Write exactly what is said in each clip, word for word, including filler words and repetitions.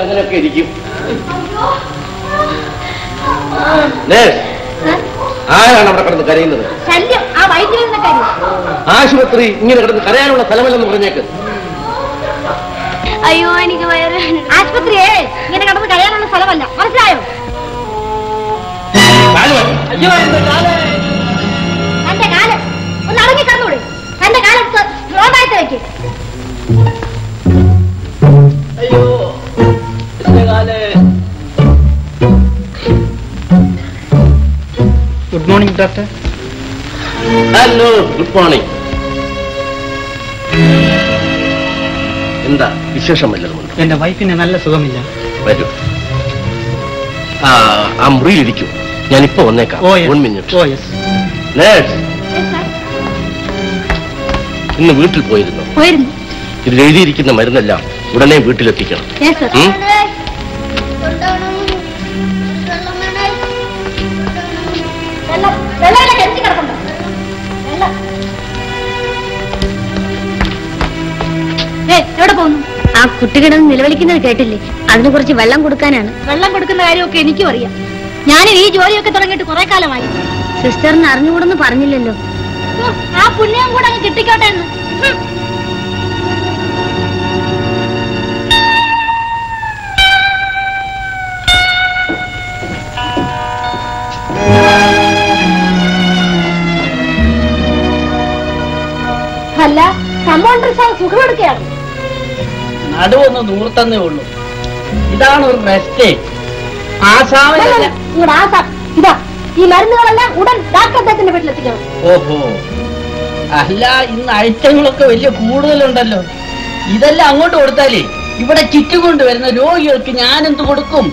അങ്ങനെയൊക്കെ ഇരിക്കും. ആരാണ് അവിടെ കിടന്ന് കരയുന്നത്? ആശുപത്രി ഇങ്ങനെ കിടന്ന് കരയാനുള്ള സ്ഥലമല്ലെന്ന് പറഞ്ഞേക്ക്. അയ്യോ എനിക്ക് ആശുപത്രിയെ ഇങ്ങനെ കിടന്ന് കരയാനുള്ള സ്ഥലമല്ല, മനസ്സിലായോ? തന്റെ കാലം ഒന്ന് അടങ്ങി കിടന്നോളൂ. തന്റെ കാലം സ്ട്രോങ് ആയിട്ട് വെക്ക്. അയ്യോ good morning doctor. Hello good morning. എന്താ വിശേഷം? എന്റെ വൈഫിന് നല്ല സുഖമില്ല. വരൂ, ആ മുറിയിലിരിക്കൂ, ഞാനിപ്പോ വന്നേക്കാം. ഇന്ന് വീട്ടിൽ പോയിരുന്നു. ഇതിൽ എഴുതിയിരിക്കുന്ന മരുന്നെല്ലാം ഉടനെ വീട്ടിലെത്തിക്കണം. ആ കുട്ടികൾ നിലവിളിക്കുന്നത് കേട്ടില്ലേ? അതിന് കുറച്ച് വെള്ളം കൊടുക്കാനാണ്. വെള്ളം കൊടുക്കുന്ന കാര്യമൊക്കെ എനിക്കും അറിയാം. ഞാനും ഈ ജോലിയൊക്കെ തുടങ്ങിയിട്ട് കുറെ കാലമായി. സിസ്റ്ററിന് അറിഞ്ഞുകൂടെന്ന് പറഞ്ഞില്ലല്ലോ. ആ പുണ്യം കൂടെ അങ്ങ് കിട്ടിക്കോട്ടെ. അല്ല, കമ്മൗണ്ടർ സാർ സുഖം എടുക്കുകയാണ്. നടുവൊന്ന് നൂർത്തന്നേ ഉള്ളൂ. ഇതാണ് ഒരു മിസ്റ്റേക്ക്. ഈ മരുന്നുകളെല്ലാം ഉടൻ ഡാക്ടറുടെ വീട്ടിലെത്തിക്കണം. ഓഹോ, അല്ല ഇന്ന് ഐറ്റങ്ങളൊക്കെ വലിയ കൂടുതലുണ്ടല്ലോ. ഇതെല്ലാം അങ്ങോട്ട് കൊടുത്താലേ ഇവിടെ ചുറ്റുകൊണ്ട് വരുന്ന രോഗികൾക്ക് ഞാനെന്ത് കൊടുക്കും?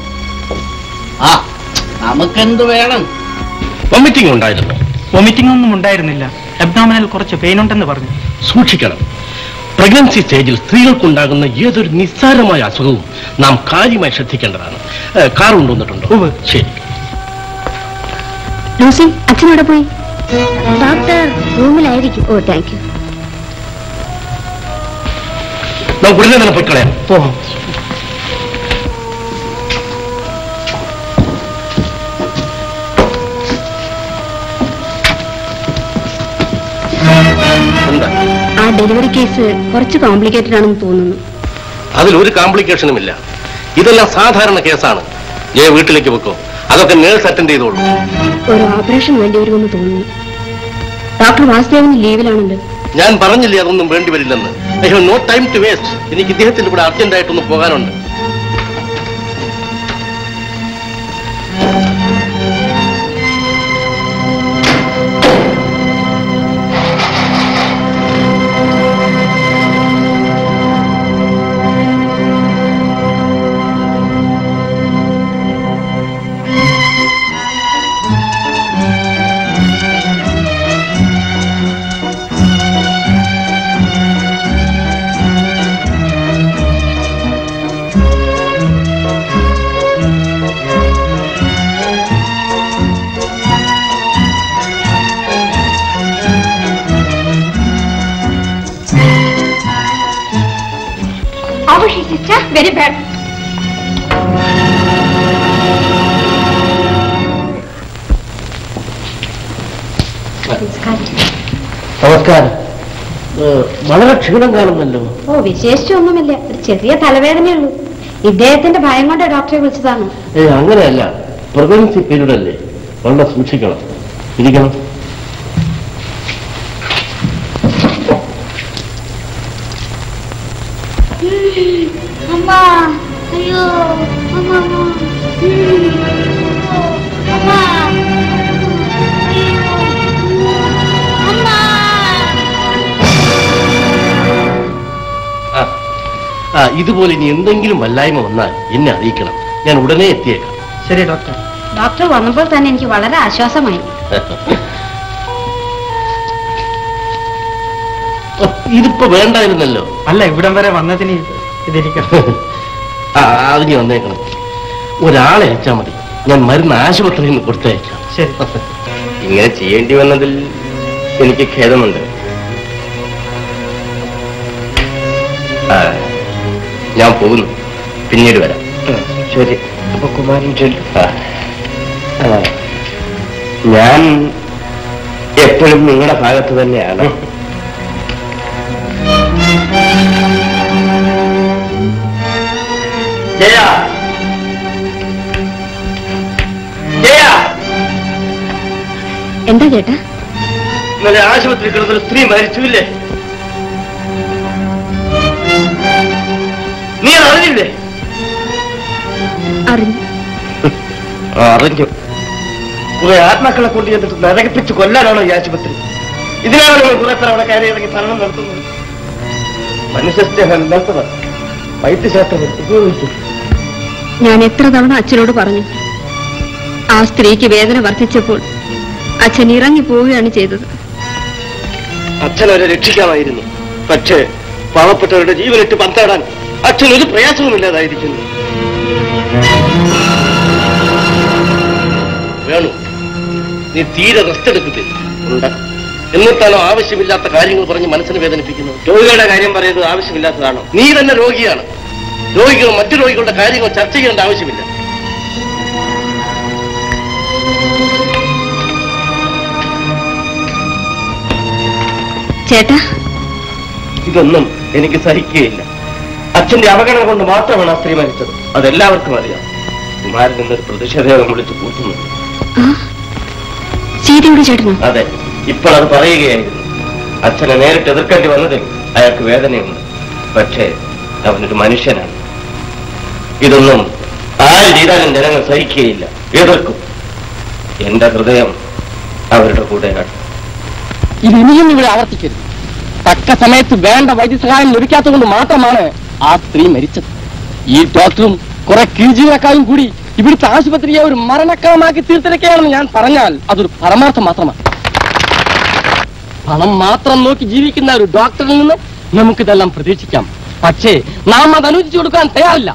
ആ നമുക്കെന്ത് വേണം? വൊമിറ്റിംഗ് ഉണ്ടായിരുന്നു? വൊമിറ്റിംഗ് ഒന്നും ഉണ്ടായിരുന്നില്ല. അബ്ഡോമിനൽ കുറച്ച് പെയിൻ ഉണ്ടെന്ന് പറഞ്ഞു. സൂക്ഷിക്കണം. പ്രഗ്നൻസി സ്റ്റേജിൽ സ്ത്രീകൾക്കുണ്ടാകുന്ന ഏതൊരു നിസ്സാരമായ അസുഖവും നാം കാര്യമായി ശ്രദ്ധിക്കേണ്ടതാണ്. കാർ കൊണ്ടുവന്നിട്ടുണ്ടോ? ശരി. അച്ഛനോടെ പോയി ഡോക്ടർ റൂമിലായിരിക്കും. ഓ താങ്ക് യു. നമുക്ക് ഉടനെ തന്നെ പൊയ്ക്കളയാം. പോകാം. ഡെലിവറി കേസ് കുറച്ച് കോംപ്ലിക്കേറ്റഡ് ആണെന്ന് തോന്നുന്നു. അതിലൊരു കോംപ്ലിക്കേഷനും ഇല്ല. ഇതെല്ലാം സാധാരണ കേസാണ്. ഞാൻ വീട്ടിലേക്ക് വെക്കോ, അതൊക്കെ നേഴ്സ് അറ്റൻഡ് ചെയ്തോളൂ. ഒരു ഓപ്പറേഷൻ വേണ്ടി വരുമെന്ന് തോന്നുന്നു. ഡോക്ടർ വാസുദേവൻ ലീവിലാണല്ലോ. ഞാൻ പറഞ്ഞില്ലേ അതൊന്നും വേണ്ടി വരില്ലെന്ന്. I have no time to waste. എനിക്ക് ഇദ്ദേഹത്തിന് ഇവിടെ അർജന്റ് ആയിട്ടൊന്ന് പോകാനുണ്ട്. Very bad. നമസ്കാരം. വളരെ ക്ഷീണം കാണുമല്ലോ. ഓ വിശേഷിച്ചൊന്നുമില്ല, ഒരു ചെറിയ തലവേദനയുള്ളൂ. ഇദ്ദേഹത്തിന്റെ ഭയം കൊണ്ട് ഡോക്ടറെ വിളിച്ചതാണ്. ഏയ് അങ്ങനെയല്ല, പ്രഗ്നൻസി പീരീഡ് അല്ലേ, വളരെ സൂക്ഷിക്കണം. ഇരിക്കണം. ഇതുപോലെ ഇനി എന്തെങ്കിലും വല്ലായ്മ വന്നാൽ എന്നെ അറിയിക്കണം. ഞാൻ ഉടനെ എത്തിയേക്കാം. ശരി ഡോക്ടർ. ഡോക്ടർ വന്നപ്പോൾ തന്നെ എനിക്ക് വളരെ ആശ്വാസമായി. ഇതിപ്പോ വേണ്ടായിരുന്നല്ലോ. അല്ല, ഇവിടം വരെ വന്നതിന് ഇതിരിക്കാം. അതിന് വന്നേക്കണം. ഒരാളെ അയച്ചാൽ മതി, ഞാൻ മരുന്ന് ആശുപത്രിയിൽ നിന്ന് കൊടുത്തയക്കാം. ശരി. ഇങ്ങനെ ചെയ്യേണ്ടി വന്നതിൽ എനിക്ക് ഖേദമുണ്ട്. ഞാൻ പോകുന്നു, പിന്നീട് വരാം. ശരി. അപ്പൊ കുമാരൻ ഞാൻ എപ്പോഴും നിങ്ങളുടെ ഭാഗത്ത് തന്നെയാണ്. ജയ ജയ എന്താ ചേട്ടാ? ഇന്നലെ ആശുപത്രി കിടന്നൊരു സ്ത്രീ മരിച്ചില്ലേ? നീ അറിഞ്ഞില്ലേ? അറിഞ്ഞു അറിഞ്ഞു കുറെ ആത്മാക്കളെ കൊണ്ട് ചെന്നിട്ട് നരകിപ്പിച്ച് കൊല്ലാനാണോ ഈ ആശുപത്രി? ഇതിനാണോ നിങ്ങൾ കുറെ തവണ കയറിയിറങ്ങി തരണം നടത്തുന്നത്? മനുഷ്യസ്നേഹം ഇല്ലാത്തവർ വൈദ്യശാസ്ത്രം ഉപയോഗിച്ചു. ഞാൻ എത്ര തവണ അച്ഛനോട് പറഞ്ഞു. ആ സ്ത്രീക്ക് വേദന വർദ്ധിച്ചപ്പോൾ അച്ഛൻ ഇറങ്ങി പോവുകയാണ് ചെയ്തത്. അച്ഛൻ അവരെ രക്ഷിക്കാമായിരുന്നു. പക്ഷേ പാവപ്പെട്ടവരുടെ ജീവനിട്ട് പന്താടാൻ അച്ഛൻ ഒരു പ്രയാസവുമില്ലാതായിരിക്കുന്നു. വേണു, നീ തീരെ റെസ്റ്റ് എടുക്കുന്നില്ല. എന്നിട്ടാണോ ആവശ്യമില്ലാത്ത കാര്യങ്ങൾ പറഞ്ഞ് മനസ്സിനെ വേദനിപ്പിക്കുന്നത്? രോഗികളുടെ കാര്യം പറയുന്നത് ആവശ്യമില്ലാത്തതാണോ? നീ തന്നെ രോഗിയാണ്. രോഗികൾ മറ്റു രോഗികളുടെ കാര്യങ്ങൾ ചർച്ച ചെയ്യേണ്ട ആവശ്യമില്ല. ചേട്ടാ, ഇതൊന്നും എനിക്ക് സഹിക്കുകയില്ല. അച്ഛന്റെ അവഗണന കൊണ്ട് മാത്രമാണ് ആ സ്ത്രീ മരിച്ചത്. അതെല്ലാവർക്കും അറിയാം. കുമാരൻ എന്നൊരു പ്രതിഷേധം വിളിച്ചു കൂട്ടുന്നുണ്ട്. അതെ, ഇപ്പോൾ അത് പറയുകയായിരുന്നു. അച്ഛനെ നേരിട്ട് എതിർക്കേണ്ടി വന്നതിൽ അയാൾക്ക് വേദനയുണ്ട്. പക്ഷേ അവനൊരു മനുഷ്യനാണ്. ഇതൊന്നും ആര് ചെയ്താലും ജനങ്ങൾ സഹിക്കുകയില്ല, എതിർക്കും. എന്റെ ഹൃദയം അവരുടെ കൂടെയാണ്. ഇനിയും ഇവിടെ ആവർത്തിക്കരുത്. തക്ക സമയത്ത് വേണ്ട വൈദ്യസഹായം ലഭിക്കാത്തത് കൊണ്ട് മാത്രമാണ് ആ സ്ത്രീ മരിച്ചത്. ഈ ഡോക്ടറും കുറെ കീഴ്ജീവനക്കാരും കൂടി ഇവിടുത്തെ ആശുപത്രിയെ ഒരു മരണക്കളമാക്കി തീർത്തിരിക്കുകയാണെന്ന് ഞാൻ പറഞ്ഞാൽ അതൊരു പരമാർത്ഥം മാത്രമാണ്. പണം മാത്രം നോക്കി ജീവിക്കുന്ന ഒരു ഡോക്ടറിൽ നിന്ന് നമുക്കിതെല്ലാം പ്രതീക്ഷിക്കാം. പക്ഷേ നാം അത് അനുവദിച്ചു കൊടുക്കാൻ തയ്യാറില്ല.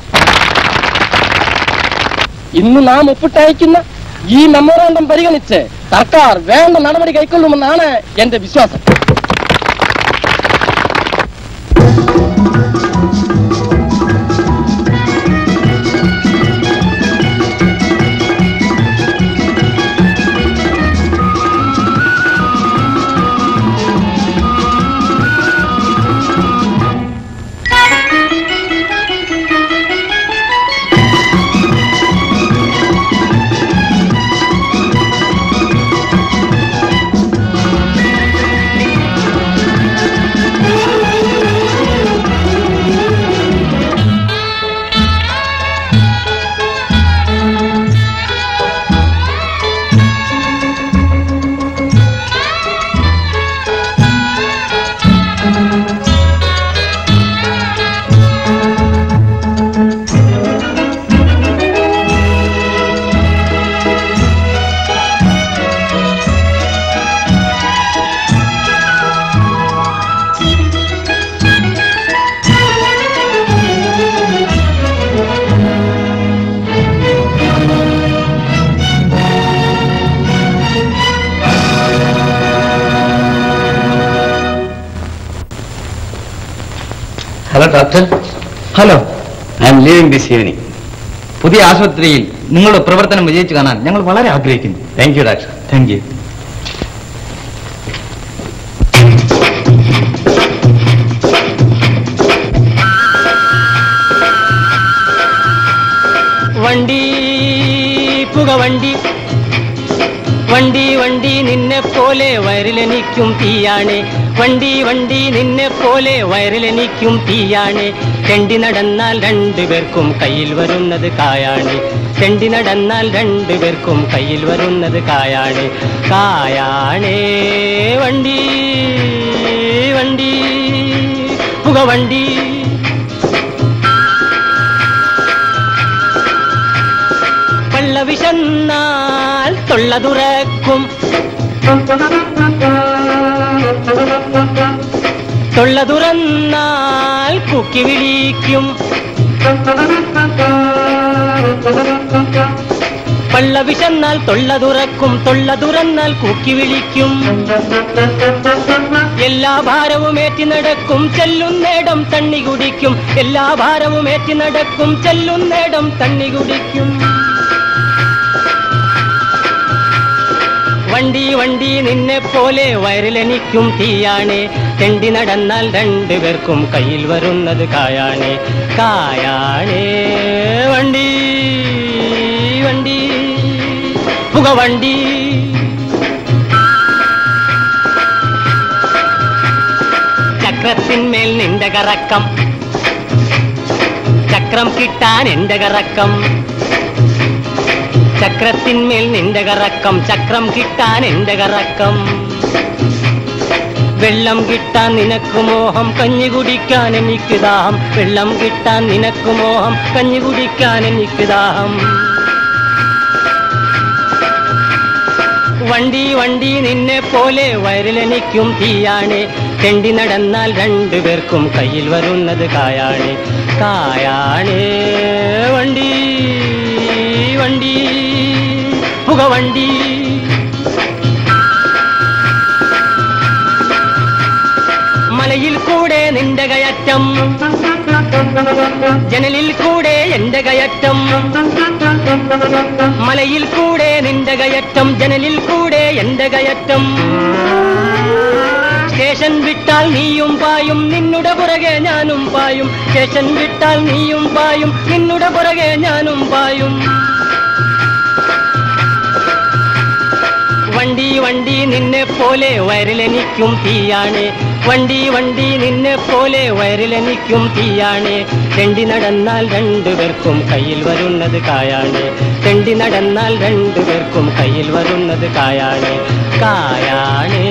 ഇന്ന് നാം ഒപ്പിട്ടയക്കുന്ന ഈ മെമ്മോറാണ്ടം പരിഗണിച്ച് സർക്കാർ വേണ്ട നടപടി കൈക്കൊള്ളുമെന്നാണ് എന്റെ വിശ്വാസം. Hello, I am leaving this evening. പുതിയ ആശുപത്രിയിൽ നിങ്ങളുടെ പ്രവർത്തനം വിജയിച്ചു കാണാൻ ഞങ്ങൾ വളരെ ആഗ്രഹിക്കുന്നു. Thank you doctor. Thank you. വണ്ടി പുകവണ്ടി വണ്ടി വണ്ടി നിന്നെ പോലെ വയറിലെനിക്കും തീയാണേ. വണ്ടി വണ്ടി നിന്നെ പോലെ വയറിലെനിക്കും തീയാണേ. തെണ്ടി നടന്നാൽ രണ്ടുപേർക്കും കയ്യിൽ വരുന്നത് കായാണ്. തെണ്ടി നടന്നാൽ രണ്ടുപേർക്കും കയ്യിൽ വരുന്നത് കായാണ്. കായാണേ വണ്ടി വണ്ടി പുകവണ്ടി. പള്ള വിശന്നാൽ തൊള്ള തുറക്കും. തൊള്ള തുറന്നാൽ കുക്കി വിളിക്കും. பள்ள விஷன்னால் தொள்ள துறக்கும், தொள்ள துறன்னால் கூக்கி விழிக்கும். എല്ലാ ഭാരവും ഏറ്റി നടക്കും ചെല്ലുന്നേടം തണ്ണി കുടിക്കും. എല്ലാ ഭാരവും ഏറ്റി നടക്കും ചെല്ലുന്നേടം തണ്ണി കുടിക്കും. വണ്ടി വണ്ടി നിന്നെ പോലെ വയറിലെനിക്കും തീയാണേ. തെണ്ടി നടന്നാൽ രണ്ടുപേർക്കും കയ്യിൽ വരുന്നത് കായാണേ കായാണേ. വണ്ടി വണ്ടി പുകവണ്ടി ചക്രത്തിന്മേൽ നിന്റെ കറക്കം, ചക്രം കിട്ടാൻ എന്റെ കറക്കം. ചക്രത്തിന്മേൽ നിന്റെ കറക്കം, ചക്രം കിട്ടാൻ എന്റെ കറക്കം. വെള്ളം കിട്ടാൻ നിനക്ക് മോഹം, കഞ്ഞി കുടിക്കാൻ എനിക്ക് ദാഹം. വെള്ളം കിട്ടാൻ നിനക്ക് മോഹം, കഞ്ഞി കുടിക്കാൻ എനിക്ക് ദാഹം. വണ്ടി വണ്ടി നിന്നെ പോലെ വയറിലെനിക്കും തീയാണേ. തെണ്ടി നടന്നാൽ രണ്ടുപേർക്കും കയ്യിൽ വരുന്നത് കായാണേ കായാണേ. വണ്ടി വണ്ടി പുകവണ്ടി മലയിൽ കൂടെ നിന്റെ കയറ്റം, ജനലിൽ കൂടെ എന്റെ കയറ്റം. മലയിൽ കൂടെ നിന്റെ കയറ്റം, ജനലിൽ കൂടെ എന്റെ കയറ്റം. സ്റ്റേഷൻ വിട്ടാൽ നീയും പായും നിന്നുടെ പുറകെ ഞാനും പായും. സ്റ്റേഷൻ വിട്ടാൽ നീയും പായും നിന്നുടെ പുറകെ ഞാനും പായും. വണ്ടി വണ്ടി നിന്നെ പോലെ വയറിലെനിക്കും തീയാണേ. വണ്ടി വണ്ടി നിന്നെ പോലെ വയറിലെനിക്കും തീയാണേ. തെണ്ടി നടന്നാൽ രണ്ടുപേർക്കും കയ്യിൽ വരുന്നത് കായാണേ. തെണ്ടി നടന്നാൽ രണ്ടുപേർക്കും കയ്യിൽ വരുന്നത് കായാണേ കായാണേ.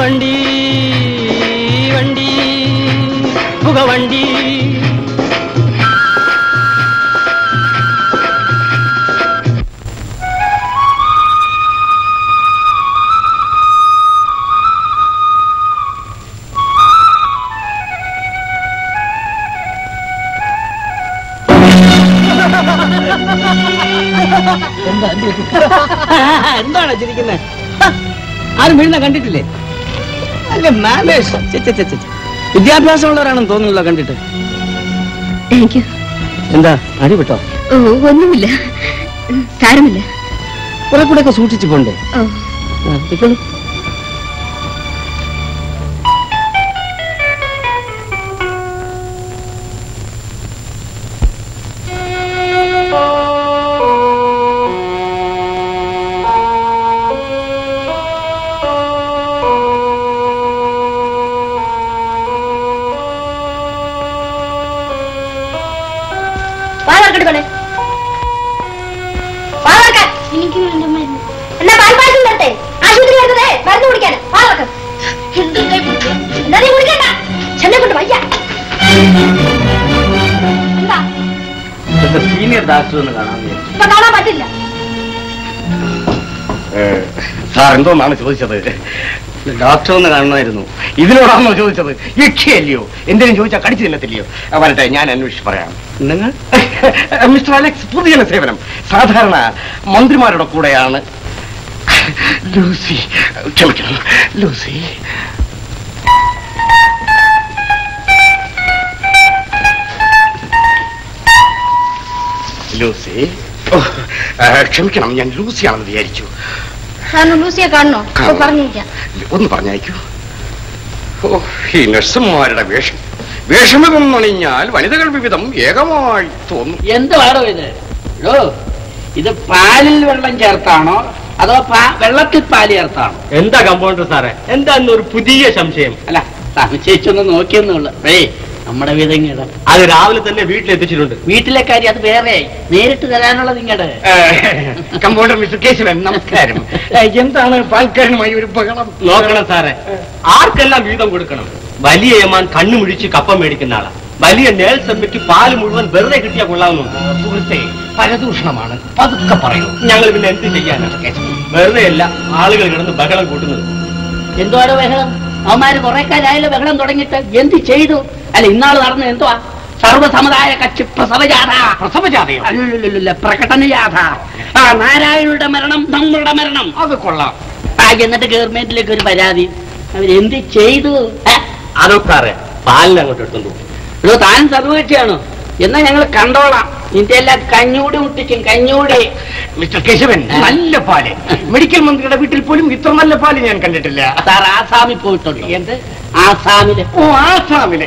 വണ്ടി വണ്ടി പുകവണ്ടി എന്താണ് ചിരിക്കുന്നത്? ആരും വീഴുന്ന കണ്ടിട്ടില്ലേ? അല്ല മാമേഷ് വിദ്യാഭ്യാസമുള്ളവരാണെന്ന് തോന്നുന്നില്ല കണ്ടിട്ട്. എന്താ അടിപെട്ടോ? ഒന്നുമില്ല, സാരമില്ല. കുറെ കൂടെ ഒക്കെ സൂക്ഷിച്ചു പോണ്ടേ? എന്തോന്നാണ് ചോദിച്ചത്? ഡോക്ടർ ഒന്ന് കാണണമായിരുന്നു. ഇതിനോടാണോ ചോദിച്ചത്? യക്ഷയല്ലയോ? എന്തെങ്കിലും ചോദിച്ചാൽ കടിച്ചു ചെല്ലത്തില്ലയോ? വരട്ടെ, ഞാൻ അന്വേഷിച്ച് പറയാം. നിങ്ങൾ മിസ്റ്റർ അലക്സ് പൊതുജന സേവനം സാധാരണ മന്ത്രിമാരുടെ കൂടെയാണ്. ലൂസി, ക്ഷമിക്കണം ലൂസി. ലൂസി, ക്ഷമിക്കണം, ഞാൻ ലൂസിയാണെന്ന് വിചാരിച്ചു. ഒന്ന് പറഞ്ഞയക്കൂ. ഈ നഴ്സുമാരുടെ വേഷം വേഷമെന്നണിഞ്ഞാൽ വനിതകൾ വിവിധം ഏകമായി തോന്നും. എന്തുവാണോ ഇത്? ഇത് പാലിൽ വെള്ളം ചേർത്താണോ അതോ വെള്ളത്തിൽ പാല് ചേർത്താണോ? എന്താ കമ്പൗണ്ടർ സാറേ, എന്താന്നൊരു പുതിയ സംശയം. അല്ല, സംശയിച്ചൊന്ന് നോക്കിയെന്നുള്ളു. നമ്മുടെ വിധങ്ങയുടെ അത് രാവിലെ തന്നെ വീട്ടിലെത്തിച്ചിട്ടുണ്ട്. വീട്ടിലെ കാര്യം അത് വേറെ, നേരിട്ട് തരാനുള്ള നിങ്ങളുടെ കമ്പൗണ്ടർ മിസ്റ്റർ കേശവൻ നമസ്കാരം. എന്താണ് പാൽക്കാരനുമായി ഒരു ബഹളം? നോക്കണം സാറേ, ആർക്കെല്ലാം വീതം കൊടുക്കണം? വലിയ യമാൻ കണ്ണുമിഴിച്ച് കപ്പം മേടിക്കുന്ന ആളാ. വലിയ നേഴ്സമ്മയ്ക്ക് പാല് മുഴുവൻ വെറുതെ കിട്ടിയാൽ കൊള്ളാവുന്നുണ്ട്. സുഹൃത്തെ, പരദൂഷണമാണ്, പതുക്കെ പറയൂ. ഞങ്ങൾ പിന്നെ എന്ത് ചെയ്യാനാണ്? വെറുതെ അല്ല ആളുകൾ കിടന്ന് ബഹളം കൂട്ടുന്നത്. എന്തുവാണ് ബഹളം? അവന്മാര് കുറെ കാലമായാലും ബഹളം തുടങ്ങിയിട്ട് എന്ത് ചെയ്തു? അല്ല, ഇന്നാള് നടന്നത് എന്തുവാ? സർവ സമുദായ കക്ഷി പ്രസവജാഥ പ്രസവജാഥയോ? അല്ലല്ല, പ്രകടനജാഥ. ആ നാരായണയുടെ മരണം നമ്മളുടെ മരണം. അത് കൊള്ളാം. ആ എന്നിട്ട് ഗവൺമെന്റിലേക്ക് ഒരു പരാതി. അവരെന്ത് ചെയ്തു? അതൊക്കെ അറിയാം. പാലിനങ്ങോട്ട് എടുത്തു. ഇത് താൻ സർവകക്ഷിയാണോ? എന്നാ ഞങ്ങൾ കണ്ടോളാം. നിന്റെ എല്ലാം കഞ്ഞൂടി മുട്ടിക്കും. കഞ്ഞൂടി മിസ്റ്റർ കേശവൻ, നല്ല പാല്. മെഡിക്കൽ മന്ത്രിയുടെ വീട്ടിൽ പോലും ഇത്ര നല്ല പാല് ഞാൻ കണ്ടിട്ടില്ല. സാർ ആസാമിൽ പോയിട്ടുണ്ട്. എന്ത് ആസാമില്? ഓ, ആസാമില്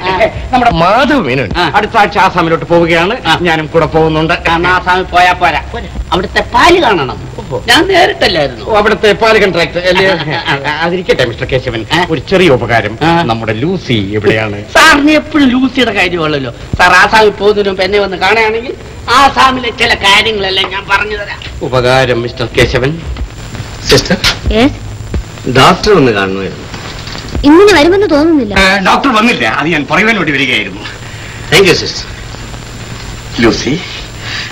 നമ്മുടെ മാധവ് മേനോൻ അടുത്ത ആഴ്ച ആസാമിലോട്ട് പോവുകയാണ്. ഞാനും കൂടെ പോകുന്നുണ്ട്. കാരണം ആസാമിൽ പോയാ പോരാ, അവിടുത്തെ പാല് കാണണം. ഞാൻ നേരിട്ടല്ലായിരുന്നു അവിടുത്തെ പാല് കോൺട്രാക്ട്. അതിരിക്കട്ടെ മിസ്റ്റർ കേശവൻ, ഒരു ചെറിയ ഉപകാരം. നമ്മുടെ ലൂസി എവിടെയാണ്? സാറിന് എപ്പോഴും ലൂസിയുടെ കാര്യമുള്ളല്ലോ. സാർ ആസാമിൽ പോകുന്നതിന് മുമ്പ് എന്നെ വന്ന് കാണുകയാണെങ്കിൽ ആസാമിലെ ചില കാര്യങ്ങളെല്ലാം ഞാൻ പറഞ്ഞു തരാം. ഉപകാരം മിസ്റ്റർ കേശവൻ. സിസ്റ്റർ, ഡോക്ടർ ഒന്ന് കാണുമായിരുന്നു. ഇങ്ങനെ വരുമെന്ന് തോന്നുന്നില്ല. ഡോക്ടർ വന്നില്ല, അത് ഞാൻ പറയുവാൻ വേണ്ടി വരികയായിരുന്നു. Thank you sister. ലൂസി,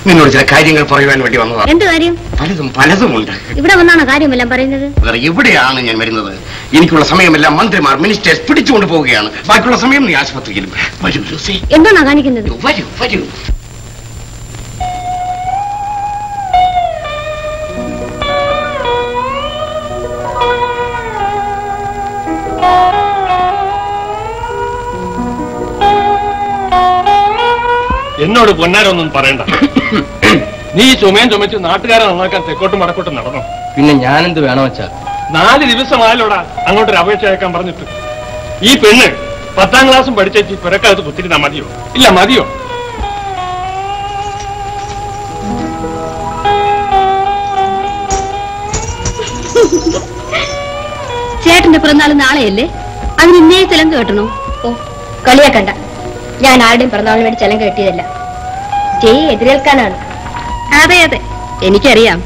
നിന്നോട് ചില കാര്യങ്ങൾ പറയുവാൻ വേണ്ടി വന്നതാണ്. എന്ത് കാര്യം? പലതും പലതുമുണ്ട്. ഇവിടെ വന്നാണ് കാര്യമെല്ലാം പറയുന്നത്. ഇവിടെയാണ് ഞാൻ വരുന്നത്. എനിക്കുള്ള സമയമെല്ലാം മന്ത്രിമാർ മിനിസ്റ്റേഴ്സ് പിടിച്ചുകൊണ്ട് പോവുകയാണ്. ബാക്കിയുള്ള സമയം നീ ആശുപത്രിയിലും. വരൂ ലൂസി. എന്താണ് കാണിക്കുന്നത്? വരൂ വരൂ. എന്നോട് പൊന്നാരൊന്നും പറയണ്ട. നീ ചുമയും ചുമച്ച് നാട്ടുകാരെ നന്നാക്കാൻ തെക്കോട്ടും വടക്കോട്ടും നടന്നോ? പിന്നെ ഞാനെന്ത് വേണോ വെച്ചാൽ നാല് ദിവസമായാലോടാ അങ്ങോട്ടൊരു അപേക്ഷ അയക്കാൻ പറഞ്ഞിട്ട്. ഈ പെണ്ണ് പത്താം ക്ലാസ്സും പഠിച്ചേച്ചി പിറക്കാലത്ത് കുത്തിരുന്നാ മതിയോ? ഇല്ല, മതിയോ? ചേട്ടന്റെ പിറന്നാൾ നാളെയല്ലേ? അതിന് ഇന്നേ ചെലം കേട്ടണോ? ഓ, കളിയാക്കണ്ട. ഞാൻ ആരുടെയും പിറന്നാളിന് വേണ്ടി ചെലം കേട്ടിയതല്ല. ജയ് എതിരേൽക്കാനാണ്. അതെ അതെ, എനിക്കറിയാം.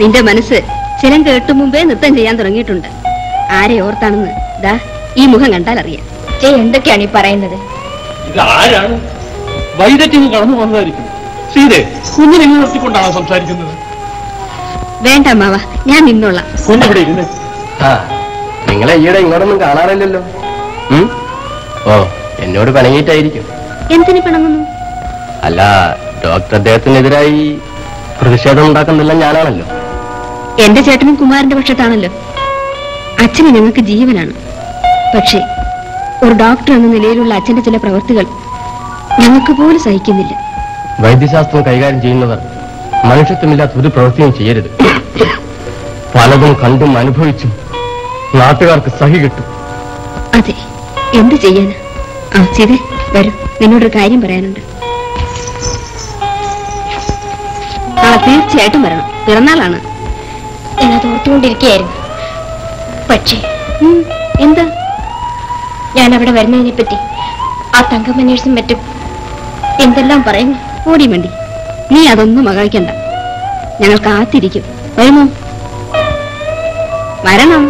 നിന്റെ മനസ്സ് ചെലം കേട്ടു മുമ്പേ നൃത്തം ചെയ്യാൻ തുടങ്ങിയിട്ടുണ്ട്. ആരെ ഓർത്താണെന്ന് ദാ ഈ മുഖം കണ്ടാൽ അറിയാം. ജയ് എന്തൊക്കെയാണ് ഈ പറയുന്നത്? വേണ്ട മാവാ, ഞാൻ നിന്നോളാം. നിങ്ങളെ ഈയിടെ ഇങ്ങോട്ടൊന്നും കാണാറില്ലല്ലോ. ഓ, എന്നോട് പണങ്ങിയിട്ടായിരിക്കും. എന്തിനു പണങ്ങുന്നു? അല്ല, ഡോക്ടർ അദ്ദേഹത്തിനെതിരായി പ്രതിഷേധം ഉണ്ടാക്കുന്നില്ല. ഞാനാണല്ലോ. എന്റെ ചേട്ടനും കുമാരന്റെ പക്ഷത്താണല്ലോ. അച്ഛന് ഞങ്ങൾക്ക് ജീവനാണ്. പക്ഷേ ഒരു ഡോക്ടർ എന്ന നിലയിലുള്ള അച്ഛന്റെ ചില പ്രവൃത്തികൾ ഞങ്ങൾക്ക് പോലും സഹിക്കുന്നില്ല. വൈദ്യശാസ്ത്രം കൈകാര്യം ചെയ്യുന്നവർ മനുഷ്യത്വമില്ലാത്ത ഒരു പ്രവൃത്തിയും ചെയ്യരുത്. പലതും കണ്ടും അനുഭവിച്ചും നാട്ടുകാർക്ക് സഹി കിട്ടും. അതെ, എന്ത് ചെയ്യാനാ? ആ ചെയ്തേ, വരൂ. നിന്നോടൊരു കാര്യം പറയാനുണ്ട്. ആ, തീർച്ചയായിട്ടും വരണം. പിറന്നാളാണ്. ഞാനത് ഓർത്തുകൊണ്ടിരിക്കുകയായിരുന്നു. പക്ഷേ എന്താ? ഞാൻ അവിടെ വരുന്നതിനെ പറ്റി ആ തങ്കമ്മ നേഴ്സും മറ്റും എന്തെല്ലാം പറയുന്നു. ഓടി വേണ്ടി നീ അതൊന്നും മകഴിക്കണ്ട. ഞങ്ങൾ കാത്തിരിക്കും. വരുമോ? വരണം.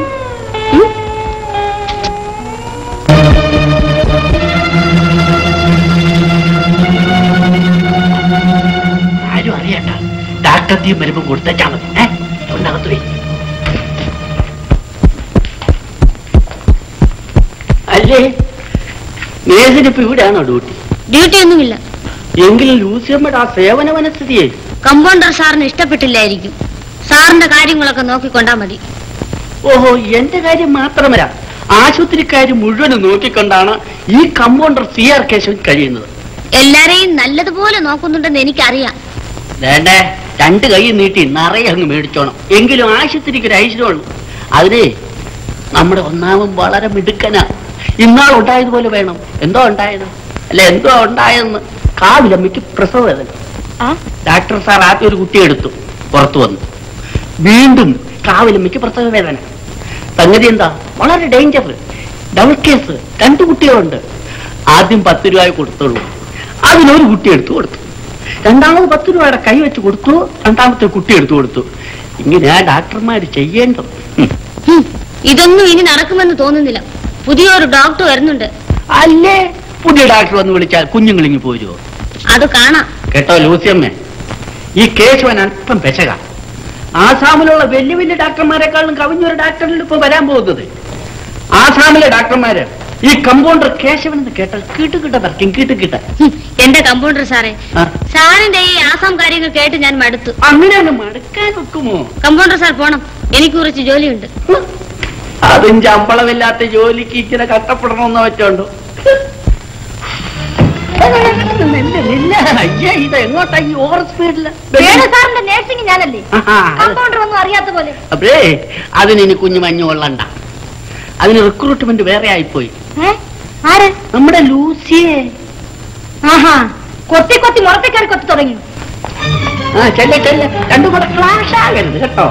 ആരും അറിയണ്ട. ഡാക്ടർത്തിയും വരുമ്പം കൊടുത്തേച്ചാൽ മതി. ഒന്നാമത്തെ അല്ലേ നേരിപ്പോ ഇവിടെയാണോ ഡ്യൂട്ടി? ഡ്യൂട്ടി ഒന്നുമില്ല. എങ്കിലും ലൂസിയമ്മയുടെ ആ സേവന മനസ്ഥിതിയെ കമ്പൗണ്ടർ സാറിന് ഇഷ്ടപ്പെട്ടില്ലായിരിക്കും. സാറിന്റെ കാര്യങ്ങളൊക്കെ നോക്കിക്കൊണ്ടാ മതി. ഓഹോ, എന്റെ കാര്യം മാത്രമല്ല, ആശുപത്രിക്കാര് മുഴുവനും നോക്കിക്കൊണ്ടാണ് ഈ കമ്പൗണ്ടർ സി ആർ കേശവൻ കഴിയുന്നത്. എല്ലാരെയും നല്ലതുപോലെ നോക്കുന്നുണ്ടെന്ന് എനിക്കറിയാം. വേണ്ടേ, രണ്ട് കൈ നീട്ടി നിറയെ അങ്ങ് മേടിച്ചോണം. എങ്കിലും ആശുപത്രിക്ക് ഒരു ഐശ്വര്യമുള്ളൂ. അതിന് നമ്മുടെ ഒന്നാമൻ വളരെ മിടുക്കനാ. ഇന്നാളുണ്ടായതുപോലെ വേണം. എന്തോ ഉണ്ടായത് അല്ല, എന്തോ ഉണ്ടായെന്ന്. കാവിലമ്മയ്ക്ക് പ്രസവവേദന. ഡോക്ടർ സാർ ആദ്യം ഒരു കുട്ടി എടുത്തു, പുറത്തു വന്നു. വീണ്ടും കാവിലമ്മയ്ക്ക് പ്രസവവേദന. സംഗതി എന്താ? വളരെ ഡേഞ്ചർ, ഡബിൾ കേസ്. രണ്ടു കുട്ടികളുണ്ട്. ആദ്യം പത്ത് രൂപ കൊടുത്തുള്ളൂ. അതിനൊരു കുട്ടി എടുത്തു കൊടുത്തു. രണ്ടാമത് പത്ത് രൂപയുടെ കൈ വെച്ച് കൊടുത്തു. രണ്ടാമത്തെ കുട്ടി എടുത്തു കൊടുത്തു. ഇങ്ങനെയാ ഡോക്ടർമാര് ചെയ്യേണ്ടത്. ഇതൊന്നും ഇനി നടക്കുമെന്ന് തോന്നുന്നില്ല. പുതിയൊരു ഡോക്ടർ വരുന്നുണ്ട് അല്ലേ? പുതിയ ഡോക്ടർ വന്ന് വിളിച്ചാൽ കുഞ്ഞുങ്ങളിങ്ങി പോരുമോ? അത് കാണാം. കേട്ടോ ലൂസിയമ്മേ, ഈ കേശവൻ അല്പം പെശക. ആസാമിലുള്ള വലിയ വലിയ ഡോക്ടർമാരെക്കാളും കവിഞ്ഞൊരു ഡോക്ടറിൽ ഇപ്പൊ വരാൻ പോകുന്നത്. ആസാമിലെ ഡോക്ടർമാര് ഈ കമ്പൗണ്ടർ കേശവൻ എന്ന് കേട്ടാൽ കിട്ടുകിട്ട പറക്കും. കിട്ടുകിട്ട എന്റെ കമ്പൗണ്ടർ സാറേ, സാറിന്റെ ഈ ആസാം കാര്യങ്ങൾ കേട്ട് ഞാൻ മടുത്തു. കമ്പൗണ്ടർ സാർ പോണം, എനിക്ക് കുറച്ച് ജോലിയുണ്ട്. അതും ശമ്പളമില്ലാത്ത ജോലിക്ക് ഇച്ചിരി കഷ്ടപ്പെടണമെന്ന് വെച്ചോണ്ടു. അതിനി കുഞ്ഞു മഞ്ഞു കൊള്ളണ്ട, അതിന് റിക്രൂട്ട്മെന്റ് വേറെ ആയിപ്പോയി. നമ്മുടെ ലൂസിയെ കൊത്തി കൊത്തി മുറത്തേക്കാർ കൊത്തി തുടങ്ങി. രണ്ടു കൂടെ ഫ്ലാഷ് ആകരുത് കേട്ടോ.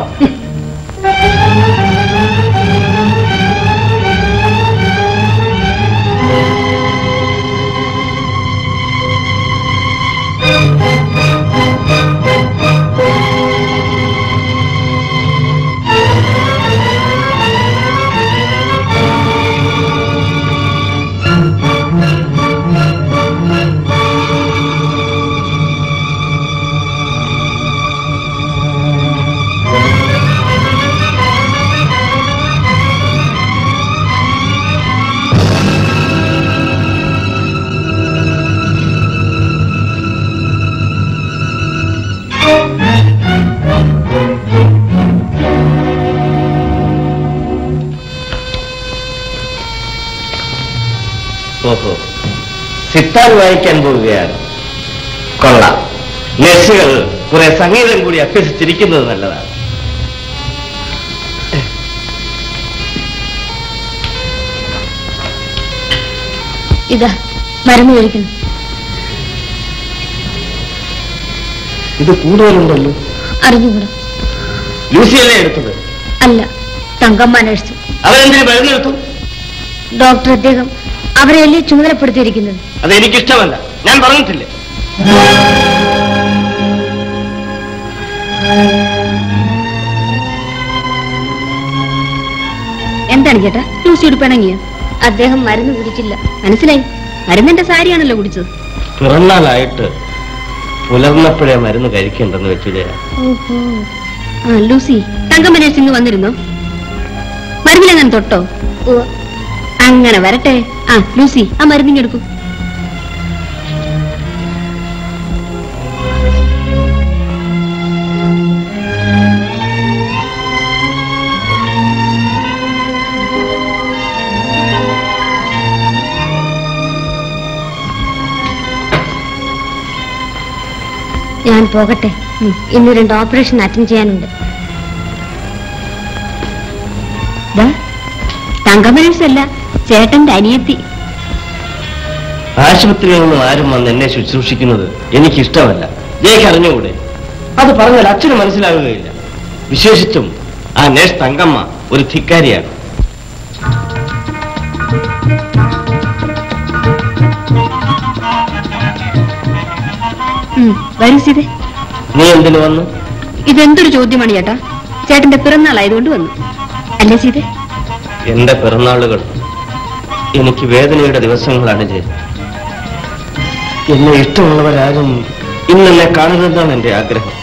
സിത്താർ വായിക്കാൻ പോവുകയാണ്. കൊള്ളാം, നഴ്സുകൾ കുറെ സംഗീതം കൂടി അഭ്യസിച്ചിരിക്കുന്നത് നല്ലതാണ്. ഇതാ മരുന്ന് കഴിക്കുന്നു. ഇത് കൂടുതലുണ്ടല്ലോ. അറിഞ്ഞുകൂടാ. ലൂസിയല്ലേ എടുത്തത്? അല്ല, തങ്കമ്മ നഴ്സ്. അവരെന്തിനു മരുന്നെടുത്തു? ഡോക്ടർ അദ്ദേഹം അവരെയല്ലേ ചുമതലപ്പെടുത്തിയിരിക്കുന്നത്? അതെനിക്കിഷ്ടമല്ല, ഞാൻ പറഞ്ഞിട്ടില്ലേ. എന്താണ് ചേട്ടാ ലൂസിയോട് പിണങ്ങിയ? അദ്ദേഹം മരുന്ന് കുടിച്ചില്ല. മനസ്സിലായി, മരുന്നിന്റെ സാരിയാണല്ലോ കുടിച്ചത്. പിറന്നാളായിട്ട് പുലർന്നപ്പോഴേ മരുന്ന് കഴിക്കണ്ടെന്ന് വെച്ചില്ലേ. ലൂസി തങ്കമനേഷ് ഇന്ന് വന്നിരുന്നോ? മരുന്നിലെങ്ങനെ തൊട്ടോ? അങ്ങനെ വരട്ടെ. ആ ലൂസി, ആ മരുന്നിങ്ങെടുക്കൂ. ഞാൻ പോകട്ടെ, ഇന്ന് രണ്ട് ഓപ്പറേഷൻ അറ്റൻഡ് ചെയ്യാനുണ്ട്. തങ്കമനേഴ്സല്ല, ചേട്ടന്റെ അനിയത്തി. ആശുപത്രിയിൽ നിന്നും ആരും വന്ന് എന്നെ ശുശ്രൂഷിക്കുന്നത് എനിക്കിഷ്ടമല്ല. ജയ്ക്ക് അറിഞ്ഞുകൂടെ? അത് പറഞ്ഞാൽ അച്ഛന് മനസ്സിലാവുകയില്ല. വിശേഷിച്ചും ആ നേഴ്സ് തങ്കമ്മ ഒരു ധിക്കാരിയാണ്. നീ എന്തിനു വന്നു? ഇതെന്തൊരു ചോദ്യമാണ് ചേട്ടാ. ചേട്ടന്റെ പിറന്നാൾ ആയതുകൊണ്ട് വന്നു അല്ലേ സീത? എന്റെ പിറന്നാളുകൾ എനിക്ക് വേദനയുടെ ദിവസങ്ങളാണ് ജയ. എന്നെ ഇഷ്ടമുള്ളവരാരും ഇന്നെന്നെ കാണുന്നതാണ് എന്റെ ആഗ്രഹം.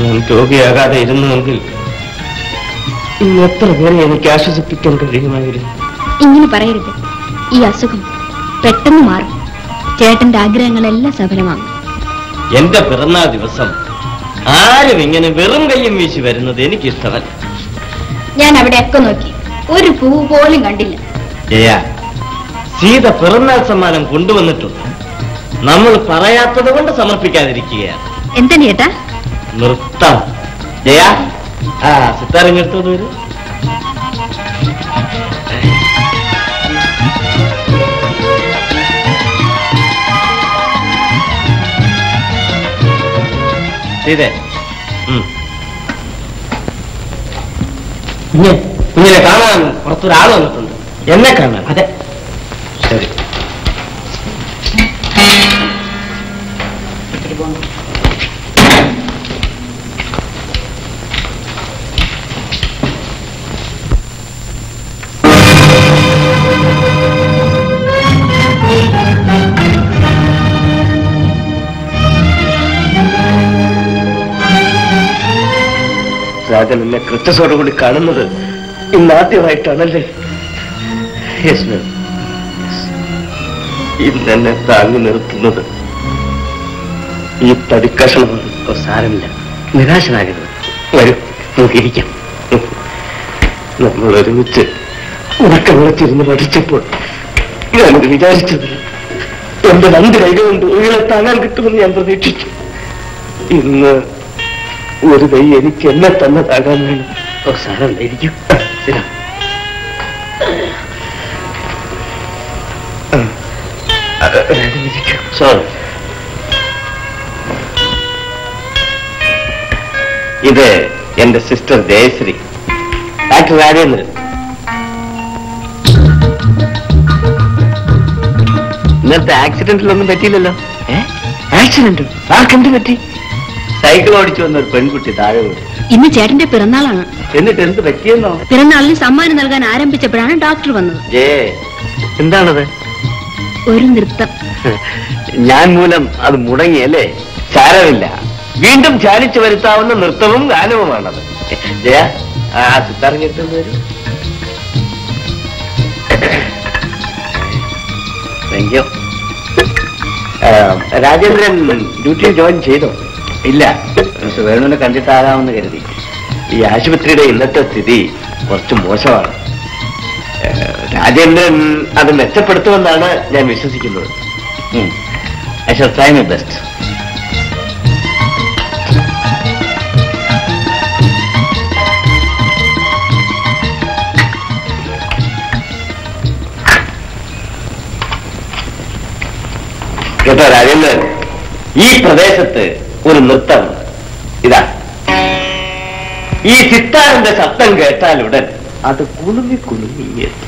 ഞാൻ രോഗിയാകാതെ ഇരുന്നുവെങ്കിൽ ഇന്ന് എത്ര പേരെ എനിക്ക് ആശ്വസിപ്പിക്കാൻ കഴിയുമായിരുന്നു. ഇങ്ങനെ പറയരുത്. ഈ അസുഖം പെട്ടെന്ന് മാറും. ചേട്ടന്റെ ആഗ്രഹങ്ങളെല്ലാം സഫലമാകും. എന്റെ പിറന്നാൾ ദിവസം ആരും ഇങ്ങനെ വെറും കയ്യും വീശി വരുന്നത് എനിക്കിഷ്ടമല്ല. ഞാൻ അവിടെയൊക്കെ നോക്കി, ഒരു പൂ പോലും കണ്ടില്ല. ജയ, സീത പിറന്നാൾ സമ്മാനം കൊണ്ടുവന്നിട്ടുണ്ട്. നമ്മൾ പറയാത്തത് കൊണ്ട് സമർപ്പിക്കാതിരിക്കുകയാണ്. എന്താണ് ചേട്ടാ? നൃത്തം. ജയ, ആ സിത്താരങ്ങെടുത്തോട് വരൂ. സീത, കുഞ്ഞിനെ കാണാൻ പുറത്തൊരാൾ വന്നിട്ടുണ്ട്. എന്നെ കാണാൻ? അതെ. ശരി. രാജൻ എന്നെ കൃത്യസോടുകൂടി കാണുന്നത് ഇന്നാദ്യമായിട്ടാണല്ലേ? എന്നെ താങ്ങി നിർത്തുന്നത് ഈ തടിക്കഷണം. സാരമില്ല, നിരാശനാകരുത്, വരും, നമുക്കിരിക്കാം. നമ്മൾ ഒരുമിച്ച് ഉറക്കം വിളച്ചിരുന്ന് പഠിച്ചപ്പോൾ ഞാനത് വിചാരിച്ചതില്ല. എന്റെ രണ്ട് കൈകൊണ്ട് ഒഴികളെ താങ്ങാൻ കിട്ടുമെന്ന് ഞാൻ പ്രതീക്ഷിച്ചു. ഇന്ന് ഒരു കൈ എനിക്ക് എന്നെ തന്നെ താങ്ങാൻ വേണം. ഓ സാരമില്ല, ഇരിക്കും. ഇത് എന്റെ സിസ്റ്റർ ജയശ്രീ. ഡോക്ടർ രാജേന്ദ്രൻ. ഇന്നത്തെ ആക്സിഡന്റിലൊന്നും പറ്റിയില്ലല്ലോ? ആക്സിഡന്റ് ആർക്കെന്ത് പറ്റി? സൈക്കിൾ ഓടിച്ചു വന്ന ഒരു പെൺകുട്ടി താഴെ വീണു. ഇന്ന് ചേട്ടന്റെ പിറന്നാളാണ്. എന്നിട്ട് എന്ത് പറ്റിയെന്നോ? പിറന്നാളിന് സമ്മാനം നൽകാൻ ആരംഭിച്ചപ്പോഴാണ് ഡോക്ടർ വന്നത്. ജേ, എന്താണത്? ഒരു നൃത്തം. ഞാൻ മൂലം അത് മുടങ്ങിയല്ലേ? ചാരമില്ല, വീണ്ടും ചാലിച്ചു വരുത്താവുന്ന നൃത്തവും ഗാനവുമാണത്. ജയ, ആ സിത്താറിങ്ങിട്ട് വരും. രാജേന്ദ്രൻ ഡ്യൂട്ടി ജോയിൻ ചെയ്തോ? ഇല്ല, വേണുവിനെ കണ്ടിട്ടാകാമെന്ന് കരുതി. ഈ ആശുപത്രിയുടെ ഇന്നത്തെ സ്ഥിതി കുറച്ച് മോശമാണ്. രാജേന്ദ്രൻ അത് മെച്ചപ്പെടുത്തുമെന്നാണ് ഞാൻ വിശ്വസിക്കുന്നത്. I shall try my best. കേട്ടോ രാജേന്ദ്രൻ, ഈ പ്രദേശത്ത് ഒരു നൃത്തമുണ്ട്. ഇതാ, ഈ സിത്താറിന്റെ ശബ്ദം കേട്ടാലുടൻ അത് കുളുങ്ങി കുളുങ്ങി എത്തി.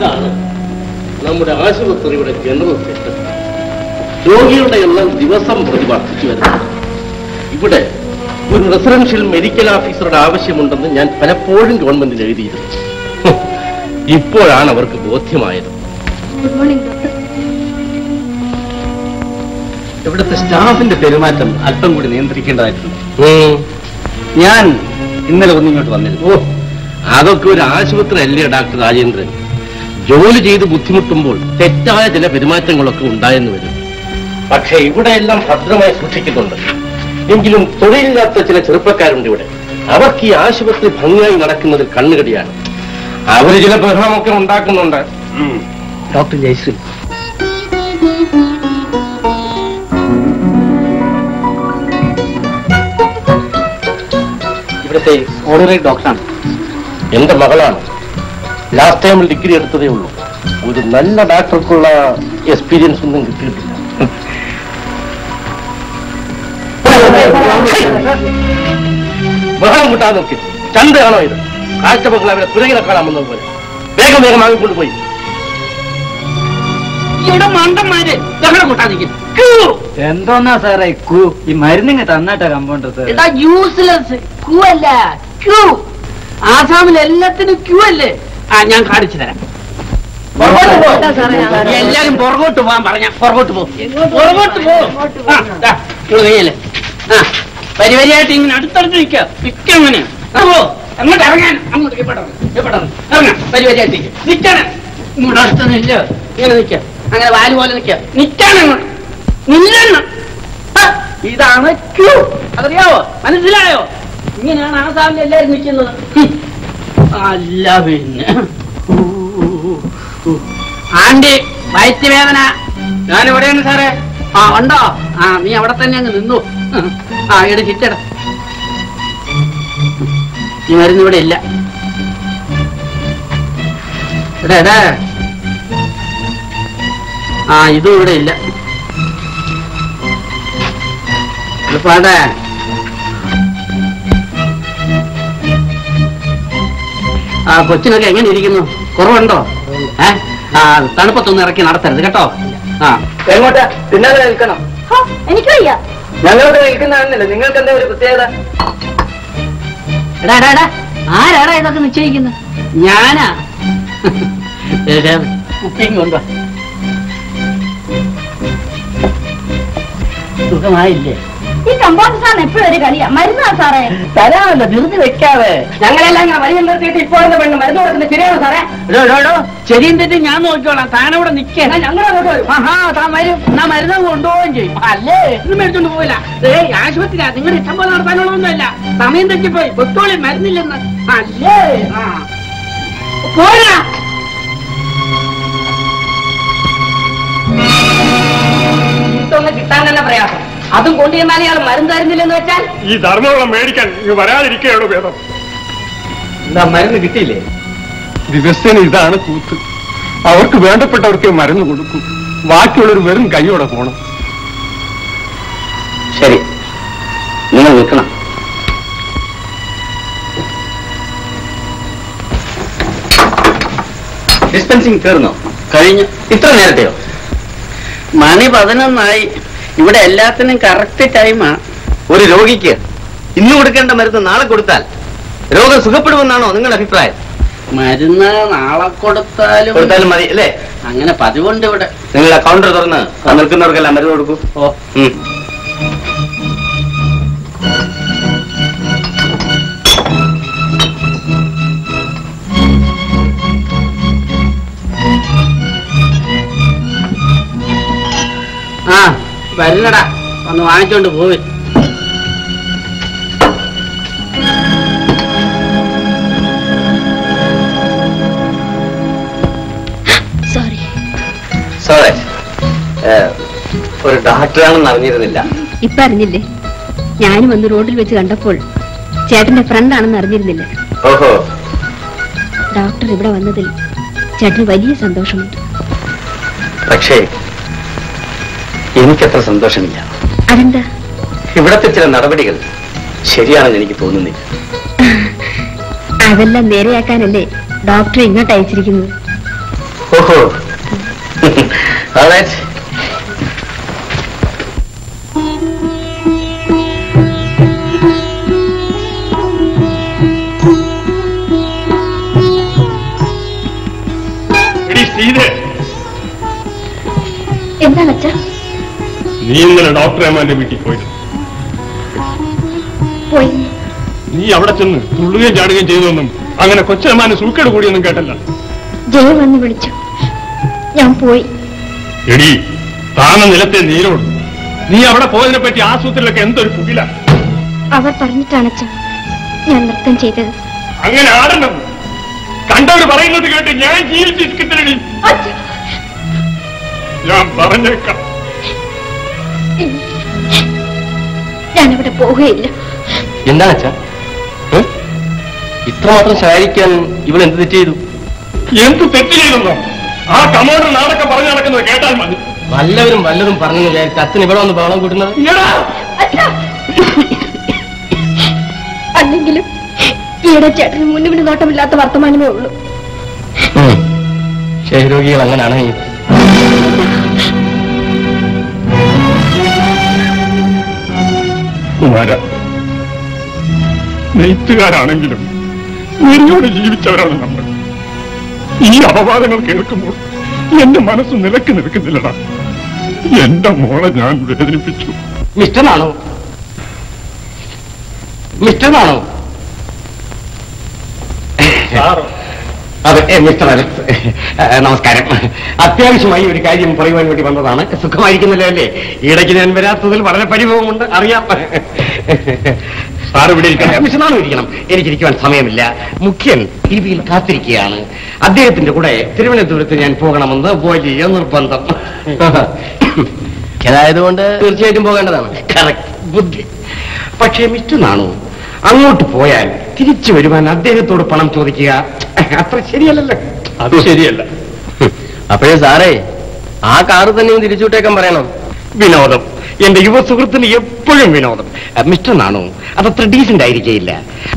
இதுதான் நம்முடைய ஆஸ்பத்திரியோட ஜெனரல் சிஸ்டம். രോഗികളുടെ എല്ലാം ദിവസം പ്രതി വർദ്ധിച്ചു വരുന്നു. ഇവിടെ ഒരു റെസിഡൻഷ്യൽ മെഡിക്കൽ ഓഫീസറുടെ ആവശ്യമുണ്ടെന്ന് ഞാൻ പലപ്പോഴും ഗവൺമെന്റിന് എഴുതിയിരുന്നു. ഇപ്പോഴാണ് അവർക്ക് ബോധ്യമായത്. Good morning doctor. ഇവിടുത്തെ സ്റ്റാഫിന്റെ പെരുമാറ്റം അല്പം കൂടി നിയന്ത്രിക്കേണ്ടതായിട്ടുണ്ട്. ഞാൻ ഇന്നലെ ഒന്നിങ്ങോട്ട് വന്നിരുന്നു. ഓ, അതൊക്കെ ഒരു ആശുപത്രി അല്ലേ ഡോക്ടർ രാജേന്ദ്രൻ. ജോലി ചെയ്ത് ബുദ്ധിമുട്ടുമ്പോൾ തെറ്റായ ചില പെരുമാറ്റങ്ങളൊക്കെ ഉണ്ടായെന്ന് വരും. പക്ഷേ ഇവിടെയെല്ലാം ഭദ്രമായി സൂക്ഷിക്കുന്നുണ്ട്. എങ്കിലും തൊഴിലില്ലാത്ത ചില ചെറുപ്പക്കാരുണ്ട് ഇവിടെ. അവർക്ക് ഈ ആശുപത്രി ഭംഗിയായി നടക്കുന്നത് കണ്ണുകടിയാണ്. അവര് ചില ബഹളമൊക്കെ ഉണ്ടാക്കുന്നുണ്ട്. ഡോക്ടർ ജയശ്രീ, ഇവിടുത്തെ ഓണററി ഡോക്ടറാണ്. എന്റെ മകളാണ്. ലാസ്റ്റ് ടൈമിൽ ഡിഗ്രി എടുത്തതേ ഉള്ളൂ. ഒരു നല്ല ഡോക്ടർക്കുള്ള എക്സ്പീരിയൻസ് ഒന്നും കിട്ടിയിട്ടില്ല. ബഹളം കൂട്ടാൻ നോക്കി ചന്തയാണോ ഇത്? കാഴ്ചമക്കൾ അവരെ പിറകിനെ കാണാമെന്ന പോലെ വേഗം വേഗം ആങ്ങിക്കൊണ്ടുപോയി. എന്തോന്നാ സാറേ കൂ? ഈ മരുന്നിങ്ങ് തന്നാട്ടാ കമ്പൗണ്ടർ സാർ. യൂസ്ലെസ് ക്യൂ അല്ല, ക്യൂ. ആസാമിൽ എല്ലാത്തിനും ക്യൂ അല്ലേ? ആ, ഞാൻ കാണിച്ചു തരാം. എല്ലാരും പുറകോട്ട് പോകാൻ പറഞ്ഞ പുറകോട്ട് പോകും. പുറകോട്ട് പോകല്ലേ? ആ, പരിപരിയായിട്ട് ഇങ്ങനെ അടുത്തടുത്ത് നിൽക്കുക. നിൽക്കുക അങ്ങനെ ആവോ? അങ്ങോട്ട് ഇറങ്ങാൻ, അങ്ങോട്ട് എപ്പോഴും എപ്പോഴും ഇറങ്ങാൻ പരിപരിയായിട്ട് നിൽക്കണം. ഇങ്ങോട്ട് അടുത്തൊന്നുമില്ല, ഇങ്ങനെ നിൽക്കുക, അങ്ങനെ വാല് പോലെ നിൽക്കുക. നിൽക്കണം, അങ്ങോട്ട് നില്ലണം. ഇതാണ് ക്യൂ. അതറിയാവോ? മനസ്സിലായോ? ഇങ്ങനെയാണ് ആസാമിൽ എല്ലാവരും നിൽക്കുന്നത്. അല്ല പിന്നെ ആണ്ടി വയറ്റുവേദന ഞാൻ എവിടെയാണ് സാറേ? ആ ഉണ്ടോ? ആ, നീ അവിടെ തന്നെ അങ്ങ് നിന്നു. ആ, എട ചിറ്റട, നീ മരുന്നിവിടെ ഇല്ല. എടാ, ആ ഇതും ഇവിടെ ഇല്ല. എളുപ്പാടേ, ആ കൊച്ചിനൊക്കെ എങ്ങനെ ഇരിക്കുന്നു? കുറവുണ്ടോ? ഏ, ആ തണുപ്പത്തൊന്നും ഇറക്കി നടത്തരുത് കേട്ടോ. ആ, എങ്ങോട്ടാ? പിന്നാലെ നിൽക്കണം. എനിക്ക് വയ്യ. ഞങ്ങളോട് നിൽക്കുന്നതാണെന്നല്ലേ നിങ്ങൾക്ക് എന്താ ഒരു പ്രത്യേകത? എടാ എടാ, ആരാടാ ഇതൊക്കെ നിശ്ചയിക്കുന്നു? ഞാനാ. കൊണ്ടുവാ. സുഖമായില്ലേ? ഈ കമ്പോസ് സാറിന് എപ്പോഴും ഒരു കളിയാ. മരുന്നാ സാറേ? തരാമല്ലോ, ധൃതി വെക്കാതെ. ഞങ്ങളെല്ലാം ഇങ്ങനെ മരുന്ന് നിർത്തിയിട്ട് ഇപ്പോഴത്തെ പെണ്ണ് മരുന്ന് കൊടുക്കുന്നത് ശരിയാണോ സാറേ? ഓടോ, ശരിയും തെറ്റും ഞാൻ നോക്കിക്കോളാം. താനവിടെ നിൽക്കാൻ ഞങ്ങളോട് വരും. ആഹാ, താൻ വരും. എന്നാ മരുന്ന് കൊണ്ടുപോവുകയും ചെയ്യും. അല്ലേ ഒന്നും മേടിച്ചോണ്ട് പോവില്ല. ഏ, ആശുപത്രി നിങ്ങൾ ഇഷ്ടം പോലെ നടത്താനുള്ളതൊന്നുമല്ല. സമയം തെറ്റിപ്പോയി. കൊത്തോളി മരുന്നില്ലെന്ന്. അല്ലേ? ആ, പോരാ. ഇതൊന്ന് കിട്ടാൻ തന്നെ പ്രയാസം. അതും കൊണ്ടുവന്നാലേ അയാൾ മരുന്ന് തരുന്നില്ലെന്ന് വെച്ചാൽ ഈ ധർമ്മവളം മേടിക്കാൻ വരാതിരിക്കുകയാണ് വേദം. എന്താ മരുന്ന് കിട്ടിയില്ലേ? ദിവസേന ഇതാണ് കൂത്ത്. അവർക്ക് വേണ്ടപ്പെട്ടവർക്ക് മരുന്ന് കൊടുക്കും. ബാക്കിയുള്ളവർ വെറും കൈയോടെ പോണം. ശരി, നിങ്ങൾ നിൽക്കണം. ഡിസ്പെൻസിങ് കയറുന്നോ? കഴിഞ്ഞു. ഇത്ര നേരത്തെയോ? മണി പതിനൊന്നായി. ഇവിടെ എല്ലാത്തിനും കറക്റ്റ് ടൈമാ. ഒരു രോഗിക്ക് ഇന്ന് കൊടുക്കേണ്ട മരുന്ന് നാളെ കൊടുത്താൽ രോഗം സുഖപ്പെടുമെന്നാണോ നിങ്ങളുടെ അഭിപ്രായം? മരുന്ന് നാളെ കൊടുത്താലും കൊടുത്താലും മതി അല്ലേ? അങ്ങനെ പതിവുണ്ട് ഇവിടെ. നിങ്ങൾ കൗണ്ടർ തുറന്ന് നിൽക്കുന്നവർക്കെല്ലാം മരുന്ന് കൊടുക്കൂ. ഓ, ആ വരുന്നടാ, ഒന്ന് വാങ്ങിച്ചോണ്ട് പോയി. സോറി സോറി, ഒരു ഡോക്ടറാണെന്ന് അറിഞ്ഞിരുന്നില്ല. ഇപ്പൊ അറിഞ്ഞില്ലേ? ഞാനും ഒന്ന് റോഡിൽ വെച്ച് കണ്ടപ്പോൾ ചേട്ടന്റെ ഫ്രണ്ട് ആണെന്ന് അറിഞ്ഞിരുന്നില്ല. ഓഹോ, ഡോക്ടർ ഇവിടെ വന്നതിൽ ചേട്ടന് വലിയ സന്തോഷമുണ്ട്. പക്ഷേ എനിക്കത്ര സന്തോഷമില്ല. അതെന്താ? ഇവിടത്തെ ചില നടപടികൾ ശരിയാണെന്ന് എനിക്ക് തോന്നുന്നില്ല. അതെല്ലാം നേരെയാക്കാനല്ലേ ഡോക്ടറെ ഇങ്ങോട്ട് അയച്ചിരിക്കുന്നത്. Oh. All right. என்ன லட்சா? நீங்கள டாக்டர் அம்மாண்ட வீட்டுக்கு போய் போய் நீ அவள ചെന്ന് തുള്ളുകയും ചാടുകയും ചെയ്തൊന്നും അങ്ങനെ കൊച്ചമാനെ സുൽക്കട കൂടിയൊന്നും കേട്ടല്ല. ജയ വന്ന് വിളിച്ചു. ഞാൻ പോയി. എടി താന നിലത്തെ നീരോട് നീ അവിടെ പോയതിനെ പറ്റി ആസൂത്രിലൊക്കെ എന്തൊരു പുകില. അവർ പറഞ്ഞിട്ടാണ് അച്ഛൻ ഞാൻ നൃത്തം ചെയ്തത്. അങ്ങനെ ആടണം. കണ്ടവർ പറയുന്നത് കേട്ട് ഞാൻ ജീവിച്ചിരിക്കത്തില്ലടി. അച്ഛൻ ഞാൻ പറഞ്ഞേക്കാം. ഞാനിവിടെ പോവുകയില്ല. എന്താണ് അച്ഛാ ഇത്രമാത്രം ശാരിക്കാൻ ഇവിടെ എന്ത് തെറ്റ് ചെയ്തു? എന്ത് തെറ്റ് ചെയ്തെന്നോ? ആ കമാൻഡർ നാടൊക്കെ പറഞ്ഞു നടക്കുന്നത് കേട്ടാൽ മതി. വല്ലവരും വല്ലതും പറഞ്ഞു വിചാരിച്ച അച്ഛൻ ഇവിടെ വന്ന് ബഹളം കൂട്ടുന്നത്. അല്ലെങ്കിലും ഈയിടെ ചേട്ടന് മുന്നിന് നോട്ടമില്ലാത്ത വർത്തമാനമേ ഉള്ളൂ. ശരീരോഗികൾ അങ്ങനാണ്. കുമാര നെയ്ത്തുകാരാണെങ്കിലും നിന്നോട് ജീവിച്ചവരാണ് നമ്മൾ. ഈ അപവാദങ്ങൾ കേൾക്കുമ്പോൾ എന്റെ മനസ്സ് നിലക്ക് നിൽക്കുന്നില്ലടാ. എന്റെ മോളെ ഞാൻ വേദനിപ്പിച്ചു. മിസ്റ്ററാണോ മിസ്റ്ററാണോ അതെ മിസ്റ്റർ അലക്സ് നമസ്കാരം. അത്യാവശ്യമായി ഒരു കാര്യം പറയുവാൻ വേണ്ടി വന്നതാണ്. സുഖമായിരിക്കുന്നില്ല അല്ലേ? ഇടയ്ക്ക് ഞാൻ വരാത്തതിൽ വളരെ പരിഭവമുണ്ട് അറിയാം. സാർ ഇവിടെ മിസ്റ്ററാണോ? ഇരിക്കണം. എനിക്കിരിക്കുവാൻ സമയമില്ല. മുഖ്യൻ ടിവിയിൽ കാത്തിരിക്കുകയാണ്. അദ്ദേഹത്തിന്റെ കൂടെ തിരുവനന്തപുരത്ത് ഞാൻ പോകണമെന്ന് വലിയ നിർബന്ധം. അതായതുകൊണ്ട് തീർച്ചയായിട്ടും പോകേണ്ടതാണ്. കറക്റ്റ് ബുദ്ധി. പക്ഷേ മിസ്റ്ററാണോ അങ്ങോട്ട് പോയാൽ തിരിച്ചു വരുവാൻ അദ്ദേഹത്തോട് പണം ചോദിക്കുക അത്ര ശരിയല്ലല്ലോ. അത് ശരിയല്ല. അപ്പോഴേ സാറേ ആ കാറ് തന്നെ തിരിച്ചുവിട്ടേക്കാൻ പറയണം. വിനോദം എന്റെ യുവ സുഹൃത്തിന് എപ്പോഴും വിനോദം. മിസ്റ്റർ നാണു അതത്ര ഡീസന്റ് ആയിരിക്കയില്ല.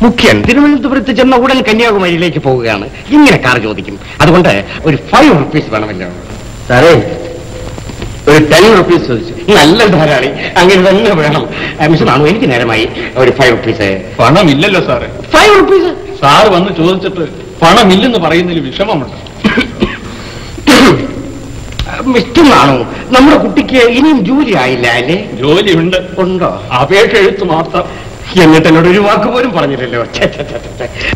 മുഖ്യൻ തിരുവനന്തപുരത്ത് ചെന്ന ഉടൻ കന്യാകുമാരിയിലേക്ക് പോവുകയാണ്. ഇങ്ങനെ കാർ ചോദിക്കും. അതുകൊണ്ട് ഒരു ഫൈവ് റുപ്പീസ് വേണമല്ലോ സാറേ. ഒരു ടെൻ റുപ്പീസ് ചോദിച്ചു. നല്ല ധാരാളി. അങ്ങനെ തന്നെ വേണം. മിസ്റ്റർ നാണു എനിക്ക് നേരമായി. ഒരു ഫൈവ് റുപ്പീസ്. പണം ഇല്ലല്ലോ സാറേ. ഫൈവ് റുപ്പീസ് സാർ വന്ന് ചോദിച്ചിട്ട് പണമില്ലെന്ന് പറയുന്നതിൽ വിഷമമുണ്ട്. മിസ്റ്റർ നാണു നമ്മുടെ കുട്ടിക്ക് ഇനിയും ജോലി ആയില്ല അല്ലേ? ജോലി ഉണ്ട്. ഉണ്ടോ? അപേക്ഷ എഴുത്തു മാത്രം. എന്നിട്ട് എന്നോട് ഒരു വാക്ക് പോലും പറഞ്ഞില്ലല്ലോ.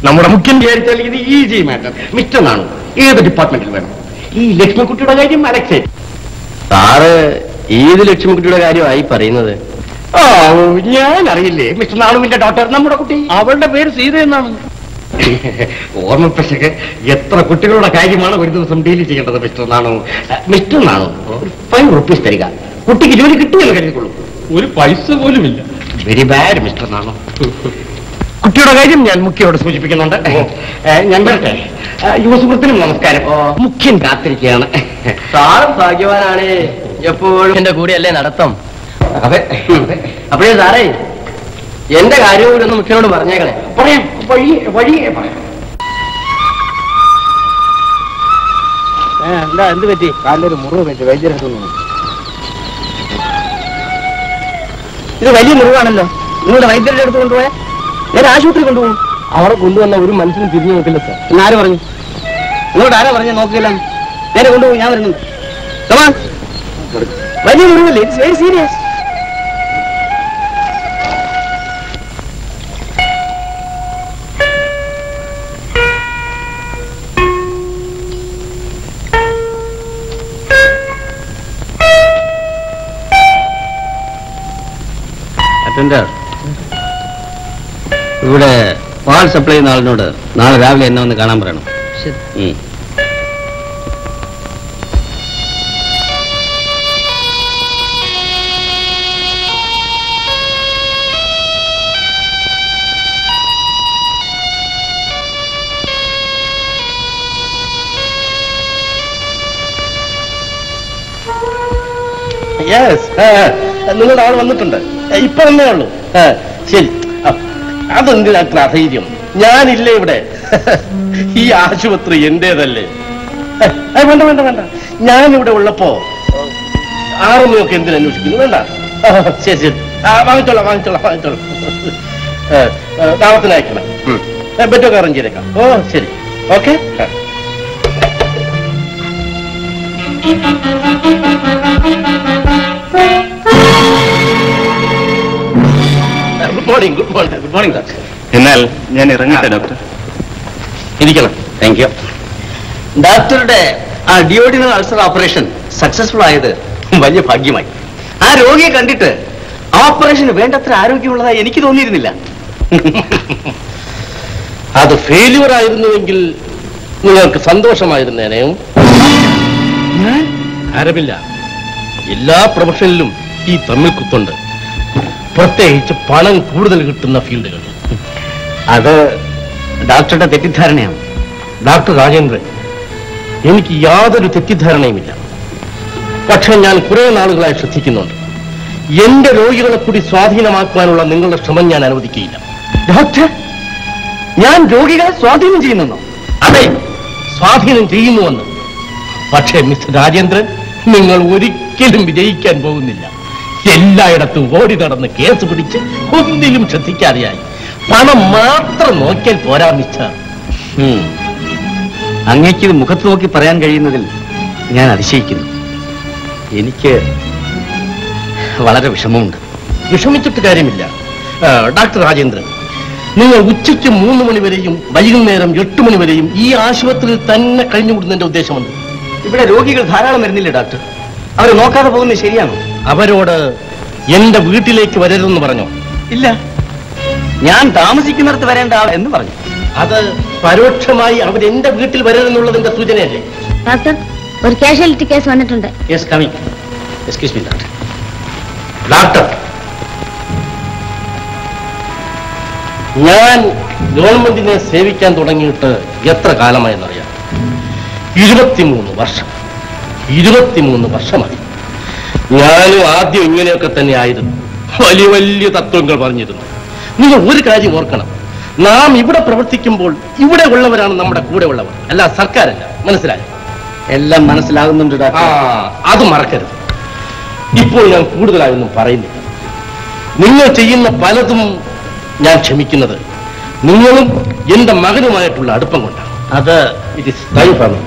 നമ്മുടെ മുഖ്യം വിചാരിച്ചാൽ ഇത് ഈസി മാറ്റർ. മിസ്റ്റർ നാണു ഏത് ഡിപ്പാർട്ട്മെന്റിൽ വേണം? ഈ ലക്ഷ്മിക്കുട്ടിയുടെ കാര്യം അലക്സ് സാറ് ഏത് ലക്ഷ്മിക്കുട്ടിയുടെ കാര്യമായി പറയുന്നത്? ഓ ഞാൻ അറിയില്ലേ മിസ്റ്റർ നാണുവിന്റെ ഡോക്ടർ നമ്മുടെ കുട്ടി. അവളുടെ പേര് സീത എന്നാണ്. ഓർമ്മപ്പശക്ക് എത്ര കുട്ടികളുടെ കാര്യമാണ് ഒരു ദിവസം ഡീൽ ചെയ്യേണ്ടത് മിസ്റ്റർ നാണു. മിസ്റ്റർ നാണു ഒരു ഫൈവ് റുപ്പീസ് തരിക. കുട്ടിക്ക് ജോലി കിട്ടുകയെന്ന് കരുതിക്കൊള്ളൂ. ഒരു പൈസ പോലും ഇല്ല. Very bad mister Nanu. കുട്ടിയുടെ കാര്യം ഞാൻ മുഖ്യയോട് സൂചിപ്പിക്കുന്നുണ്ട്. ഞാൻ വരട്ടെ. യുവസുഹൃത്തിനും നമസ്കാരം. മുഖ്യൻ കാത്തിരിക്കുകയാണ്. സാറും ഭാഗ്യവാനാണ്. എപ്പോഴും എന്റെ കൂടെ അല്ലേ നടത്തം. അതെ. അപ്പോഴേ സാറേ എന്റെ കാര്യം കൂടി ഒന്ന് മുഖ്യനോട് പറഞ്ഞേക്കണേ. പറയാം. വഴി വഴിയേ പറയാം. എന്താ എന്ത് പറ്റി? കാലിലൊരു മുറിവ് പറ്റി വൈദ്യരെടുത്തു. ഇത് വലിയ മുറിവാണല്ലോ. നിങ്ങളുടെ വൈദ്യരുടെ അടുത്ത് കൊണ്ടുപോയാൽ നേരെ ആശുപത്രി കൊണ്ടുപോകും. അവിടെ കൊണ്ടുവന്ന ഒരു മനുഷ്യനും തിരിഞ്ഞു നോക്കില്ല സാർ. എന്നാര് പറഞ്ഞു? നിങ്ങളോട് ആരാ പറഞ്ഞാൽ നോക്കില്ല? നേരെ കൊണ്ടുപോകും. ഞാൻ വരുന്നുണ്ട്. വലിയ മുറിവല്ലേ? It's very serious. ഇവിടെ പാൽ സപ്ലൈ ചെയ്യുന്ന ആളിനോട് നാളെ രാവിലെ എന്നെ ഒന്ന് കാണാൻ പറയണം. നിങ്ങളുടെ ആൾ വന്നിട്ടുണ്ട്. ഇപ്പൊ തന്നെ ഉള്ളൂ. ശരി. അതെന്ത് ഡാക്ടർ അധൈര്യം? ഞാനില്ലേ ഇവിടെ. ഈ ആശുപത്രി എന്റേതല്ലേ. വേണ്ട വേണ്ട വേണ്ട ഞാനിവിടെ ഉള്ളപ്പോ ആറുമണിയൊക്കെ എന്തിനാ അന്വേഷിക്കുന്നു. വേണ്ട ശരി ശരി വാങ്ങിച്ചോളാം വാങ്ങിച്ചോളാം വാങ്ങിച്ചോളാം. താമസത്തിന് അയക്കണം. ബെറ്റൊക്കെ അറേഞ്ച് ചെയ്തേക്കാം. ഓ ശരി okay. Good morning good morning good morning doctor. എന്നാൽ ഞാൻ ഇറങ്ങട്ടെ ഡോക്ടർ. ഇരിക്കണം. Thank you. ഡോക്ടറുടെ ആ ഡിയോഡിനൽ അൾസർ ഓപ്പറേഷൻ സക്സസ്ഫുൾ ആയത് വലിയ ഭാഗ്യമായി. ആ രോഗിയെ കണ്ടിട്ട് ഓപ്പറേഷന് വേണ്ടത്ര ആരോഗ്യമുള്ളതായി എനിക്ക് തോന്നിയിരുന്നില്ല. അത് ഫെയില്യൂർ ആയിരുന്നുവെങ്കിൽ നിങ്ങൾക്ക് സന്തോഷമായിരുന്നേനെ. കാര്യമില്ല, എല്ലാ പ്രൊഫഷനിലും ഈ തമ്മിൽ കുത്തുണ്ട്, പ്രത്യേകിച്ച് പണം കൂടുതൽ കിട്ടുന്ന ഫീൽഡുകൾ. അത് ഡോക്ടറുടെ തെറ്റിദ്ധാരണയാണ്. ഡോക്ടർ രാജേന്ദ്രൻ, എനിക്ക് യാതൊരു തെറ്റിദ്ധാരണയുമില്ല. പക്ഷെ ഞാൻ കുറേ നാളുകളായി ശ്രദ്ധിക്കുന്നുണ്ട്, എന്റെ രോഗികളെ കൂടി സ്വാധീനമാക്കുവാനുള്ള നിങ്ങളുടെ ശ്രമം ഞാൻ അനുവദിക്കുകയില്ല. ഡോക്ടർ, ഞാൻ രോഗികളെ സ്വാധീനം ചെയ്യുന്നെന്നോ? അതെ, സ്വാധീനം ചെയ്യുന്നുവെന്ന്. പക്ഷേ മിസ്റ്റർ രാജേന്ദ്രൻ, നിങ്ങൾ ഒരിക്കലും വിജയിക്കാൻ പോകുന്നില്ല. എല്ലായിടത്തും ഓടി നടന്ന് കേസ് പിടിച്ച് ഒന്നിലും ശ്രദ്ധിക്കാതെയായി. പണം മാത്രം നോക്കിയാൽ പോരാ മിസ്റ്റർ. അങ്ങേക്ക് മുഖത്ത് നോക്കി പറയാൻ കഴിയുന്നതിൽ ഞാൻ അതിശയിക്കുന്നു. എനിക്ക് വളരെ വിഷമമുണ്ട്. വിഷമിച്ചിട്ട് കാര്യമില്ല ഡോക്ടർ രാജേന്ദ്രൻ. നിങ്ങൾ ഉച്ചയ്ക്ക് മൂന്ന് മണിവരെയും വൈകുന്നേരം എട്ട് മണിവരെയും ഈ ആശുപത്രിയിൽ തന്നെ കഴിഞ്ഞുകൂടുന്നതിന്റെ ഉദ്ദേശമുണ്ട്. ഇവിടെ രോഗികൾ ധാരാളം വരുന്നില്ല ഡോക്ടർ. അവരെ നോക്കാതെ പോകുന്നത് ശരിയാണോ? അവരോട് എന്റെ വീട്ടിലേക്ക് വരരുതെന്ന് പറഞ്ഞോ? ഇല്ല, ഞാൻ താമസിക്കുന്നിടത്ത് വരേണ്ട ആൾ എന്ന് പറഞ്ഞു. അത് പരോക്ഷമായി അവരെന്റെ വീട്ടിൽ വരരുതെന്നുള്ളതിന്റെ സൂചനയല്ലേ ഡോക്ടർ? ഒരു കാഷ്വാലിറ്റി കേസ് വന്നിട്ടുണ്ട്. Yes, coming. Excuse me doctor. Doctor, ഞാൻ ഗവൺമെന്റിനെ സേവിക്കാൻ തുടങ്ങിയിട്ട് എത്ര കാലമായെന്നറിയാം? ഇരുപത്തിമൂന്ന് വർഷം. ഇരുപത്തിമൂന്ന് വർഷമായി. ഞാനും ആദ്യം ഇങ്ങനെയൊക്കെ തന്നെ ആയിരുന്നു. വലിയ വലിയ തത്വങ്ങൾ പറഞ്ഞിരുന്നു. നിങ്ങൾ ഒരു കാര്യം ഓർക്കണം, നാം ഇവിടെ പ്രവർത്തിക്കുമ്പോൾ ഇവിടെ ഉള്ളവരാണ് നമ്മുടെ കൂടെ ഉള്ളവർ, അല്ല സർക്കാരല്ല. മനസ്സിലായോ? എല്ലാം മനസ്സിലാകുന്നുണ്ട് ഡോക്ടർ. അത് മറക്കരുത്. ഇപ്പോൾ ഞാൻ കൂടുതലായൊന്നും പറയുന്നില്ല. നിങ്ങൾ ചെയ്യുന്ന പലതും ഞാൻ ക്ഷമിക്കുന്നത് നിങ്ങളും എന്റെ മകനുമായിട്ടുള്ള അടുപ്പം കൊണ്ടാണ്. അത് it is time for me.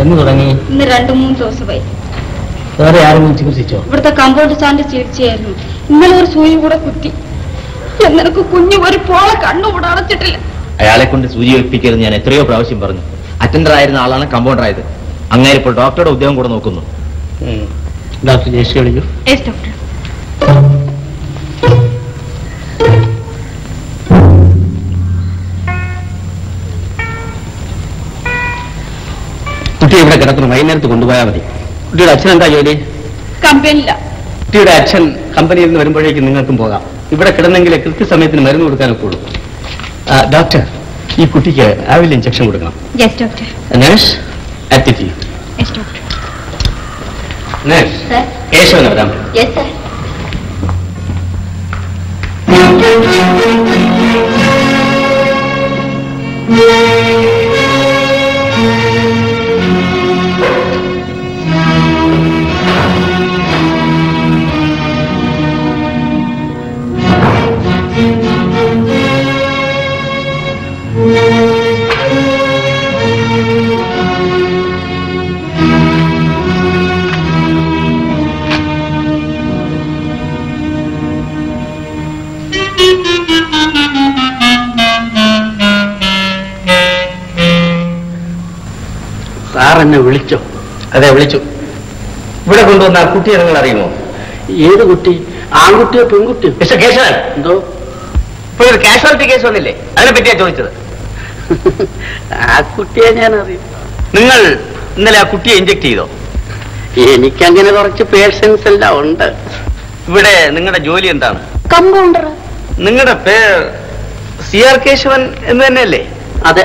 എന്ന് തുടങ്ങി ഇന്ന് രണ്ടു മൂന്ന് ദിവസമായി. വേറെ ആരെങ്കിലും ചികിത്സിച്ചോ? ഇവിടുത്തെ കമ്പൗണ്ട് സ്റ്റാൻഡ് ചികിത്സയായിരുന്നു. ഇന്നലെ ഒരു സൂചി കൂടെ കുത്തി. എന്നിടക്ക് കുഞ്ഞു ഒരു പോളെ കണ്ണുകൂടെ അടച്ചിട്ടില്ല. അയാളെ കൊണ്ട് സൂചി വെപ്പിക്കരുത് ഞാൻ എത്രയോ പ്രാവശ്യം പറഞ്ഞു. അറ്റൻഡർ ആയിരുന്ന ആളാണ് കമ്പൗണ്ടർ ആയത്. അങ്ങനെ ഇപ്പോൾ ഡോക്ടറുടെ ഉദ്യോഗം കൂടെ നോക്കുന്നു. ഡോക്ടർ ജയശ്രീ വിളിക്കൂ. Yes doctor. കുട്ടി ഇവിടെ കിടക്കുന്നു. വൈകുന്നേരത്ത് കൊണ്ടുപോയാൽ മതി. കുട്ടിയുടെ അച്ഛൻ എന്താ ജോലി? കമ്പനിയില്ല. കുട്ടിയുടെ അച്ഛൻ കമ്പനിയിൽ നിന്ന് വരുമ്പോഴേക്കും നിങ്ങൾക്കും പോകാം. ഇവിടെ കിടന്നെങ്കിലേ കൃത്യസമയത്തിന് മരുന്ന് കൊടുക്കാനൊക്കെ ഉള്ളൂ. ഡോക്ടർ, ഈ കുട്ടിക്ക് ആവിൽ ഇഞ്ചക്ഷൻ കൊടുക്കണം. Nurse, activity. നഴ്സ് കേശവൻ വരാം. എന്നെ വിളിച്ചോ? അതെ വിളിച്ചു. ഇവിടെ കൊണ്ടുവന്ന ആ കുട്ടിയെ നിങ്ങൾ അറിയുമോ? ഏത് കുട്ടി? ആൺകുട്ടിയോ പെൺകുട്ടിയോ? മിസ്റ്റർ കേശവൻ, എന്തോ ഇപ്പോൾ ഒരു കാഷ്വാലിറ്റി കേസ് വന്നില്ലേ, അതിനെ പറ്റിയാ ചോദിച്ചത്. ആ കുട്ടിയെ ഞാൻ അറിയും. നിങ്ങൾ ഇന്നലെ ആ കുട്ടിയെ ഇഞ്ചക്ട് ചെയ്തോ? എനിക്കങ്ങനെ കുറച്ച് പേഷ്യൻസ് എല്ലാം ഉണ്ട്. ഇവിടെ നിങ്ങളുടെ ജോലി എന്താണ്? കമ്പൗണ്ടർ. നിങ്ങളുടെ പേര് സി ആർ കേശവൻ എന്ന് തന്നെയല്ലേ? അതെ,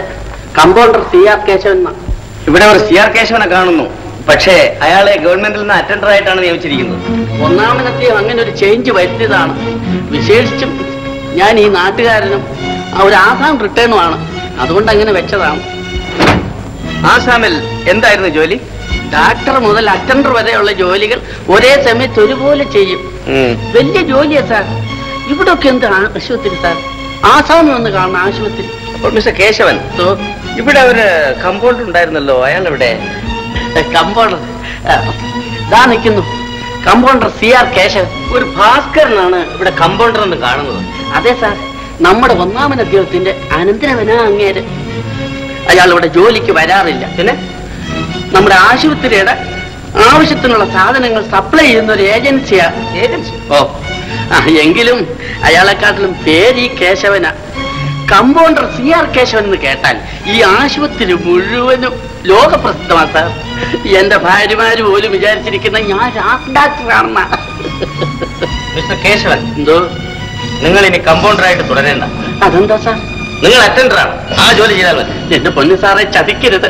കമ്പൗണ്ടർ സി ആർ കേശവൻ. ഇവിടെ ഒരു സി ആർ കേശവനെ കാണുന്നു, പക്ഷേ അയാളെ ഗവൺമെന്റിൽ നിന്ന് അറ്റൻഡർ ആയിട്ടാണ് നിയമിച്ചിരിക്കുന്നത്. ഒന്നാമനത്തെയും അങ്ങനെ ഒരു ചേഞ്ച് വരുത്തിയതാണ്. വിശേഷിച്ചും ഞാൻ ഈ നാട്ടുകാരനും ഒരു ആസാം റിട്ടേണുമാണ്, അതുകൊണ്ട് അങ്ങനെ വെച്ചതാണ്. ആസാമിൽ എന്തായിരുന്നു ജോലി? ഡാക്ടർ മുതൽ അറ്റൻഡർ വരെയുള്ള ജോലികൾ ഒരേ സമയത്ത് ഒരുപോലെ ചെയ്യും. വലിയ ജോലിയാ സാർ. ഇവിടെ ഒക്കെ എന്ത് ആശുപത്രി സാർ, ആസാമി ഒന്ന് കാണണം ആശുപത്രി. മിസ്റ്റർ കേശവൻ, ഇവിടെ ഒരു കമ്പൗണ്ടർ ഉണ്ടായിരുന്നല്ലോ, അയാൾ ഇവിടെ? കമ്പൗണ്ടർ ഇതാ നിൽക്കുന്നു, കമ്പൗണ്ടർ സി ആർ കേശവൻ. ഒരു ഭാസ്കരനാണ് ഇവിടെ കമ്പൗണ്ടർ എന്ന് കാണുന്നത്. അതെ സാർ, നമ്മുടെ ഒന്നാമൻ അദ്ദേഹത്തിന്റെ അനന്തരവനാ അങ്ങേര്. അയാൾ ഇവിടെ ജോലിക്ക് വരാറില്ല. പിന്നെ നമ്മുടെ ആശുപത്രിയുടെ ആവശ്യത്തിനുള്ള സാധനങ്ങൾ സപ്ലൈ ചെയ്യുന്ന ഒരു ഏജൻസിയാ. ഏജൻസി? ഓ, എങ്കിലും അയാളെക്കാട്ടിലും പേര് ഈ കേശവനാ. കമ്പൗണ്ടർ സി ആർ കേശവൻ എന്ന് കേട്ടാൽ ഈ ആശുപത്രി മുഴുവനും ലോകപ്രസിദ്ധമാണ് സാർ. എന്റെ ഭാര്യമാര് പോലും വിചാരിച്ചിരിക്കുന്ന ഞാൻ രാസ് ഡാക്ടറാണെന്നാ. മിസ്റ്റർ കേശവൻ, എന്തോ നിങ്ങൾ ഇനി കമ്പൗണ്ടറായിട്ട് തുടരേണ്ട. അതെന്താ സാർ? നിങ്ങൾ അറ്റൻഡറാണ്, ആ ജോലി ചെയ്താൽ മതി. എന്റെ പൊന്നു സാറെ ചതിക്കരുത്.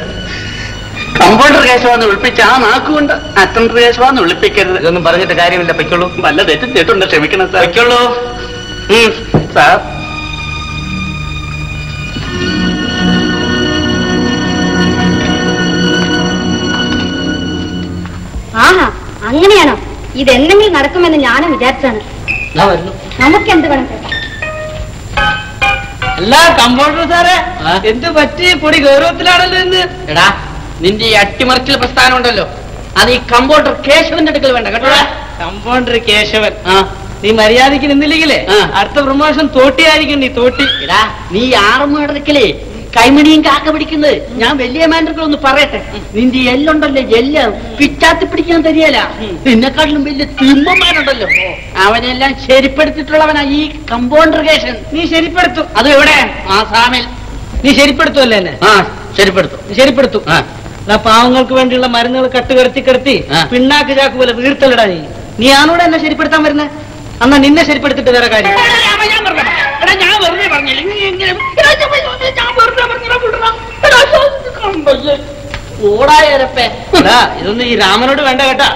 കമ്പൗണ്ടർ കേശവാന്ന് വിളിപ്പിച്ച് ആ നാക്കുകൊണ്ട് അറ്റൻഡർ കേശവാന്ന് വിളിപ്പിക്കരുത്. ഇതൊന്നും പറഞ്ഞിട്ട് കാര്യമില്ല, പൊയ്ക്കോളൂ. വല്ല തെറ്റും തെറ്റുണ്ട്, ക്ഷമിക്കണം സാർ. പൊയ്ക്കോളൂ സാർ. ആഹാ, അങ്ങനെയാണോ? ഇതെന്തെങ്കിലും നടക്കുമെന്ന് ഞാനും വിചാരിച്ചാണ്. നമുക്കെന്ത് വേണം? അല്ല കമ്പൗണ്ടർ സാറേ, എന്ത് പറ്റി? പൊടി ഗൗരവത്തിലാണല്ലോ ഇന്ന്. എടാ, നിന്റെ ഈ അട്ടിമറിക്കൽ പ്രസ്ഥാനം ഉണ്ടല്ലോ, അത് ഈ കമ്പൗണ്ടർ കേശവന്റെ അടുക്കൽ വേണ്ട കേട്ടോ. കമ്പൗണ്ടർ കേശവൻ, നീ മര്യാദയ്ക്ക് നിന്നില്ലെങ്കിലേ അടുത്ത പ്രമോഷൻ തോട്ടിയായിരിക്കും. നീ തോട്ടി. എടാ, നീ ആറന്മുളയുടെ അടുക്കലേ കൈമണിയും കാക്ക പിടിക്കുന്നത് ഞാൻ വലിയ മാൻഡർക്ക് ഒന്ന് പറയട്ടെ. നിന്റെ എല്ലുണ്ടല്ലോ, എല്ല് പിറ്റാത്തി പിടിക്കാൻ തരികയല്ല. നിന്നെക്കാട്ടിലും വലിയ തിമ്മന്മാരുണ്ടല്ലോ, അവനെല്ലാം ശരിപ്പെടുത്തിയിട്ടുള്ളവനാ ഈ കമ്പൗണ്ടർ കേശവൻ. നീ ശരിപ്പെടുത്തു? അത് എവിടെ? ആസാമിൽ. നീ ശരിപ്പെടുത്തുമല്ലോ എന്നെ? ആ, ശരിപ്പെടുത്തും ശരിപ്പെടുത്തും. പാവങ്ങൾക്ക് വേണ്ടിയുള്ള മരുന്നുകൾ കട്ട് കിടത്തി കിടത്തി പിണ്ണാക്ക് ചാക്ക് പോലെ വീർത്തലിടാ നീ. നീ ആണോടെ എന്നെ ശരിപ്പെടുത്താൻ വരുന്നേ? അന്നാ നിന്നെ ശരിപ്പെടുത്തിട്ട് വേറെ കാര്യം. ഓടായരപ്പേ, ഇതൊന്നും ഈ രാമനോട് വേണ്ട കേട്ടാ.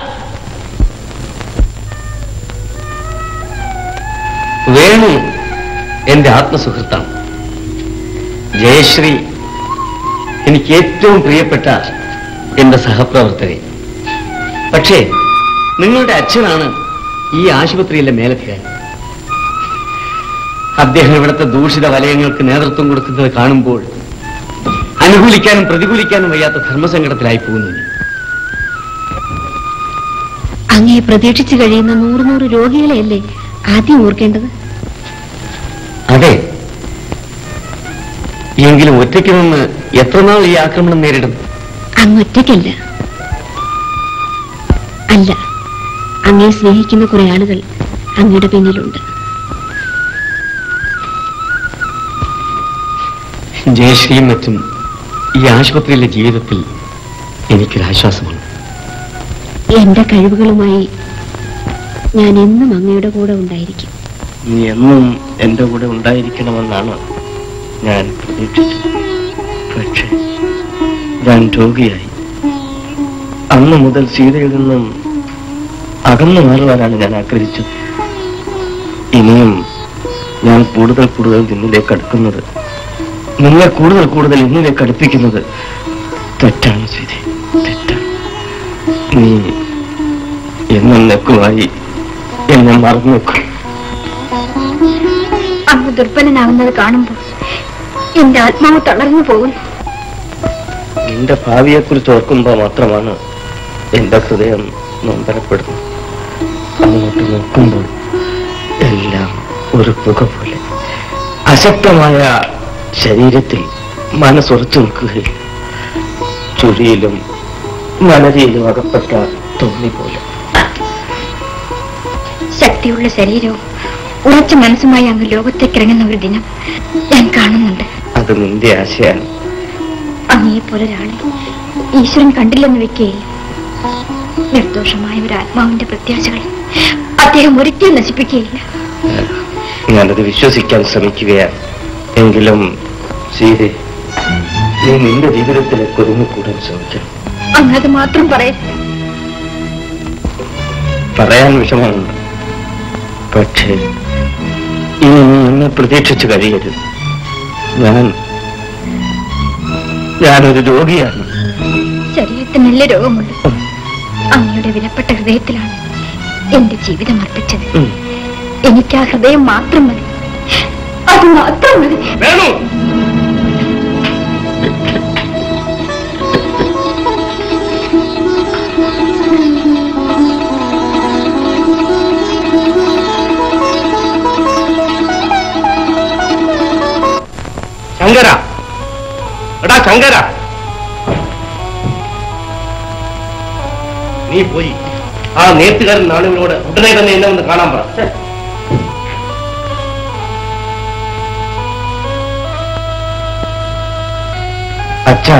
വേണു എന്റെ ആത്മസുഹൃത്താണ്. ജയശ്രീ എനിക്ക് ഏറ്റവും പ്രിയപ്പെട്ട എന്റെ സഹപ്രവർത്തകൻ. പക്ഷേ നിങ്ങളുടെ അച്ഛനാണ് ഈ ആശുപത്രിയിലെ മേലധികാരി. അദ്ദേഹം ഇവിടുത്തെ ദൂഷിത വലയങ്ങൾക്ക് നേതൃത്വം കൊടുക്കുന്നത് കാണുമ്പോൾ അനുകൂലിക്കാനും പ്രതികൂലിക്കാനും വയ്യാത്ത ധർമ്മസങ്കടത്തിലായി പോകുന്നു. അങ്ങേ പ്രതീക്ഷിച്ചു കഴിയുന്ന നൂറ് നൂറ് രോഗികളെയല്ലേ ആദ്യം ഓർക്കേണ്ടത്? അതെ, എങ്കിലും ഒറ്റയ്ക്ക് നിന്ന് എത്രനാൾ ഈ ആക്രമണം നേരിടും? അങ്ങൊറ്റയ്ക്കല്ല. അല്ല, അങ്ങേ സ്നേഹിക്കുന്ന കുറെ ആളുകൾ അങ്ങയുടെ പിന്നിലുണ്ട്. ജയശ്രീയും മറ്റും ഈ ആശുപത്രിയിലെ ജീവിതത്തിൽ എനിക്കൊരാശ്വാസമാണ്. എന്റെ കഴിവുകളുമായി ഞാൻ എന്നും അങ്ങയുടെ കൂടെ ഉണ്ടായിരിക്കും. നീ എന്നും എന്റെ കൂടെ ഉണ്ടായിരിക്കണമെന്നാണ് ഞാൻ പ്രതീക്ഷിച്ചത്. പക്ഷേ ഞാൻ രോഗിയായി. അന്ന് മുതൽ സീതയിൽ നിന്നും അകന്നു മാറുവാനാണ് ഞാൻ ആഗ്രഹിച്ചത്. ഇനിയും ഞാൻ കൂടുതൽ കൂടുതൽ നിന്നിലേക്ക് അടുക്കുന്നത്, നിങ്ങളെ കൂടുതൽ കൂടുതൽ എന്നിലേക്ക് അടുപ്പിക്കുന്നത് തെറ്റാണ് സീത, തെറ്റാണ്. നീ എന്നേക്കുമായി എന്നെ മറന്നു വെക്കും. അങ്ങ് ദുർബലനാകുന്നത് കാണുമ്പോൾ എന്റെ ആത്മാവ് തളർന്നു പോകുന്നു. നിന്റെ ഭാവിയെ കുറിച്ച് ഓർക്കുമ്പോൾ മാത്രമാണ് എന്റെ ഹൃദയം നൊമ്പരപ്പെടുന്നത്. അങ്ങോട്ട് നോക്കുമ്പോൾ എല്ലാം ഒരു പുക പോലെ. അശക്തമായ ശരീരത്തിൽ മനസ്സുറച്ചു നിൽക്കുകയില്ല. ചുഴിയിലും മലരിയിലും അകപ്പെട്ട തോന്നി പോലെ. ശക്തിയുള്ള ശരീരവും ഉറച്ച മനസ്സുമായി അങ്ങ് ലോകത്തേക്കിറങ്ങുന്ന ഒരു ദിനം ഞാൻ കാണുന്നുണ്ട്. അത് നിന്റെ ആശയാണ്. അങ്ങേപ്പോലെ ഒരാളെ ഈശ്വരൻ കണ്ടില്ലെന്ന് വെക്കുകയില്ല. നിർദോഷമായ ഒരു ആത്മാവിന്റെ പ്രത്യാശകളെ അദ്ദേഹം ഒരിക്കലും നശിപ്പിക്കുകയില്ല. ഞാനത് വിശ്വസിക്കാൻ ശ്രമിക്കുകയാണ്. എങ്കിലും സീതെ, നീ നിന്റെ ജീവിതത്തിലേക്ക് ഒതുങ്ങിക്കൂടാൻ ശ്രമിക്കണം. അങ്ങനെ മാത്രം പറയാൻ വിഷമമുണ്ട്. പക്ഷേ ഇനി നീ എന്നെ പ്രതീക്ഷിച്ചു കഴിയരുത്. ഞാൻ ഞാനൊരു രോഗിയാണ്. ശരീരത്തിനല്ല രോഗമുണ്ട്. അങ്ങയുടെ വിലപ്പെട്ട ഹൃദയത്തിലാണ് എന്റെ ജീവിതം അർപ്പിച്ചത്. എനിക്ക് ആ ഹൃദയം മാത്രം മതി, അത് മാത്രം മതി. ശങ്കര, എടാ ശങ്കര, നീ പോയി ആ നേത്തുകാരൻ നാളുകളോട് ഉടനെ തന്നെ എന്നെ ഒന്ന് കാണാൻ പറ. अच्छा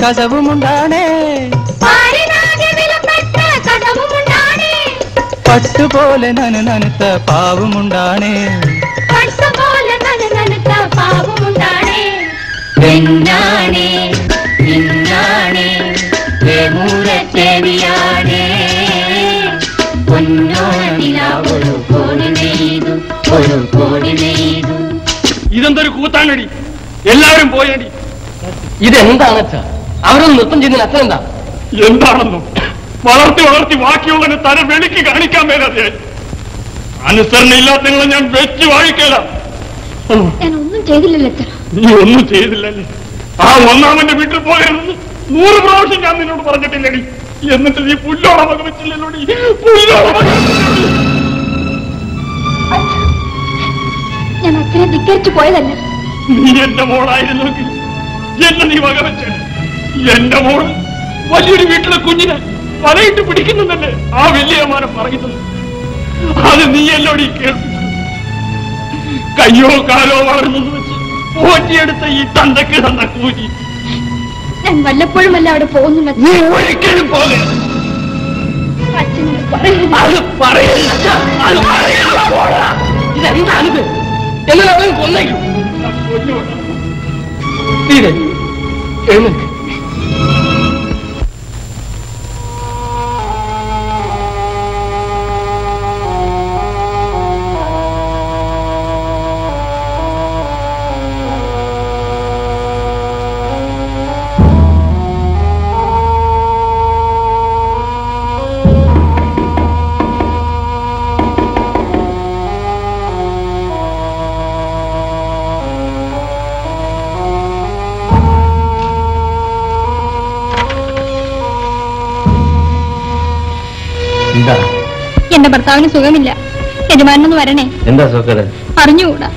கசவுமுண்டானே பட்டு போல நனு நனுத்த பாவுமுண்டானே பெண்ணானே நின்னானே ஏமூரத் தேவியானே பொன்னோனிலா ஒரு கோடி நெய்து ஒரு கோடி நெய்து இதந்தொரு கூத்தானடி எல்லாரும் போயடி ഇതെന്താണ് അച്ഛാ? അവരൊന്നും നൃത്തം ചെയ്യുന്നതിന് അച്ഛൻ എന്താ? എന്താണെന്നും വളർത്തി വളർത്തി വാക്കിയോളെ തല വെളിക്ക് കാണിക്കാൻ മേലാതെ അനുസരണ ഇല്ലാത്തങ്ങളെ ഞാൻ വെച്ച് വാഴിക്കല. ഞാൻ ഒന്നും ചെയ്തില്ലല്ലോ അച്ഛാ. നീ ഒന്നും ചെയ്തില്ലല്ലേ? ആ ഒന്നാമന്റെ വീട്ടിൽ പോകരുത് നൂറ് പ്രാവശ്യം ഞാൻ നിന്നോട് പറഞ്ഞിട്ടില്ലടി. എന്നിട്ട് നീ പുല്ലോടെ മക വെച്ചില്ലോടി. ഞാൻ അച്ഛനെ ധിക്കരിച്ചു പോയതല്ല. നീ എന്റെ മോളായിരുന്നു എന്നെ നീ വക വെച്ചത്. എന്റെ മോൾ വലിയൊരു വീട്ടിലെ കുഞ്ഞിനെ വലയിട്ട് പിടിക്കുന്നുണ്ടല്ലേ ആ വലിയമാനം പറയുന്നത്. അത് നീയല്ലോടി കേൾപ്പിച്ചു. കയ്യോ കാലോ വളർന്നത് വെച്ച് പോറ്റിയെടുത്ത ഈ തന്തക്ക് തന്ന കൂലി. ഞാൻ വല്ലപ്പോഴും അല്ല അവിടെ പോകുന്നില്ല. നീ ഒരിക്കലും പോകരുത്. ഇതെന്താണിത്? എല്ലാവരും കൊന്നേക്കും. തീരെ എഴുന്നേക്ക്. എന്റെ ഭർത്താവിന് സുഖമില്ല. യജമാനൊന്ന് വരണേ. എന്താ സുഖം? അറിഞ്ഞുകൂടാ.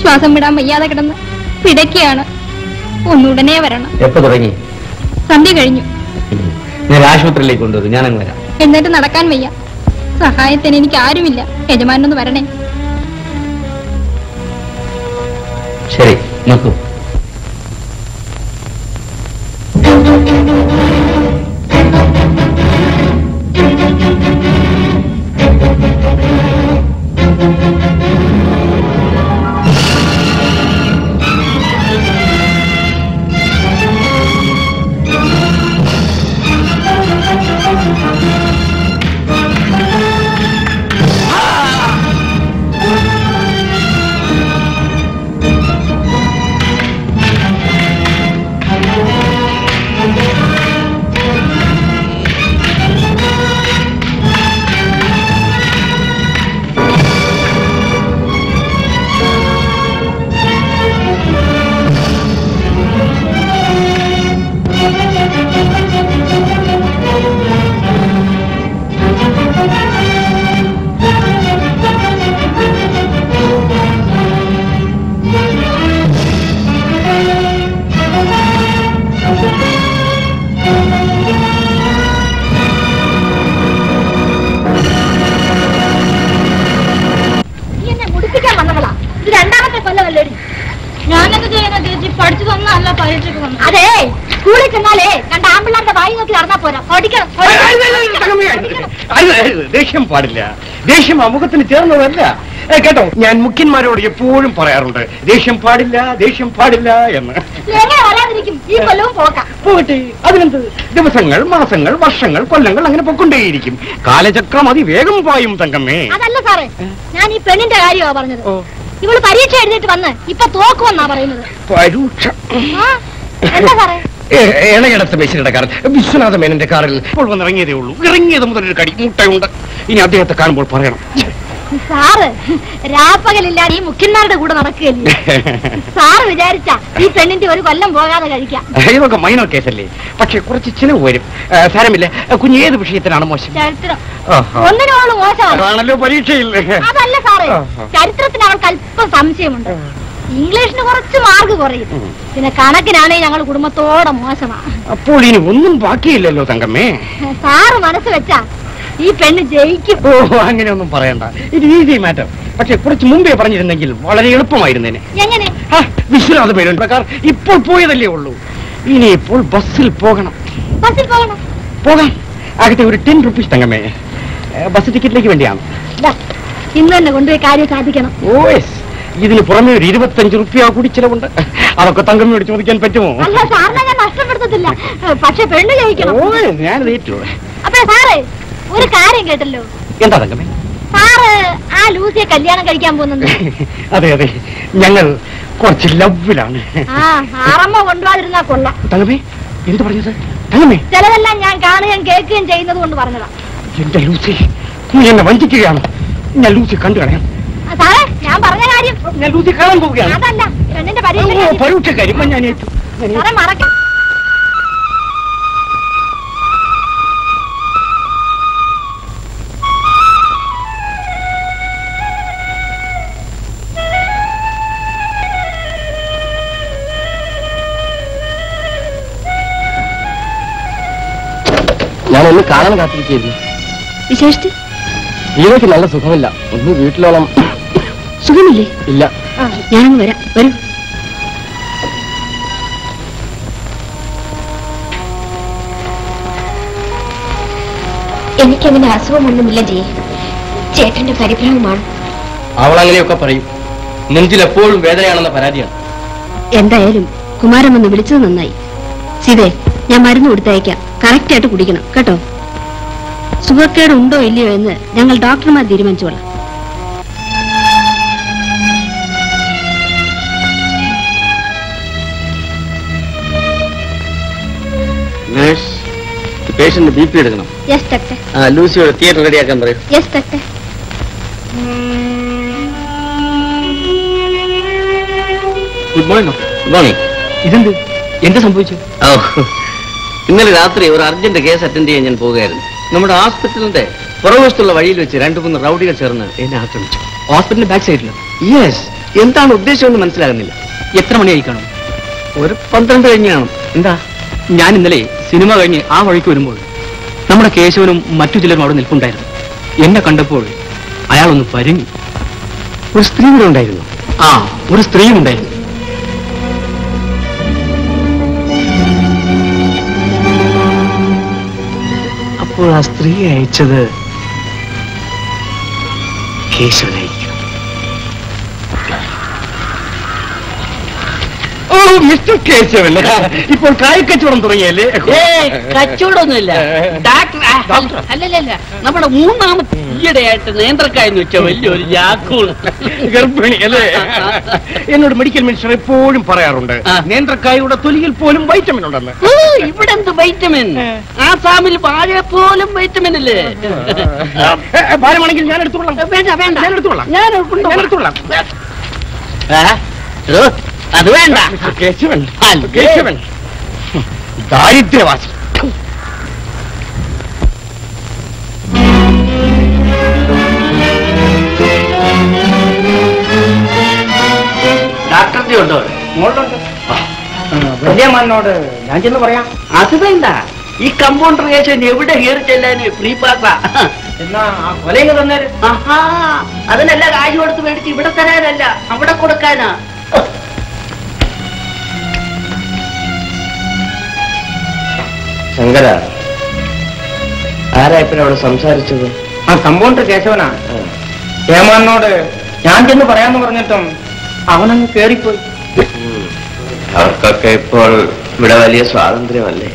ശ്വാസം വിടാൻ വയ്യാതെ കിടന്ന് പിടയ്ക്കാണ്. ഒന്നുടനെ വരണം. എപ്പോ തുടങ്ങി? സന്ധ്യ കഴിഞ്ഞു. ഞാൻ ആശുപത്രിയിലേക്ക് കൊണ്ടുവരും. ഞാൻ അങ്ങ് വരാം. എന്നിട്ട് നടക്കാൻ വയ്യ. സഹായത്തിന് എനിക്ക് ആരുമില്ല. യജമാനൊന്ന് വരണേ. ശരി നോക്കൂ. പാടില്ല. ദേഷ്യം അമുഖത്തിന് ചേർന്നതല്ല കേട്ടോ. ഞാൻ മുഖ്യന്മാരോട് എപ്പോഴും പറയാറുണ്ട് ദേഷ്യം പാടില്ല, ദേഷ്യം പാടില്ല എന്ന്. പോകട്ടെ, അതിനെന്ത്? ദിവസങ്ങൾ, മാസങ്ങൾ, വർഷങ്ങൾ, കൊല്ലങ്ങൾ അങ്ങനെ പൊക്കൊണ്ടേയിരിക്കും. കാലചക്രം അതിവേഗം പായും തങ്കമ്മേ. അതല്ല സാറേ, ഞാൻ ഈ പെണ്ണിന്റെ കാര്യമാ പറഞ്ഞത്. ഇവള് പരീക്ഷ എഴുതിട്ട് വന്ന് ഇപ്പൊ തോക്കുമെന്നാ പറയുന്നത്. പരീക്ഷ ഇളയിടത്ത് ബസ്സിലട കാർ വിശ്വനാഥ മേനന്റെ കാറിൽ ഇപ്പോൾ വന്നിറങ്ങിയതേ ഉള്ളൂ. ഇറങ്ങിയത് മുതൽ ഒരു കടി മുട്ടയുണ്ട്. ഇനി അദ്ദേഹത്തെ കാണുമ്പോൾ പറയണം. സാറ് രാപ്പകലില്ലാതെ ഈ മുഖ്യന്മാരുടെ കൂടെ നടക്കുകയല്ലേ? സാറ് വിചാരിച്ച ഈ പെണ്ണിന്റെ ഒരു കൊല്ലം പോകാതെ കഴിക്കാം. ഇതൊക്കെ മൈനർ കേസല്ലേ? പക്ഷെ കുറച്ച് ചിലവ് വരും. സാരമില്ല. കുഞ്ഞ് ഏത് വിഷയത്തിനാണ് മോശം? ചരിത്രം. ഒന്നിനോട് മോശമാണല്ലോ പരീക്ഷയിൽ. അതല്ല സാറേ, ചരിത്രത്തിന് അവർക്ക് അല്പം സംശയമുണ്ട്. ഇംഗ്ലീഷിന് കുറച്ച് മാർക്ക് കുറയും. പിന്നെ കണക്കിനാണേ ഞങ്ങൾ കുടുംബത്തോടെ മോശമാണ്. അപ്പോൾ ഇനി ഒന്നും ബാക്കിയില്ലല്ലോ തങ്കമ്മേ. സാറ് മനസ്സ് വെച്ചാ ഈ പെണ്ണ് ജയിക്കും. ഓ, അങ്ങനെയൊന്നും പറയണ്ട. ഇത് ഈസി മാറ്റർ. പക്ഷെ കുറച്ച് മുമ്പേ പറഞ്ഞിരുന്നെങ്കിൽ വളരെ എളുപ്പമായിരുന്നേനെ. എങ്ങനെ? വിശ്വനാഥ പേരുണ്ട് പ്രകാർ ഇപ്പോൾ പോയതല്ലേ ഉള്ളൂ. ഇനി ഇപ്പോൾ ബസ്സിൽ പോകണം. ബസ്സിൽ പോകണം? പോകാം. ആകട്ടെ ഒരു ടെൻ റുപ്പീസ് തങ്കമ്മേ. ബസ് ടിക്കറ്റിലേക്ക് വേണ്ടിയാണ്. ഇന്ന് തന്നെ കൊണ്ടുപോയി കാര്യം സാധിക്കണം. ഓ യെസ്. ഇതിന് പുറമെ ഒരു ഇരുപത്തഞ്ച് റുപ്യ കൂടി ചിലവുണ്ട്. അതൊക്കെ തങ്കമ്മയോട് ചോദിക്കാൻ പറ്റുമോ? നഷ്ടപ്പെടുത്തത്തില്ല, പക്ഷെ പെണ്ണ് ജയിക്കണം. ഞാൻ ഒരു കാര്യം കേട്ടല്ലോ. എന്താ തങ്കമ്മേ? സാറ് ആ ലൂസിയെ കല്യാണം കഴിക്കാൻ പോകുന്നുണ്ട്. അതെ അതെ, ഞങ്ങൾ കുറച്ച് ലവ്വിലാണ്. ആറമ്മ കൊണ്ടുപോകാതിരുന്നാ കൊള്ളാം. തങ്കമ്മേ എന്ത് പറഞ്ഞത്? തങ്കമ്മേ ചിലതെല്ലാം ഞാൻ കാണുകയും കേൾക്കുകയും ചെയ്യുന്നത് കൊണ്ട് പറഞ്ഞതാ. എന്റെ ലൂസി, നീ എന്നെ വഞ്ചിക്കുകയാണ്. ഞാൻ ലൂസി കണ്ടു കളയാം. ഞാൻ പറഞ്ഞ കാര്യം കാര്യം ഞാൻ ലൂസി കാണാൻ പോവുകയാണ്. അതല്ല പെണ്ണിന്റെ പരീക്ഷ പരീക്ഷ കാര്യം ഞാൻ ഏറ്റു. സാറേ മറക്ക ഒന്ന് കാണാൻ കാത്തിരിക്കുന്നു. വിശേഷിച്ച് ഈവയ്ക്ക് നല്ല സുഖമില്ല. ഒന്ന് വീട്ടിലോളം സുഖമില്ലേ? ഇല്ല. ഞാനൊന്ന് വരാം. വരും. എനിക്കങ്ങനെ അസുഖമൊന്നുമില്ല ജയ. ചേട്ടന്റെ പരിഭ്രമമാണ്. അവളങ്ങനെയൊക്കെ പറയും. നെഞ്ചിൽ എപ്പോഴും വേദനയാണെന്ന പരാതിയാണ്. എന്തായാലും കുമാരൻ ഒന്ന് വിളിച്ചത് നന്നായി. സീതേ, ഞാൻ മരുന്ന് കൊടുത്തയക്കാം. കറക്റ്റ് ആയിട്ട് കുടിക്കണം കേട്ടോ. സുഖക്കേട് ഉണ്ടോ ഇല്ലയോ എന്ന് ഞങ്ങൾ ഡോക്ടർമാർ തീരുമാനിച്ചോളാം. ലൂസിയോട് തിയേറ്റർ റെഡിയാക്കാൻ പറയും. Good morning. Good morning. ഇതെന്ത് എന്താ സംഭവിച്ചു? ഇന്നലെ രാത്രി ഒരു അർജന്റ് കേസ് അറ്റൻഡ് ചെയ്യാൻ ഞാൻ പോകുകയായിരുന്നു. നമ്മുടെ ഹോസ്പിറ്റലിന്റെ പുറകുവശത്തുള്ള വഴിയിൽ വെച്ച് രണ്ടു മൂന്ന് റൌഡികൾ ചേർന്ന് എന്നെ ആക്രമിച്ചു. ഹോസ്പിറ്റലിന്റെ ബാക്ക് സൈഡിൽ. യെസ്. എന്താണ് ഉദ്ദേശമെന്ന് മനസ്സിലാകുന്നില്ല. എത്ര മണിയായി കാണും? ഒരു പന്ത്രണ്ട് കഴിഞ്ഞ് കാണും. എന്താ? ഞാൻ ഇന്നലെ സിനിമ കഴിഞ്ഞ് ആ വഴിക്ക് വരുമ്പോൾ നമ്മുടെ കേശവനും മറ്റു ചിലരും അവിടെ നിൽപ്പുണ്ടായിരുന്നു. എന്നെ കണ്ടപ്പോൾ അയാളൊന്ന് പരുങ്ങി. ഒരു സ്ത്രീ കൂടെ ഉണ്ടായിരുന്നു. ആ, ഒരു സ്ത്രീയും ഉണ്ടായിരുന്നു. അപ്പോൾ ആ സ്ത്രീ അയച്ചത് കേശവനായിരിക്കും. ഓ, മിസ്റ്റർ കേശവൻ ഇപ്പോൾ കായക്കച്ചവടം തുടങ്ങിയല്ലേ? കച്ചവടമൊന്നുമില്ല ഡോക്ടർ. അല്ലല്ല, നമ്മുടെ മൂന്നാമത്തെ ഈയിടെയായിട്ട് നേന്ത്രക്കായെന്ന് വെച്ചാൽ വലിയൊരു ജാക്കൂൾ ഗർഭിണി അല്ലേ? എന്നോട് മെഡിക്കൽ മിനിസ്റ്റർ എപ്പോഴും പറയാറുണ്ട് നേന്ത്രക്കായയുടെ തൊലിയിൽ പോലും വൈറ്റമിൻ ഉണ്ടെന്ന്. ഇവിടെ എന്ത് വൈറ്റമിൻ? ആസാമിൽ വാഴ പോലും വൈറ്റമിൻ ഇല്ലേ? ഭാരമാണെങ്കിൽ ഞാൻ എടുത്തോളാം. വേണ്ട വേണ്ട, ഞാൻ എടുത്തോളാം. ഞാൻ എടുത്തോളാം. അത് വേണ്ട. കേശവൻ കേശവൻ ദാരിദ്ര്യവാസി. ഡോക്ടർ ഉണ്ടോ? വലിയമ്മനോട് ഞാൻ ചെന്ന് പറയാം. അത് വേണ്ട. ഈ കമ്പൗണ്ടർ കേശവൻ എവിടെ കയറി ചെല്ലാന് ഫ്രീ പാസാ. എന്നാ കൊലയിൽ തന്നേര്. ആഹാ, അതിനല്ല കാശ് കൊടുത്ത് മേടിച്ച് ഇവിടെ തരാനല്ല, അവിടെ കൊടുക്കാനാ. ശങ്കര, ആരാ ഇപ്പം അവിടെ സംസാരിച്ചത്? ആ കമ്പൗണ്ടർ കേശവനാ. ഹേമാനോട് ഞാൻ ചെന്ന് പറയാന്ന് പറഞ്ഞിട്ടും അവനങ്ങ് കേറിപ്പോയി. അവർക്കൊക്കെ ഇപ്പോൾ ഇവിടെ വലിയ സ്വാതന്ത്ര്യമല്ലേ?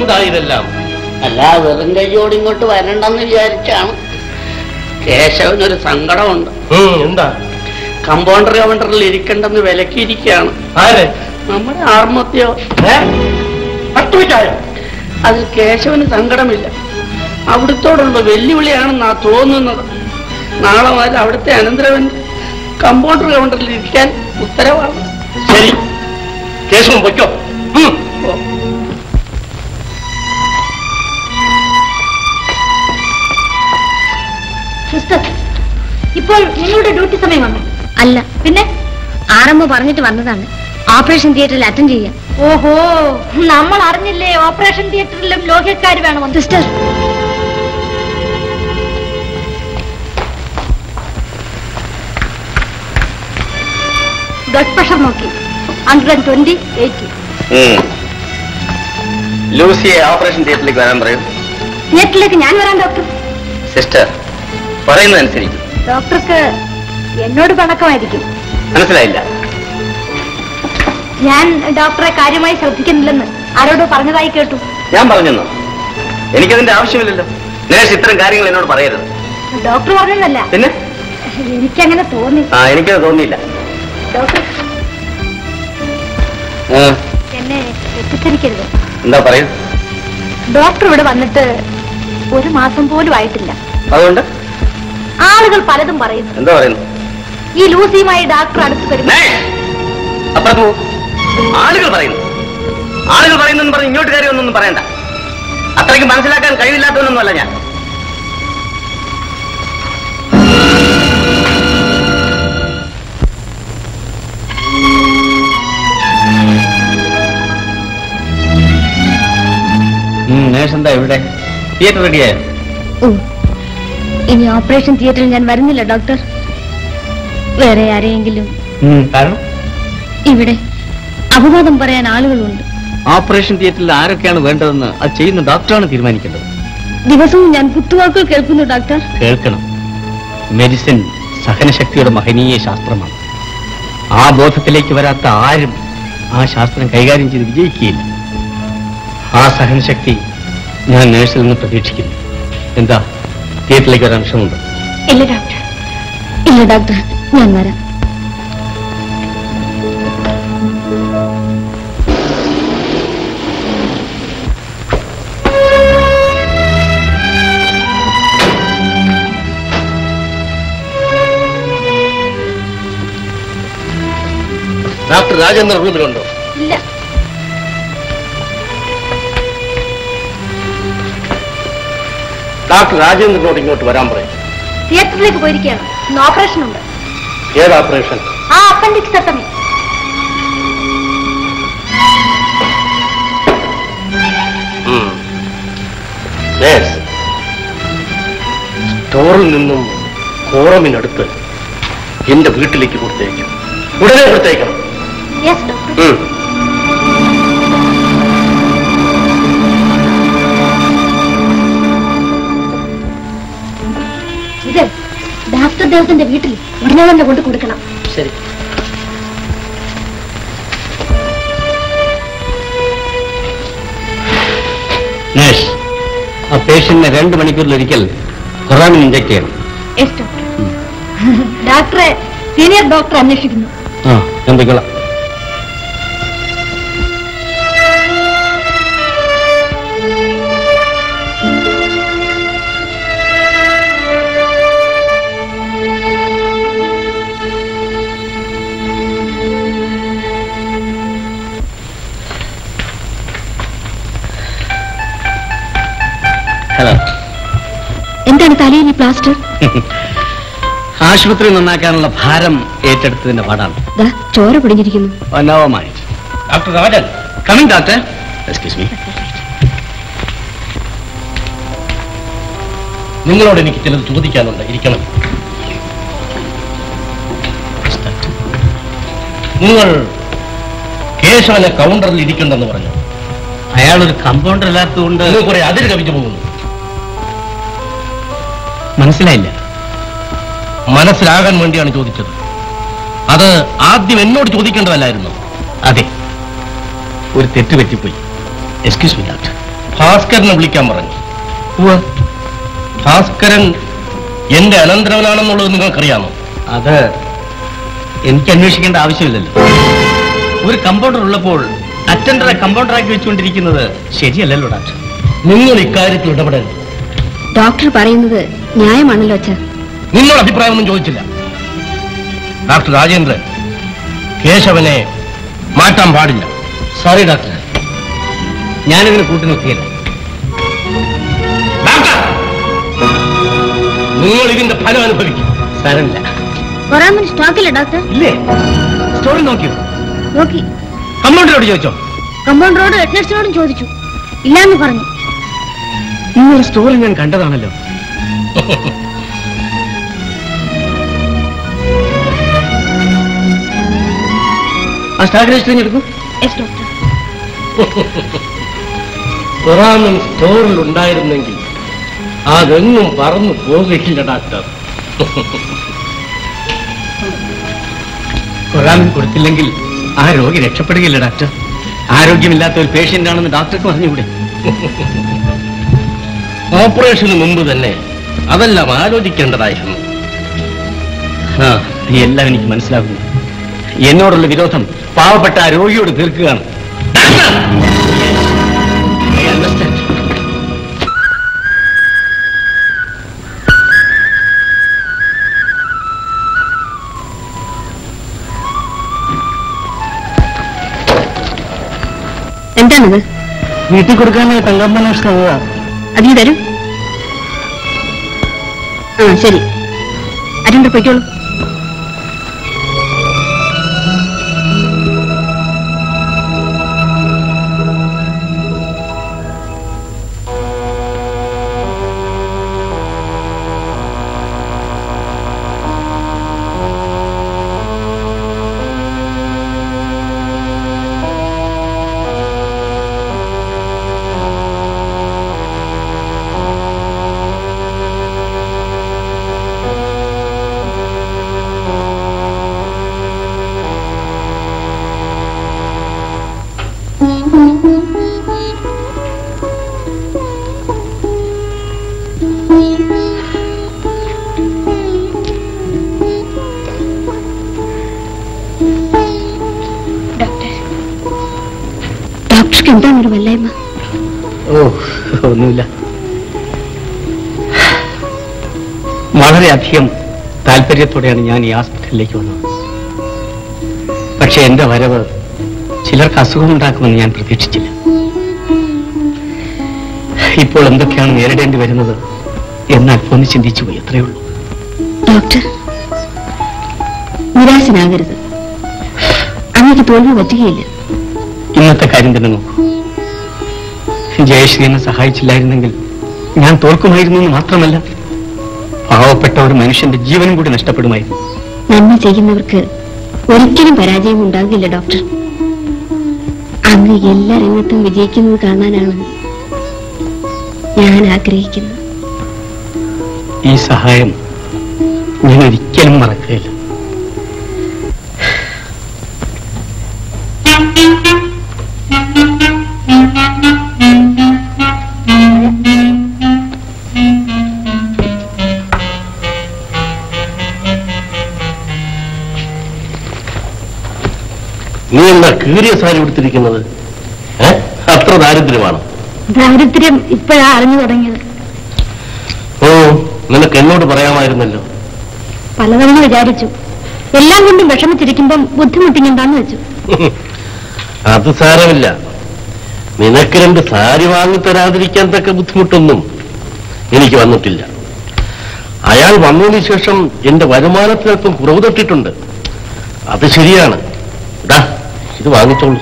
എന്തായിതെല്ലാം? അല്ല, വെറും കയ്യോട് ഇങ്ങോട്ട് വരണ്ടെന്ന് വിചാരിച്ചാണ്. കേശവനൊരു സങ്കടമുണ്ട്. എന്താ? കമ്പൗണ്ടർ കൗണ്ടറിൽ ഇരിക്കണ്ടെന്ന് വിലക്കിയിരിക്കുകയാണ്. നമ്മുടെ ആർമത്യോ അത് കേശവന് സങ്കടമില്ല, അവിടുത്തോടുള്ള വെല്ലുവിളിയാണെന്നാ തോന്നുന്നത്. നാളെ മുതൽ അവിടുത്തെ അനന്തരവൻ കമ്പൗണ്ടർ കൗണ്ടറിൽ ഇരിക്കാൻ ഉത്തരവാണ്. ശരി, കേശവൻ പൊയ്ക്കോ. ഇപ്പോൾ നിങ്ങളുടെ ഡ്യൂട്ടി സമയം വന്നു? അല്ല, പിന്നെ ആറമ്മ പറഞ്ഞിട്ട് വന്നതാണ് ഓപ്പറേഷൻ തിയേറ്ററിൽ അറ്റൻഡ് ചെയ്യാൻ. ഓഹോ, നമ്മൾ അറിഞ്ഞില്ലേ? ഓപ്പറേഷൻ തിയേറ്ററിലും ലോകക്കാർ വേണം. സിസ്റ്റർ, ബ്ലഡ് പ്രഷർ നോക്കി നൂറ്റി ഇരുപത് എയ്റ്റി. ലൂസിയെ ഓപ്പറേഷൻ തിയേറ്ററിലേക്ക് വരാൻ പറയും. തിയേറ്ററിലേക്ക് ഞാൻ വരാൻ ഡോക്ടർ? സിസ്റ്റർ പറയുന്നതനുസരിക്കും. ഡോക്ടർക്ക് എന്നോട് പണക്കമായിരിക്കും. മനസ്സിലായില്ല. ഞാൻ ഡോക്ടറെ കാര്യമായി ശ്രദ്ധിക്കുന്നില്ലെന്ന് ആരോട് പറഞ്ഞതായി കേട്ടു. ഞാൻ പറഞ്ഞെന്നോ? എനിക്കതിന്റെ ആവശ്യമില്ലല്ലോ. നേഴ്സ് ഇത്തരം കാര്യങ്ങൾ എന്നോട് പറയരുത്. ഡോക്ടർ പറഞ്ഞതല്ല. പിന്നെ എനിക്കങ്ങനെ തോന്നി. എനിക്കത് തോന്നിയില്ല. ഡോക്ടർ, ഡോക്ടർ ഇവിടെ വന്നിട്ട് ഒരു മാസം പോലും ആയിട്ടില്ല. അതുകൊണ്ട് ആളുകൾ പലതും പറയുന്നു. എന്താ പറയുന്നു? ഈ ലൂസിയുമായി ഡോക്ടർ അടുത്ത് ആളുകൾ പറയുന്നു ആളുകൾ പറയുന്നെന്ന് പറഞ്ഞ് ഇങ്ങോട്ട് കയറി ഒന്നും പറയണ്ട. അത്രയ്ക്ക് മനസ്സിലാക്കാൻ കഴിവില്ലാത്തവനൊന്നും അല്ല ഞാൻ. ഇനി ഓപ്പറേഷൻ തിയേറ്ററിൽ ഞാൻ വരുന്നില്ല ഡോക്ടർ. വേറെ ആരെയെങ്കിലും ഇവിടെ അപവാദം പറയാൻ ആളുകളുണ്ട്. ഓപ്പറേഷൻ തിയേറ്ററിൽ ആരൊക്കെയാണ് വേണ്ടതെന്ന് അത് ചെയ്യുന്ന ഡോക്ടറാണ് തീരുമാനിക്കേണ്ടത്. ദിവസവും ഞാൻ പുത്തുവാക്കുകൾ കേൾക്കുന്നു ഡോക്ടർ. കേൾക്കണം. മെഡിസിൻ സഹനശക്തിയുടെ മഹനീയ ശാസ്ത്രമാണ്. ആ ബോധത്തിലേക്ക് വരാത്ത ആരും ആ ശാസ്ത്രം കൈകാര്യം ചെയ്ത് വിജയിക്കുകയില്ല. ആ സഹനശക്തി ഞാൻ നേഴ്സിൽ നിന്ന് പ്രതീക്ഷിക്കുന്നു. എന്താ തിയേറ്ററിലേക്ക് വരാൻ ശ്രമമുണ്ട്? ഇല്ല ഡോക്ടർ, ഇല്ല ഡോക്ടർ, ഞാൻ വരാം. ഡോക്ടർ രാജേന്ദ്രൻ റൂമിലുണ്ടോ? ഇല്ല. ഡോക്ടർ രാജേന്ദ്രനോട് ഇങ്ങോട്ട് വരാൻ പറയും. തിയേറ്ററിലേക്ക് പോയിരിക്കുകയാണ്. ഇന്ന് ഓപ്പറേഷൻ ഉണ്ട്. ഏത് ഓപ്പറേഷൻ? ആ അപ്പൻഡിക്സെക്ടമി. സ്റ്റോറിൽ നിന്നും കോറമിനടുത്ത് എന്റെ വീട്ടിലേക്ക് കൊടുത്തേക്കും. ഉടനെ കൊടുത്തേക്കണം. Yes, doctor. Mm. ഡോക്ടർ ദേവത്തിന്റെ വീട്ടിൽ ഉടനെ തന്നെ കൊണ്ട് കൊടുക്കണം. ശരി. നഴ്സ്, ആ പേഷ്യന്റിനെ രണ്ട് മണിക്കൂറിലൊരിക്കൽ കൊറാമിൻ ഇൻജെക്ട് ചെയ്യണം. Yes doctor. ഡോക്ടറെ സീനിയർ ഡോക്ടർ അന്വേഷിക്കുന്നു. ആ, എന്തൊക്കെയുള്ള ആശുപത്രി നന്നാക്കാനുള്ള ഭാരം ഏറ്റെടുത്തതിന്റെ പാടാണ്. ചോര പിടിഞ്ഞിരിക്കുന്നു. നിങ്ങളോട് എനിക്ക് ചിലത് ചോദിക്കാനുണ്ട്. ഇരിക്കണം. നിങ്ങൾ കേശവനെ കൗണ്ടറിൽ ഇരിക്കണ്ടെന്ന് പറഞ്ഞു. അയാളൊരു കമ്പൗണ്ടർ ഇല്ലാത്തതുകൊണ്ട് കുറെ അതിൽ കവിഞ്ഞു പോകുന്നു. മനസ്സിലായില്ല? മനസ്സിലാകാൻ വേണ്ടിയാണ് ചോദിച്ചത്. അത് ആദ്യം എന്നോട് ചോദിക്കേണ്ടതല്ലായിരുന്നു. അതെ, ഒരു തെറ്റ് പറ്റിപ്പോയി. Excuse me doctor. ഭാസ്കരനെ വിളിക്കാൻ പറഞ്ഞു. ഭാസ്കരൻ എന്റെ അനന്തരവനാണെന്നുള്ളത് നിങ്ങൾക്കറിയാമോ? അത് എനിക്ക് അന്വേഷിക്കേണ്ട ആവശ്യമില്ലല്ലോ. ഒരു കമ്പൗണ്ടർ ഉള്ളപ്പോൾ അറ്റൻഡറെ കമ്പൗണ്ടറാക്കി വെച്ചുകൊണ്ടിരിക്കുന്നത് ശരിയല്ലല്ലോ ഡോക്ടർ. നിങ്ങൾ ഇക്കാര്യത്തിൽ ഇടപെടരുത്. ഡോക്ടർ പറയുന്നത് ന്യായമാണല്ലോ അച്ഛാ. നിങ്ങളുടെ അഭിപ്രായമൊന്നും ചോദിച്ചില്ല. ഡോക്ടർ രാജേന്ദ്രൻ കേശവനെ മാറ്റാൻ പാടില്ല. സോറി ഡോക്ടർ, ഞാനിതിന് കൂട്ടുനിൽക്കുകയില്ല. ഡോക്ടർ, നിങ്ങൾ ഇതിന്റെ ഫലം അനുഭവിക്കും. സാരമില്ല. കൊറാമിൻ സ്റ്റോക്കില്ല ഡോക്ടർ. ഇല്ലേ? സ്റ്റോറി നോക്കിയോ? നോക്കി. കമ്പൗണ്ടറോട് ചോദിച്ചോ? കമ്പൗണ്ടറോട് ഹെഡ്നേഴ്സിനോടും ചോദിച്ചു. ഇല്ലാന്ന് പറഞ്ഞു. നിങ്ങളുടെ സ്റ്റോറി ഞാൻ കണ്ടതാണല്ലോ. ആ സ്റ്റാഗ് രജിസ്റ്റർ എടുക്കും. കൊറാമിൻ സ്റ്റോറിൽ ഉണ്ടായിരുന്നെങ്കിൽ അതെങ്ങും പറന്നു പോകില്ല ഡോക്ടർ. കൊറാമിൻ കൊടുത്തില്ലെങ്കിൽ ആ രോഗി രക്ഷപ്പെടുകയില്ല ഡോക്ടർ. ആരോഗ്യമില്ലാത്ത ഒരു പേഷ്യന്റ് ആണെന്ന് ഡോക്ടർക്ക് പറഞ്ഞുകൂടെ? ഓപ്പറേഷന് മുമ്പ് തന്നെ അതെല്ലാം ആലോചിക്കേണ്ടതായിരുന്നു. ആ, എല്ലാം എനിക്ക് മനസ്സിലാകുന്നു. എന്നോടുള്ള വിരോധം പാവപ്പെട്ട ആ രോഗിയോട് തീർക്കുകയാണ്. എന്താണിത്? വീട്ടിൽ കൊടുക്കാൻ തങ്കമ്മനോഷ് അതിന് തരൂ. ആ ശരി, അരുണ്ട് പൊയ്ക്കോളൂ. വളരെയധികം താല്പര്യത്തോടെയാണ് ഞാൻ ഈ ഹോസ്പിറ്റലിലേക്ക് വന്നത്. പക്ഷെ എന്റെ വരവ് ചിലർക്ക് അസുഖമുണ്ടാക്കുമെന്ന് ഞാൻ പ്രതീക്ഷിച്ചില്ല. ഇപ്പോൾ എന്തൊക്കെയാണ് നേരിടേണ്ടി വരുന്നത് എന്നൽപ്പം ചിന്തിച്ചു പോയി, അത്രയേ ഉള്ളൂ. ഡോക്ടർ നിരാശനാകരുത്, അങ്ങേക്ക് തോൽവി പറ്റുകയില്ല. ഇന്നത്തെ കാര്യം തന്നെ നോക്കൂ. ജയശ്രീ എന്നെ സഹായിച്ചില്ലായിരുന്നെങ്കിൽ ഞാൻ തോൽക്കുമായിരുന്നു എന്ന് മാത്രമല്ല പാവപ്പെട്ട ഒരു മനുഷ്യന്റെ ജീവനും കൂടി നഷ്ടപ്പെടുമായിരുന്നു. നന്മ ചെയ്യുന്നവർക്ക് ഒരിക്കലും പരാജയം ഉണ്ടാകില്ല ഡോക്ടർ. അങ്ങ് എല്ലാ രംഗത്തും വിജയിക്കുന്നത് കാണാനാണ് ഞാൻ ആഗ്രഹിക്കുന്നത്. ഈ സഹായം ഞാൻ ഒരിക്കലും മറക്കുകയില്ല. നീ എന്താ കീറിയ സാരി എടുത്തിരിക്കുന്നത്? അത്ര ദാരിദ്ര്യമാണ്? ദാരിദ്ര്യം ഇപ്പോഴാ അറിഞ്ഞു തുടങ്ങിയത്. ഓ, നിനക്ക് എന്നോട് പറയാമായിരുന്നല്ലോ. പലതവണ വിചാരിച്ചു, എല്ലാം കൊണ്ടും വിഷമിച്ചിരിക്കുമ്പം ബുദ്ധിമുട്ടിങ്ങെന്താന്ന് വെച്ചു. അത് സാരമില്ല, നിനക്ക് രണ്ട് സാരി വാങ്ങിത്തരാതിരിക്കാൻ തക്ക ബുദ്ധിമുട്ടൊന്നും എനിക്ക് വന്നിട്ടില്ല. അയാൾ വന്നതിന് ശേഷം എന്റെ വരുമാനത്തിനൽപ്പം കുറവ് തട്ടിട്ടുണ്ട്. അത് ശരിയാണ്, ഇത് വാങ്ങിച്ചോളൂ.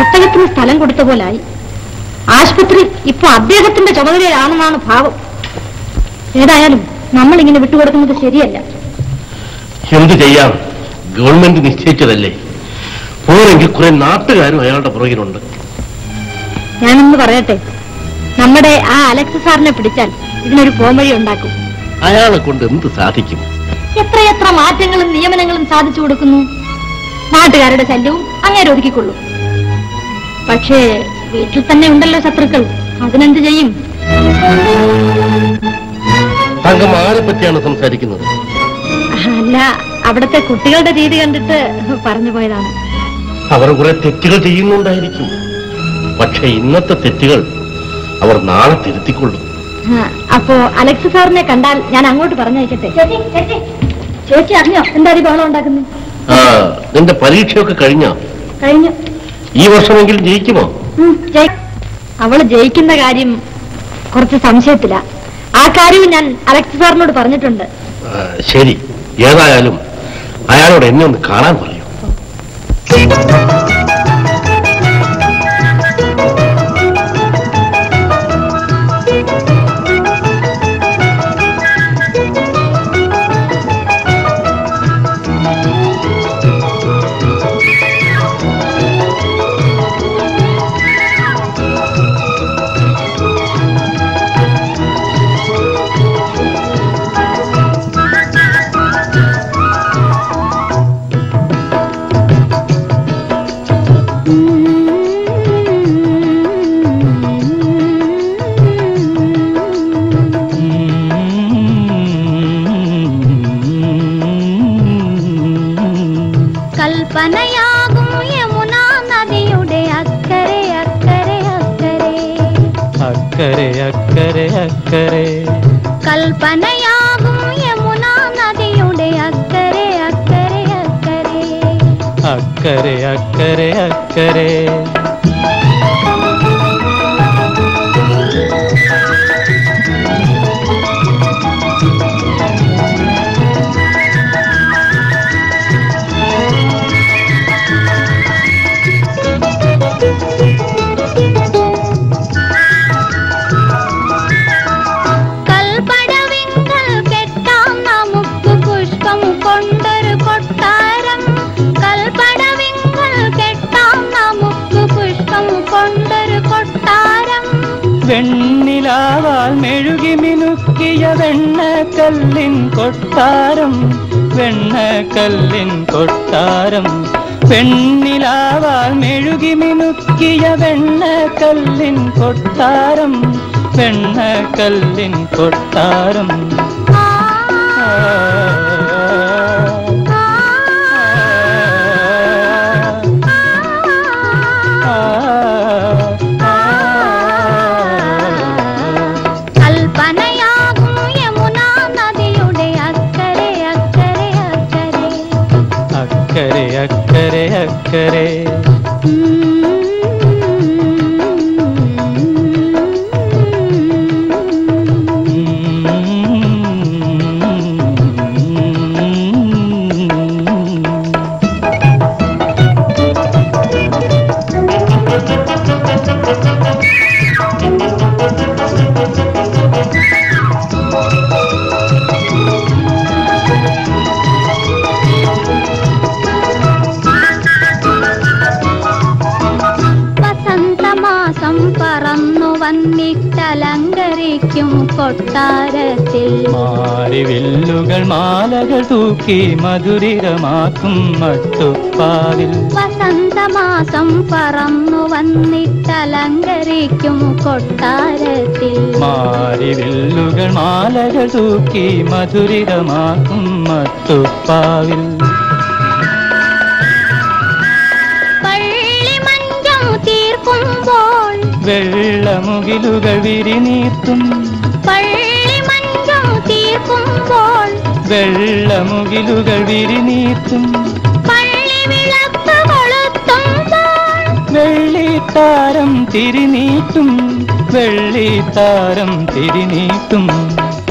ഒട്ടകത്തിന് സ്ഥലം കൊടുത്ത പോലായി. ആശുപത്രി ഇപ്പൊ അദ്ദേഹത്തിന്റെ ചുമതലയാണെന്നാണ് ഭാവം. ഏതായാലും നമ്മൾ ഇങ്ങനെ വിട്ടുകൊടുക്കുന്നത് ശരിയല്ല. എന്ത് ചെയ്യാം, ഗവൺമെന്റ് നിശ്ചയിച്ചതല്ലേ. പോരെങ്കിൽ കുറെ നാട്ടുകാരും അയാളുടെ പുറകിലുണ്ട്. ഞാനൊന്ന് പറയട്ടെ, നമ്മുടെ ആ അലക്സ് സാറിനെ പിടിച്ചാൽ ഇതിനൊരു പോംവഴി ഉണ്ടാക്കും. അയാളെ കൊണ്ട് എന്ത് സാധിക്കും? എത്രയെത്ര മാറ്റങ്ങളും നിയമനങ്ങളും സാധിച്ചു കൊടുക്കുന്നു. നാട്ടുകാരുടെ ശല്യവും അങ്ങേര് ഒതുക്കിക്കൊള്ളും. പക്ഷേ വീട്ടിൽ തന്നെ ഉണ്ടല്ലോ ശത്രുക്കൾ, അതിനെന്ത് ചെയ്യും? താങ്കൾ ആരെ പറ്റിയാണ് സംസാരിക്കുന്നത്? അല്ല, അവിടുത്തെ കുട്ടികളുടെ രീതി കണ്ടിട്ട് പറഞ്ഞു പോയതാണ്. അവർ കുറെ തെറ്റുകൾ ചെയ്യുന്നുണ്ടായിരിക്കും, പക്ഷെ ഇന്നത്തെ തെറ്റുകൾ അവർ നാളെ തിരുത്തിക്കൊള്ളും. അപ്പോ അലക്സ് സാറിനെ കണ്ടാൽ ഞാൻ അങ്ങോട്ട് പറഞ്ഞയക്കട്ടെ. ചേച്ചി അറിഞ്ഞോ എന്താ ബഹളം ഉണ്ടാക്കുന്നത്? നിന്റെ പരീക്ഷയൊക്കെ കഴിഞ്ഞോ? കഴിഞ്ഞു. ഈ വർഷമെങ്കിലും ജയിക്കുമോ? അവള് ജയിക്കുന്ന കാര്യം കുറച്ച് സംശയത്തില. ആ കാര്യം ഞാൻ അലക്സ് സാറിനോട് പറഞ്ഞിട്ടുണ്ട്. ശരി, ഏതായാലും അയാളോട് എന്നെ ഒന്ന് കാണാൻ പറയൂ. கல்பனையாகும் யமுனா நதியுடைய அக்கறை அக்கறை அக்கறை அக்கறை அக்கறை அக்கறை கல்பனையாகும் யமுனா நதியுடைய அக்கறை அக்கறை அக்கறை அக்கறை அக்கறை அக்கறை வெண்ணிலாவால் மெழுகி மினுக்கிய வெண்ண கல்லின் கொட்டாரம் வெண்ண கல்லின் கொட்டாரம் வெண்ணிலாவால் மெழுகி மினுக்கிய வெண்ண கல்லின் கொட்டாரம் வெண்ண கல்லின் கொட்டாரம் अक्करे अक्करे ും കൊട്ടാരത്തിൽ മാറിവില്ലുകൾ മാലകൾ തൂക്കി മധുരിതമാക്കും മട്ടുപ്പാവിൽ വസന്തമാസം പറന്നു വന്നിട്ടലങ്കരിക്കും കൊട്ടാരത്തിൽ മാറിവില്ലുകൾ മാലകൾ തൂക്കി മധുരിതമാക്കും മട്ടുപ്പാവിൽ வெள்ள முகிலுகள் விரிநீர்த்தும் பள்ளி மஞ்சம் தீர்க்கும் போல் வெள்ள முகிலுகள் விரிநீர்த்தும் பள்ளி விளக்கு கொளுத்தும் போல் வெள்ளித்தாரம் திரிநீட்டும் வெள்ளித்தாரம் திரிநீட்டும்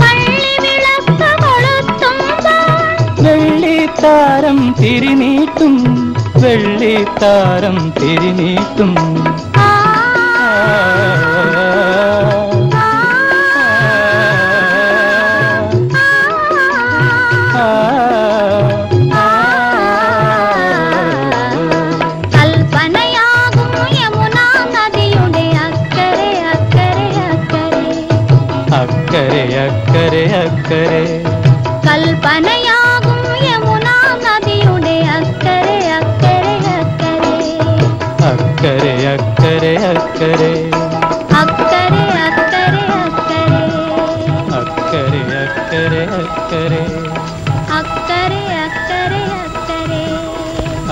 பள்ளி விளக்கு கொளுத்தும் போல் வெள்ளித்தாரம் திரிநீட்டும் வெள்ளித்தாரம் திரிநீட்டும் அக்கறை அக்கறை கல்பனையாகும் யமுனா நதியுடைய அக்கறை அக்கறை அக்கறை அக்கறை அக்கறை அக்கறை அக்கறை அக்கறை அக்கறை அக்கறை அக்கறை அக்கறை அக்கறை அக்கறை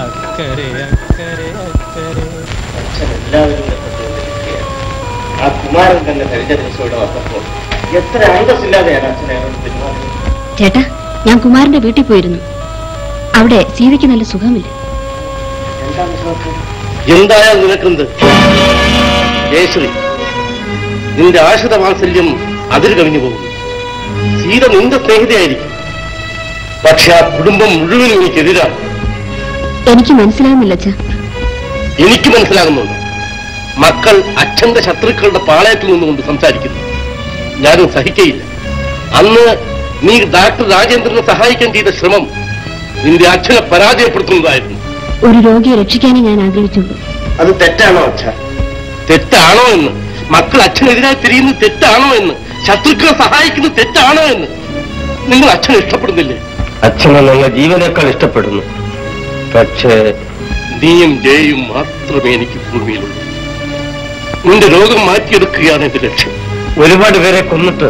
அக்கறை அக்கறை அக்கறை எல்லாரும் குமாரன் தன்னை சரிஜனை சொல்ல வந்தோம். ചേട്ടാ, ഞാൻ കുമാരന്റെ വീട്ടിൽ പോയിരുന്നു. അവിടെ സീതയ്ക്ക് നല്ല സുഖമില്ല. എന്തായാലും നിനക്കെന്ത് ജയശ്രീ, നിന്റെ ആശ്രിത വാത്സല്യം അതിൽ കവിഞ്ഞു പോകുന്നു. സീത നിന്റെ സ്നേഹിതയായിരിക്കും, പക്ഷെ ആ കുടുംബം മുഴുവനും എനിക്കെതിരാണ്. എനിക്ക് മനസ്സിലാകുന്നില്ല അച്ഛാ. എനിക്ക് മനസ്സിലാകുന്നുണ്ട്. മക്കൾ അച്ഛന്റെ ശത്രുക്കളുടെ പാളയത്തിൽ നിന്നുകൊണ്ട് സംസാരിക്കുന്നു. ഞാനും സഹിക്കയില്ല. അന്ന് നീ ഡോക്ടർ രാജേന്ദ്രനെ സഹായിക്കാൻ ചെയ്ത ശ്രമം നിന്റെ അച്ഛനെ പരാജയപ്പെടുത്തുന്നതായിരുന്നു. ഒരു രോഗിയെ രക്ഷിക്കാനേ ഞാൻ ആഗ്രഹിച്ചുള്ളൂ. അത് തെറ്റാണോ അച്ഛാ? തെറ്റാണോ എന്ന്, മക്കൾ അച്ഛനെതിരായി തിരിയുന്നത് തെറ്റാണോ എന്ന്, ശത്രുക്കളെ സഹായിക്കുന്നത് തെറ്റാണോ എന്ന്? നിങ്ങൾ അച്ഛനെ ഇഷ്ടപ്പെടുന്നില്ലേ? അച്ഛനെ നിങ്ങൾ ജീവനേക്കാൾ ഇഷ്ടപ്പെടുന്നു. പക്ഷേ നീയും ജയയും മാത്രമേ എനിക്ക് ഭൂമിയിലുള്ളൂ. നിന്റെ രോഗം മാറ്റിയെടുക്കുകയാണ് എന്റെ ലക്ഷ്യം. ഒരുപാട് പേരെ കൊന്നിട്ട്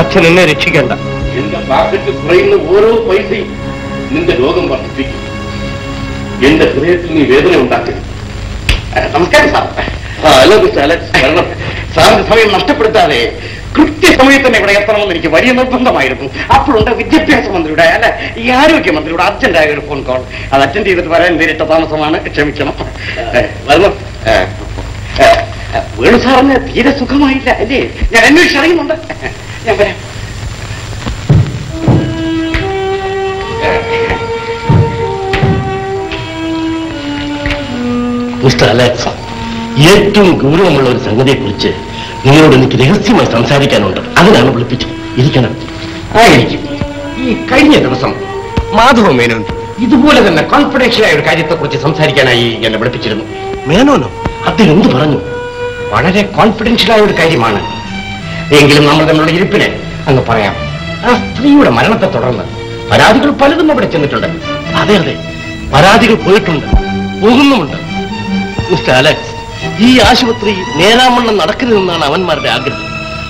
അച്ഛൻ എന്നെ രക്ഷിക്കേണ്ട. എന്റെ പാക്കറ്റ് കുറയുന്ന ഓരോ പൈസയും നിന്റെ രോഗം വർദ്ധിപ്പിക്കും. எந்த ஹிரயத்தில் நீ வேதனை உண்டாக்குது. நமஸ்காரம் சார். Hello mister Alex. സാറിന്റെ സമയം നഷ്ടപ്പെടുത്താതെ കൃത്യസമയത്ത് തന്നെ ഇവിടെ എത്തണമെന്ന് എനിക്ക് വലിയ നിർബന്ധമായിരുന്നു. അപ്പോഴുണ്ട് വിദ്യാഭ്യാസ മന്ത്രിയുടെ അല്ല ഈ ആരോഗ്യമന്ത്രിയുടെ അർജന്റായ ഒരു ഫോൺ കോൾ. അത് അറ്റൻഡ് ചെയ്തിട്ട് വരാൻ നേരിട്ട താമസമാണ്, ക്ഷമിക്കണം. വേണു സാറിന് തീരെ സുഖമായില്ല അല്ലേ? ഞാൻ അന്വേഷിച്ചറിയുന്നുണ്ട്, ഞാൻ വരാം. മിസ്റ്റർ അലക്സ്, ഏറ്റവും ഗൗരവമുള്ള ഒരു സംഗതിയെക്കുറിച്ച് നിങ്ങളോട് എനിക്ക് രഹസ്യമായി സംസാരിക്കാനുണ്ട്. അതിനാണ് വിളിപ്പിച്ചത്. ഇരിക്കണം. ആയിരിക്കും. ഈ കഴിഞ്ഞ ദിവസം മാധവ മേനോൻ ഇതുപോലെ തന്നെ കോൺഫിഡൻഷ്യലായ ഒരു കാര്യത്തെക്കുറിച്ച് സംസാരിക്കാനായി എന്നെ വിളിപ്പിച്ചിരുന്നു. മേനോനോ? അദ്ദേഹം എന്ത് പറഞ്ഞു? വളരെ കോൺഫിഡൻഷ്യലായ ഒരു കാര്യമാണ്. എങ്കിലും നമ്മൾ തമ്മിലുള്ള ഇരിപ്പിനെ അങ്ങ് പറയാം. ആ സ്ത്രീയുടെ മരണത്തെ തുടർന്ന് പരാതികൾ പലതും അവിടെ ചെന്നിട്ടുണ്ട്. അതെ അതെ, പരാതികൾ പോയിട്ടുണ്ട്, പോകുന്നുമുണ്ട്. മിസ്റ്റർ അലക്സ്, ഈ ആശുപത്രി നേരാമണ്ണം നടക്കരുതെന്നാണ് അവന്മാരുടെ ആഗ്രഹം.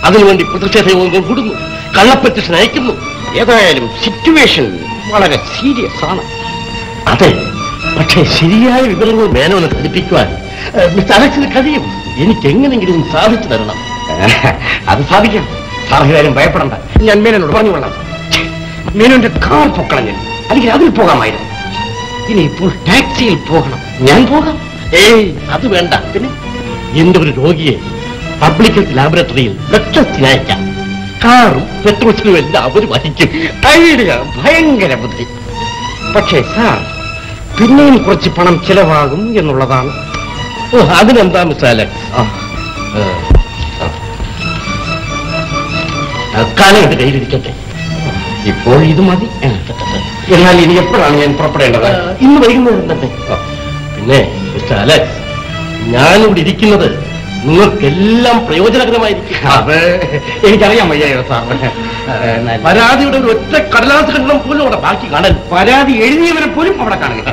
അതിനുവേണ്ടി പ്രതിഷേധ യോഗം കൂടുന്നു, കള്ളപ്പറ്റിഷൻ അയക്കുന്നു. ഏതായാലും സിറ്റുവേഷൻ വളരെ സീരിയസ് ആണ്. അതെ, പക്ഷേ ശരിയായ വിവരങ്ങൾ മേനോനെ ധരിപ്പിക്കുവാൻ മിസ്റ്റർ അലക്സിന് കഴിയും. എനിക്ക് എങ്ങനെങ്കിലും സാധിച്ചു തരണം. അത് സാധിക്കാം. സാധിക്കാരും ഭയപ്പെടണ്ട. ഞാൻ മേനോനോട് പറഞ്ഞു കൊള്ളാം. മേനോന്റെ കാർ പൊക്കണം ഞാൻ, അല്ലെങ്കിൽ അതിൽ പോകാമായിരുന്നു. ഇനി ഇപ്പോൾ ടാക്സിയിൽ പോകണം. ഞാൻ പോകാം. ഏയ് അത് വേണ്ട. പിന്നെ എന്റെ ഒരു രോഗിയെ പബ്ലിക് ഹെൽത്ത് ലാബോറട്ടറിയിൽ ബ്ലഡ് ടെസ്റ്റിന് അയക്കാം. കാറും പെട്രോസിനും എല്ലാം അവർ വഹിക്കും. ഐഡിയ ഭയങ്കര ബുദ്ധി. പക്ഷേ സാർ, പിന്നെയും കുറച്ച് പണം ചിലവാകും എന്നുള്ളതാണ്. ഓ, അതിനെന്താ മിസ്സാലെ? കാലം എന്റെ കയ്യിലിരിക്കട്ടെ. ഇപ്പോൾ ഇത് മതി. എന്നാൽ ഇനി എപ്പോഴാണ് ഞാൻ പുറപ്പെടേണ്ടത്? ഇന്ന് വൈകുന്നേരം തന്നെ. പിന്നെ മിസ്റ്റർ അലക്സ്, ഞാനിവിടെ ഇരിക്കുന്നത് നിങ്ങൾക്കെല്ലാം പ്രയോജനകരമായിരിക്കും. അത് എനിക്കറിയാൻ വയ്യായോ സാർ. പരാതിയുടെ ഒരു ഒറ്റ കടലാസ് ഖണ്ഡനം പോലും അവിടെ ബാക്കി കാണാൻ, പരാതി എഴുതിയവരെ പോലും അവിടെ കാണുക.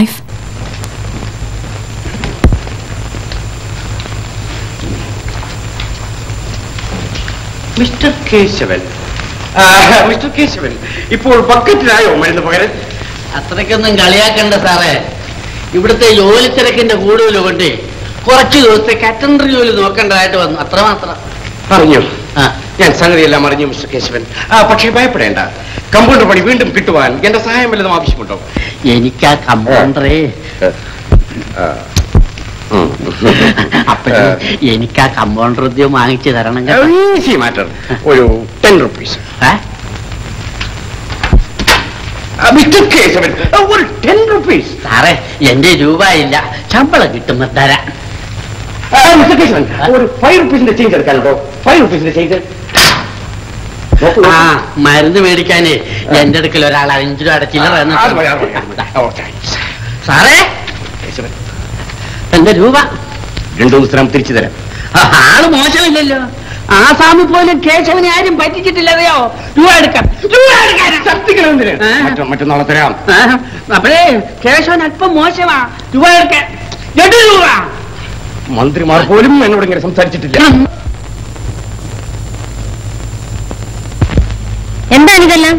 മിസ്റ്റർ കേശവൻ, മിസ്റ്റർ കേശവൻ ഇപ്പോൾ ബക്കറ്റിലായോ മരുന്ന് പകരം? അത്രയ്ക്കൊന്നും കളിയാക്കണ്ട സാറേ. ഇവിടുത്തെ ജോലി തിരക്കിന്റെ കൂടുതൽ കൊണ്ട് കുറച്ചു ദിവസത്തേക്ക് അറ്റൻഡർ ജോലി നോക്കേണ്ടതായിട്ട് വന്നു, അത്രമാത്രം. അറിഞ്ഞു, ഞാൻ സംഗതിയെല്ലാം അറിഞ്ഞു മിസ്റ്റർ കേശവൻ. ആ, പക്ഷേ ഭയപ്പെടേണ്ട. കമ്പൗണ്ടർ പണി വീണ്ടും കിട്ടുവാൻ എന്റെ സഹായം വല്ലതും ആവശ്യമുണ്ടോ? എനിക്കാ കമ്പൗണ്ടറേ, അപ്പൊ എനിക്കാ കമ്പൗണ്ടർ ഉദ്യോഗം വാങ്ങിച്ചു തരണം. ഒരു ടെൻ റുപ്പീസ് സാറേ. എന്റെ രൂപ ഇല്ല, ശമ്പളം കിട്ടും. മരുന്ന് മേടിക്കാനേ എന്റെ അടുക്കൽ ഒരാൾ അഞ്ചു രൂപ അടച്ചില്ല സാറേ. എന്റെ രൂപ രണ്ടു ദിവസം തിരിച്ചു തരാം. ആള് മോശമില്ലല്ലോ. ആസാമി പോലും കേശവനെ ആരും പറ്റിച്ചിട്ടില്ലതയോ? രൂപ എടുക്കാം, രൂപ എടുക്കാൻ ശക്തികളൊന്നില്ല. മറ്റന്നാളെ തരാം. അപ്പഴേ കേശവൻ അല്പം മോശമാ. രൂപ എടുക്കാൻ എട്ട് രൂപ. മന്ത്രിമാർ പോലും എന്നോട് ഇങ്ങനെ സംസാരിച്ചിട്ടില്ല. എന്താണിതെല്ലാം?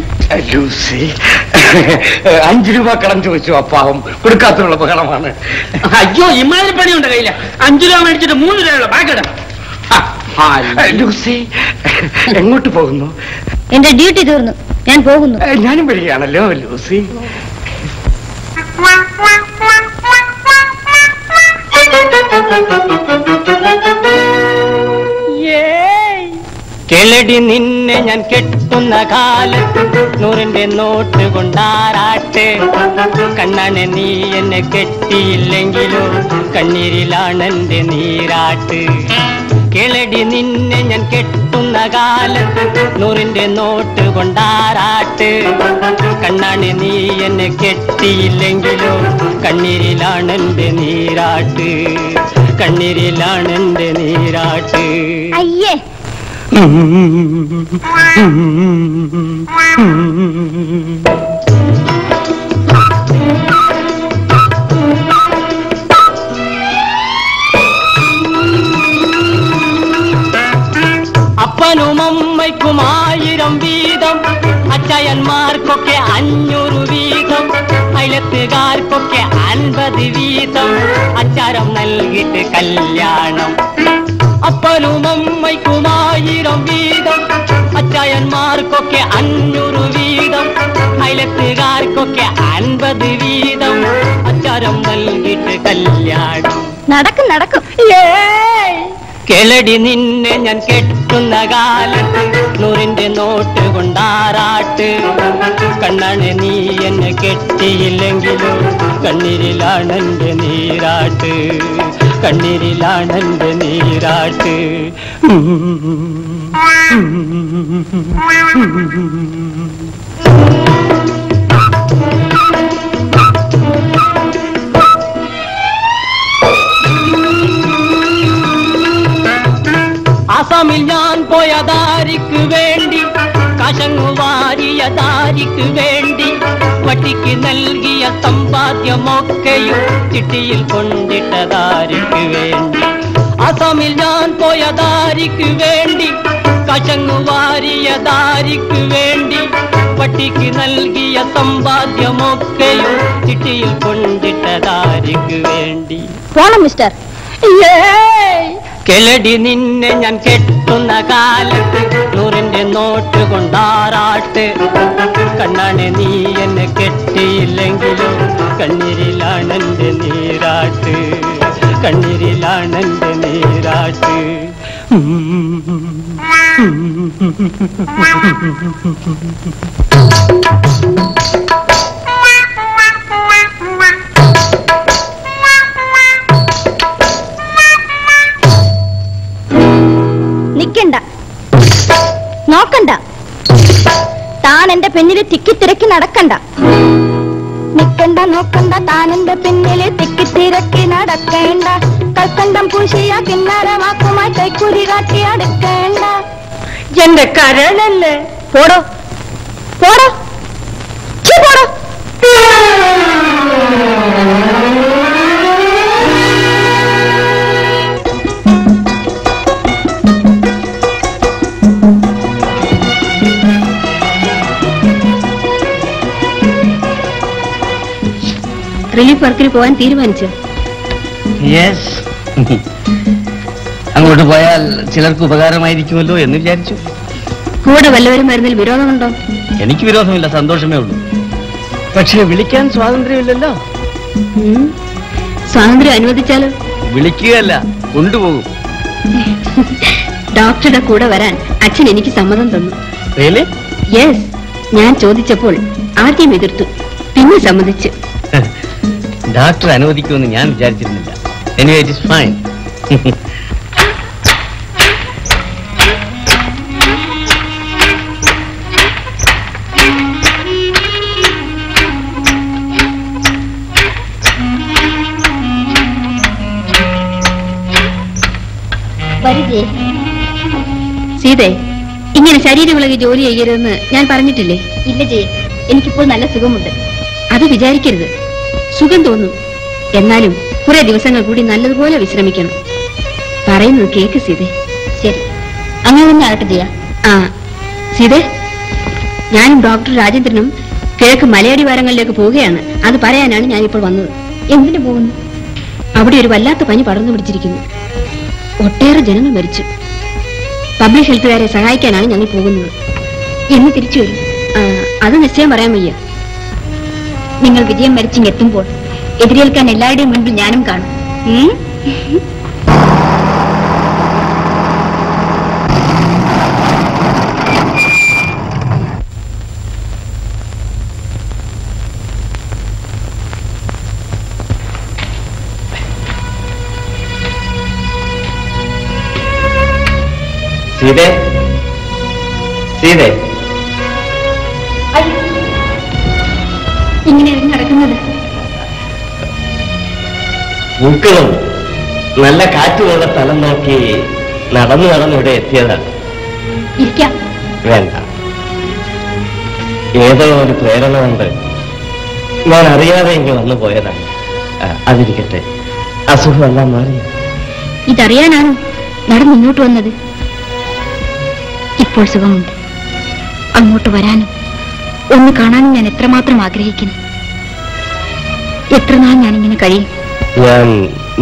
അഞ്ചു രൂപ കടം ചോദിച്ചു, അപ്പാവും കൊടുക്കാത്തുള്ള ബഹളമാണ്. അയ്യോ, ഇമാതിരി പണിയുണ്ട് കയ്യില്. അഞ്ചു രൂപ മേടിച്ചിട്ട് മൂന്ന് രൂപയുള്ള ബാക്കിടാം. എങ്ങോട്ട് പോകുന്നു? എന്റെ ഡ്യൂട്ടി തീർന്നു, ഞാൻ പോകുന്നു. ഞാനും വരികയാണല്ലോ ലൂസി. കേളടി നിന്നെ ഞാൻ കെട്ടുന്ന കാലത്ത് നൂറിന്റെ നോട്ട് കൊണ്ടാറാട്ടെ. കണ്ണാണ് നീ എന്നെ കെട്ടിയില്ലെങ്കിലോ കണ്ണീരിലാണെന്റെ നീരാട്ട്. കേളടി നിന്നെ ഞാൻ കെട്ടുന്ന കാലത്ത് നൂറിന്റെ നോട്ട് കൊണ്ടാറാട്ട്. കണ്ണാണ് നീ എന്നെ കെട്ടിയില്ലെങ്കിലോ കണ്ണീരിലാണെന്റെ നീരാട്ട്, കണ്ണീരിലാണെന്റെ നീരാട്ട്. അയ്യേ, അപ്പനും അമ്മയ്ക്കും ആയിരം വീതം, അച്ചായന്മാർക്കൊക്കെ അഞ്ഞൂറ് വീതം, അയലത്ത് കൂട്ടുകാർക്കൊക്കെ അൻപത് വീതം അച്ചാരം നൽകിട്ട് കല്യാണം. അപ്പനും അമ്മയ്ക്കും ആയിരം വീതം, അച്ചായന്മാർക്കൊക്കെ അഞ്ഞൂറ് വീതം, അയലത്തുകാർക്കൊക്കെ അൻപത് വീതം അച്ചാരം നൽകിട്ട് കല്യാണം. നടക്കും നടക്കും കേളടി നിന്നെ ഞാൻ കെട്ടുന്ന കാലത്ത് നൂറിന്റെ നോട്ട് കൊണ്ടാറാട്ട്. കണ്ണാണ് നീ എന്നെ കെട്ടിയില്ലെങ്കിലും കണ്ണീരിലാണെന്റെ നീരാട്ട്, കണ്ണീരിലാണെന്റെ നീരാട്ട്. ആസാമിൽ ഞാൻ പോയ ദാരിക്ക് വേണ്ടി, കാശങ്ങു വാരിയ ദാരിക്ക് വേണ്ടി, വട്ടിക്ക് നൽകിയ സമ്പാദ്യമൊക്കെയും ചിട്ടിയിൽ കൊണ്ടിട്ട ദാരിക്ക് വേണ്ടി. ആസാമിൽ ഞാൻ പോയ ദാരിക്ക് വേണ്ടി, കാശങ്ങു വാരിയ ദാരിക്ക് വേണ്ടി, വട്ടിക്ക് നൽകിയ സമ്പാദ്യമൊക്കെയും ചിട്ടിയിൽ കൊണ്ടിട്ട ദാരിക്ക് വേണ്ടി. പോണം മിസ്റ്റർ. കേളടി നിന്നെ ഞാൻ കെട്ടുന്ന കാലത്ത് നൂറിന്റെ നോട്ട് കൊണ്ടാറാട്ട്. കണ്ണാണ് നീ എന്നെ കെട്ടിയില്ലെങ്കിലും കണ്ണീരിലാണെന്റെ നീരാട്ട്, കണ്ണീരിലാണെന്റെ നീരാട്ട്. നോക്കണ്ട, താൻ എന്റെ പിന്നില് തിക്കിത്തിരക്കി നടക്കണ്ട. നിക്കണ്ട നോക്കണ്ട, താൻ എന്റെ പിന്നില് തിക്കിത്തിരക്കി നടക്കേണ്ട. കൽക്കണ്ടം പൂശിയ കിന്നാരമാക്കുമായി കൈക്കൂലി കാട്ടി അടുക്കേണ്ട. എന്റെ കരളല്ലേ. പോടോ പോടോ പോടോ. റിലീഫ് വർക്കിൽ പോകാൻ തീരുമാനിച്ചു? അങ്ങോട്ട് പോയാൽ ചിലർക്ക് ഉപകാരമായിരിക്കുമല്ലോ എന്ന് വിചാരിച്ചു. കൂടെ വല്ലവരും വരുന്നതിൽ വിരോധമുണ്ടോ? എനിക്ക് വിരോധമില്ല, സന്തോഷമേ ഉള്ളൂ. പക്ഷെ വിളിക്കാൻ സ്വാതന്ത്ര്യമില്ലല്ലോ. സ്വാതന്ത്ര്യം അനുവദിച്ചാലോ? വിളിക്കുകയല്ല, കൊണ്ടുപോകും. ഡോക്ടറുടെ കൂടെ വരാൻ അച്ഛൻ എനിക്ക് സമ്മതം തന്നു. യെസ്, ഞാൻ ചോദിച്ചപ്പോൾ ആദ്യം എതിർത്തു, പിന്നെ സമ്മതിച്ചു. ഡോക്ടർ അനുവദിക്കുമെന്ന് ഞാൻ വിചാരിച്ചിരുന്നില്ല. Anyway it is fine. സീതേ, ഇങ്ങനെ ശരീരവിളകി ജോലി ചെയ്യരുതെന്ന് ഞാൻ പറഞ്ഞിട്ടില്ലേ? ഇല്ല ജയ, എനിക്കിപ്പോൾ നല്ല സുഖമുണ്ട്. അത് വിചാരിക്കരുത്, സുഖം തോന്നും. എന്നാലും കുറെ ദിവസങ്ങൾ കൂടി നല്ലതുപോലെ വിശ്രമിക്കണം. പറയുന്നത് കേക്ക് സീതേ. ശരി, അങ്ങനെ തന്നെ ആകട്ടെ ജയ. ആ സീതേ, ഞാനും ഡോക്ടർ രാജേന്ദ്രനും കിഴക്ക് മലയടിവാരങ്ങളിലേക്ക് പോവുകയാണ്. അത് പറയാനാണ് ഞാനിപ്പോൾ വന്നത്. എന്തിനു പോകുന്നു? അവിടെ ഒരു വല്ലാത്ത പനി പടർന്നു പിടിച്ചിരിക്കുന്നു. ഒട്ടേറെ ജനങ്ങൾ മരിച്ചു. പബ്ലിക് ഹെൽത്തുകാരെ സഹായിക്കാനാണ് ഞങ്ങൾ പോകുന്നത്. എന്ന് തിരിച്ചു വരും, അത് നിശ്ചയം പറയാൻ വയ്യ. നിങ്ങൾ വിജയം മരിച്ചിങ്ങെത്തുമ്പോൾ എതിരേൽക്കാൻ എല്ലാവരുടെയും മുൻപിൽ ഞാനും കാണും. സീതേ, സീതേ, ഇങ്ങനെ നടക്കുന്നത്? പൂക്കളും നല്ല കാറ്റുമുള്ള സ്ഥലം നോക്കി നടന്നു നടന്ന് ഇവിടെ എത്തിയതാണ്. ഇരിക്കാം. വേണ്ട, ഏതോ ഒരു പ്രേരണ കൊണ്ട് ഞാൻ അറിയാതെ എനിക്ക് വന്നു പോയതാണ്. അതിരിക്കട്ടെ, അസുഖം എല്ലാം മാറി. ഇതറിയാനാണ് നടന്ന് ഇങ്ങോട്ട് വന്നത്. ഇപ്പോൾ സുഖമുണ്ട്. അങ്ങോട്ട് വരാനും ഒന്ന് കാണാനും ഞാൻ എത്രമാത്രം ആഗ്രഹിക്കുന്നു. എത്ര നാൾ ഞാനിങ്ങനെ കഴിയും? ഞാൻ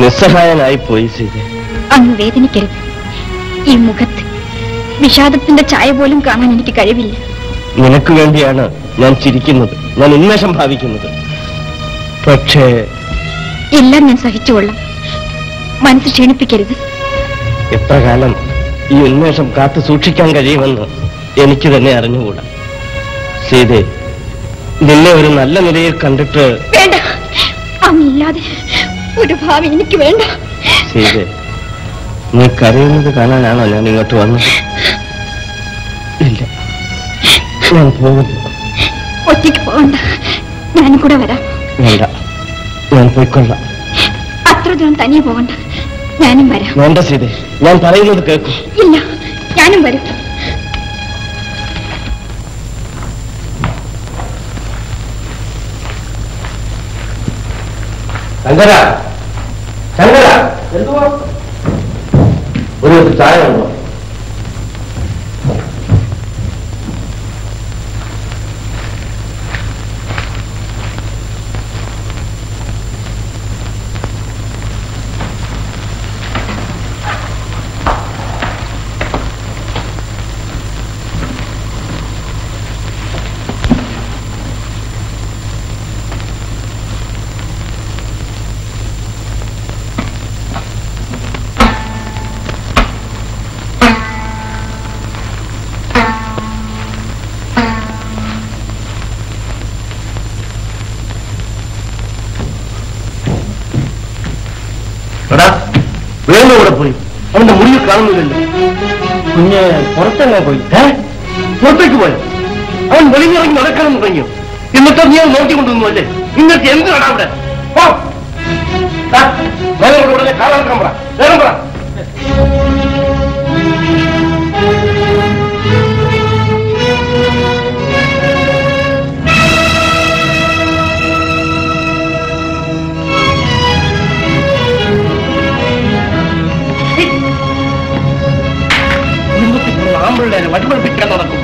നിസ്സഹായനായി പോയി സീത. അങ്ങ് വേദനിക്കരുത്. ഈ മുഖത്ത് വിഷാദത്തിന്റെ ചായ പോലും കാണാൻ എനിക്ക് കഴിവില്ല. നിനക്ക് വേണ്ടിയാണ് ഞാൻ ചിരിക്കുന്നത്, ഞാൻ ഉന്മേഷം ഭാവിക്കുന്നത്. പക്ഷേ എല്ലാം ഞാൻ സഹിച്ചുകൊള്ളാം. മനസ്സ് ക്ഷീണിപ്പിക്കരുത്. എത്രകാലം ഈ ഉന്മേഷം കാത്തു സൂക്ഷിക്കാൻ കഴിയുമെന്ന് എനിക്ക് തന്നെ അറിഞ്ഞുകൂടാ സീതേ. നിന്നെ ഒരു നല്ല നിലയിൽ കണ്ടിട്ട് വേണ്ട, അങ്ങില്ലാതെ ഒരു ഭാവി എനിക്ക് വേണ്ട സീതേ. നീ കരയുന്നത് കാണാനാണോ ഞാൻ ഇങ്ങോട്ട് വന്നത്? ഇല്ല, ഞാൻ പോകുന്നു. ഒറ്റയ്ക്ക് പോകണ്ട, ഞാൻ കൂടെ വരാം. വേണ്ട, ഞാൻ പോയിക്കൊള്ളാം. അത്ര ദൂരം തനിയെ പോകണ്ട, ഞാനും വരാം. വേണ്ട സീതേ, ഞാൻ പറയുന്നത് കേൾക്കും. ഇല്ല, ഞാനും വരും. ശങ്കര, ശങ്കര, എന്തുവാ ഒരു ചായ ഉണ്ടോ? കുഞ്ഞ് പുറത്തെങ്ങനെ പോയി? പുറത്തേക്ക് പോയി, അവൻ വെളിഞ്ഞിറങ്ങി നടക്കണം തുടങ്ങിയോ? എന്നിട്ട് നീ അത് നോക്കിക്കൊണ്ടിരുന്നു അല്ലേ? ഇന്നത്തെ എന്ത് കടാ അവിടെ? ഉടനെ കാലം പറ, നേരം പറ. വടിപ്പിക്കാൻ നടക്കും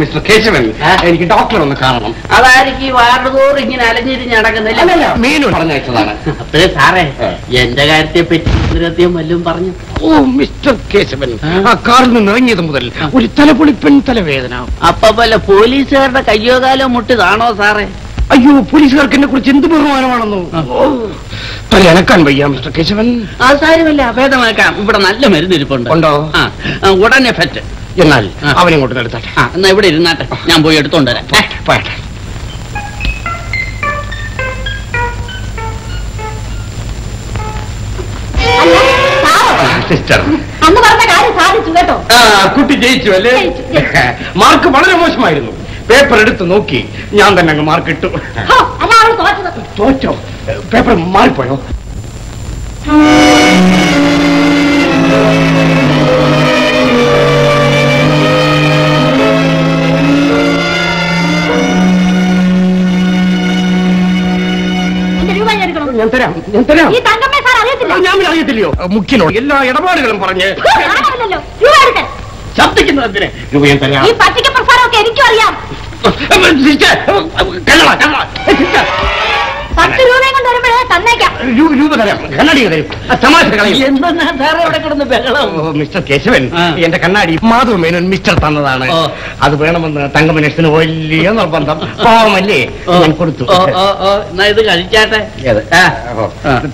മിസ്റ്റർ കേശവൻ, എനിക്ക് ഡോക്ടറെ ഒന്ന് കാണണം. അതായിരിക്കും വാർഡുതോറും ഇങ്ങനെ അലഞ്ഞിരിഞ്ഞ് നടക്കുന്നില്ല. മീനു പറഞ്ഞതാണ്. അത്രേ സാറേ, എന്റെ കാര്യത്തെ പറ്റി വല്ലതും പറഞ്ഞു. ഓ മിസ്റ്റർ കേശവൻ, ആ കാറിൽ നിന്ന് ഇറങ്ങിയത് മുതൽ ഒരു തലപൊളി പെൺ തലവേദന. അപ്പൊ വല്ല പോലീസുകാരുടെ കയ്യോ കാലോ മുട്ടിതാണോ സാറേ? അയ്യോ, പോലീസുകാർക്ക് എന്നെ കുറിച്ച് എന്ത് ബഹുമാനമാണെന്നോ? തല അനക്കാൻ വയ്യ മിസ്റ്റർ കേശവൻ. ആ സാരമില്ല, ഭേദമാക്കാം. ഇവിടെ നല്ല മരുന്നിരിപ്പുണ്ട്. ഉണ്ടോ? ഉടനെ പറ്റ്. എന്നാൽ അവനെ ഇങ്ങോട്ട് നടത്താട്ടെ. എന്നാ ഇവിടെ ഇരുന്നാട്ടെ, ഞാൻ പോയി എടുത്തോണ്ട് വരാം. പോയട്ടെ. കുട്ടി ജയിച്ചു അല്ലേ? മാർക്ക് വളരെ മോശമായിരുന്നു. പേപ്പർ എടുത്ത് നോക്കി ഞാൻ തന്നെ അങ്ങ് മാർക്ക് ഇട്ടു. തോറ്റോ? പേപ്പർ മാറിപ്പോയോ? ഞാൻ തരാം, ഞാൻ തരാം. ഞാൻ അറിയത്തില്ലയോ മുഖ്യനോട് എല്ലാ ഇടപാടുകളും പറഞ്ഞ് ശബ്ദിക്കുന്നതിന് രൂപ ഞാൻ തരാം. മിസ്റ്റർ കേശവൻ, എന്റെ കണ്ണാടി മാധവ മേനോൻ മിസ്റ്റർ തന്നതാണ്. അത് വേണമെന്ന് തങ്കമനേഷന് വലിയ നിർബന്ധം. പാവമല്ലേ, ഞാൻ കൊടുത്തു. ഇത് കഴിച്ചാട്ടെ.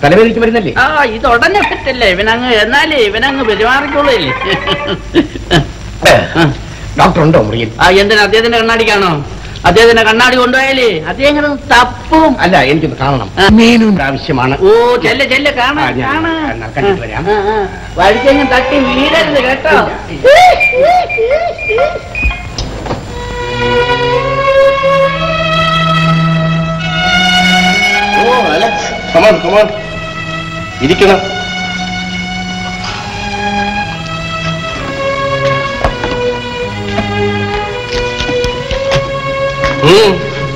തലവേദിക്ക് വരുന്നല്ലേ? ഇത് ഉടനെ പറ്റല്ലേ ഇവനങ്ങ്? എന്നാലേ ഇവനങ്ങ് പെരുമാറിക്കോളൂ. ഡോക്ടർ ഉണ്ടോ മുറിയിൽ? എന്തിനാ അദ്ദേഹത്തിന്റെ കണ്ണാടിക്കാണോ? അദ്ദേഹത്തിന്റെ കണ്ണാടി കൊണ്ടുപോയാലേ അദ്ദേഹം തപ്പും. അല്ല, എനിക്കൊന്ന് കാണണം. മീനുണ്ട് ആവശ്യമാണ്. ഓ ചെല്ലെ ചെല്ലെ, കാണാൻ വഴിക്കെങ്ങും തട്ടി വീഴരുത് കേട്ടോ. ഓ അലക്സ്, കമോൺ കമോൺ, ഇരിക്കണം.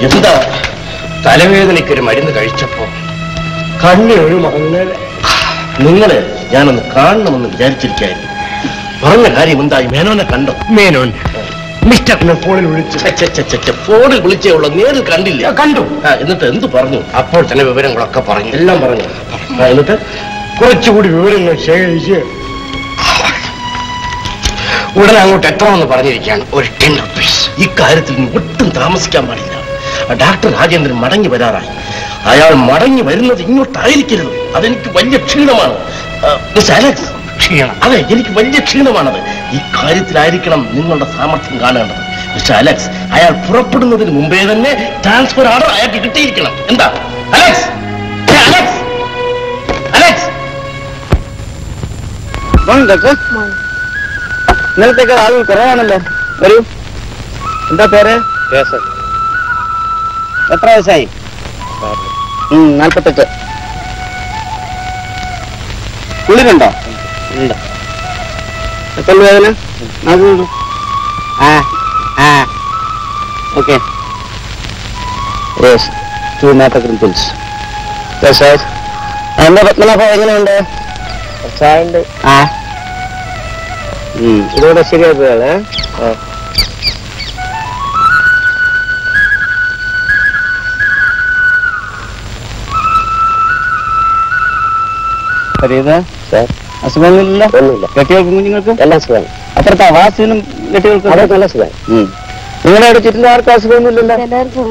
എന്താ തലവേദനയ്ക്കൊരു മരുന്ന് കഴിച്ചപ്പോ കണ്ണിനൊരു മറന്നേ. നിങ്ങളെ ഞാനൊന്ന് കാണണമെന്ന് വിചാരിച്ചിരിക്കായിരുന്നു. പറഞ്ഞ കാര്യം എന്തായി? മേനോനെ കണ്ടോ? മേനോൻ മിസ്റ്റർ ഫോണിൽ വിളിച്ചു. ഫോണിൽ വിളിച്ചേ ഉള്ളൂ, നേരിൽ കണ്ടില്ല. കണ്ടു. എന്നിട്ട് എന്ത് പറഞ്ഞു? അപ്പോൾ തന്നെ വിവരങ്ങളൊക്കെ പറഞ്ഞു, എല്ലാം പറഞ്ഞു. എന്നിട്ട് കുറച്ചുകൂടി വിവരങ്ങൾ ശേഖരിച്ച് ഉടനെ അങ്ങോട്ട് എത്തണമെന്ന് പറഞ്ഞിരിക്കുകയാണ്. ഒരു ടെൻ റുപ്പീസ്. ഇക്കാര്യത്തിൽ ഒട്ടും താമസിക്കാൻ പാടില്ല. ഡോക്ടർ രാജേന്ദ്രൻ മടങ്ങി വരാറായി. അയാൾ മടങ്ങി വരുന്നത് ഇങ്ങോട്ടായിരിക്കരുത്. അതെനിക്ക് വലിയ ക്ഷീണമാണ്. അതെ, എനിക്ക് വലിയ ക്ഷീണമാണത്. ഈ കാര്യത്തിലായിരിക്കണം നിങ്ങളുടെ സാമർത്ഥ്യം കാണേണ്ടത്. മിസ്റ്റർ അലക്സ്, അയാൾ പുറപ്പെടുന്നതിന് മുമ്പേ തന്നെ ട്രാൻസ്ഫർ ഓർഡർ അയാൾക്ക് കിട്ടിയിരിക്കണം. എന്താ അലക്സ്? Alex, Alex. ഇന്നലത്തേക്ക് ആളുകൾ കുറവാണല്ലോ. വരൂ. എന്താ പേര്? കേസൻ. എത്ര വയസ്സായി? നാൽപ്പത്തെട്ട്. കുളിരുണ്ടോ? ഉണ്ട്. എത്ര വേദന? ആ ആ ഓക്കെ. എന്താ പത്മനാഭ, എങ്ങനെയുണ്ട്? ഉണ്ട്. ആ ഇതോടെ ശരിയായി പോയാളെ. അസുഖമൊന്നുമില്ല? കെട്ടികൾക്കും കുഞ്ഞുങ്ങൾക്കും എല്ലാം സുഖം. അപ്പുറത്തെ വാസുവിനും കെട്ടികൾക്കും നല്ല സുഖം. നിങ്ങളുടെ അവിടെ ചുറ്റുകാർക്കും അസുഖമൊന്നുമില്ലല്ലോ?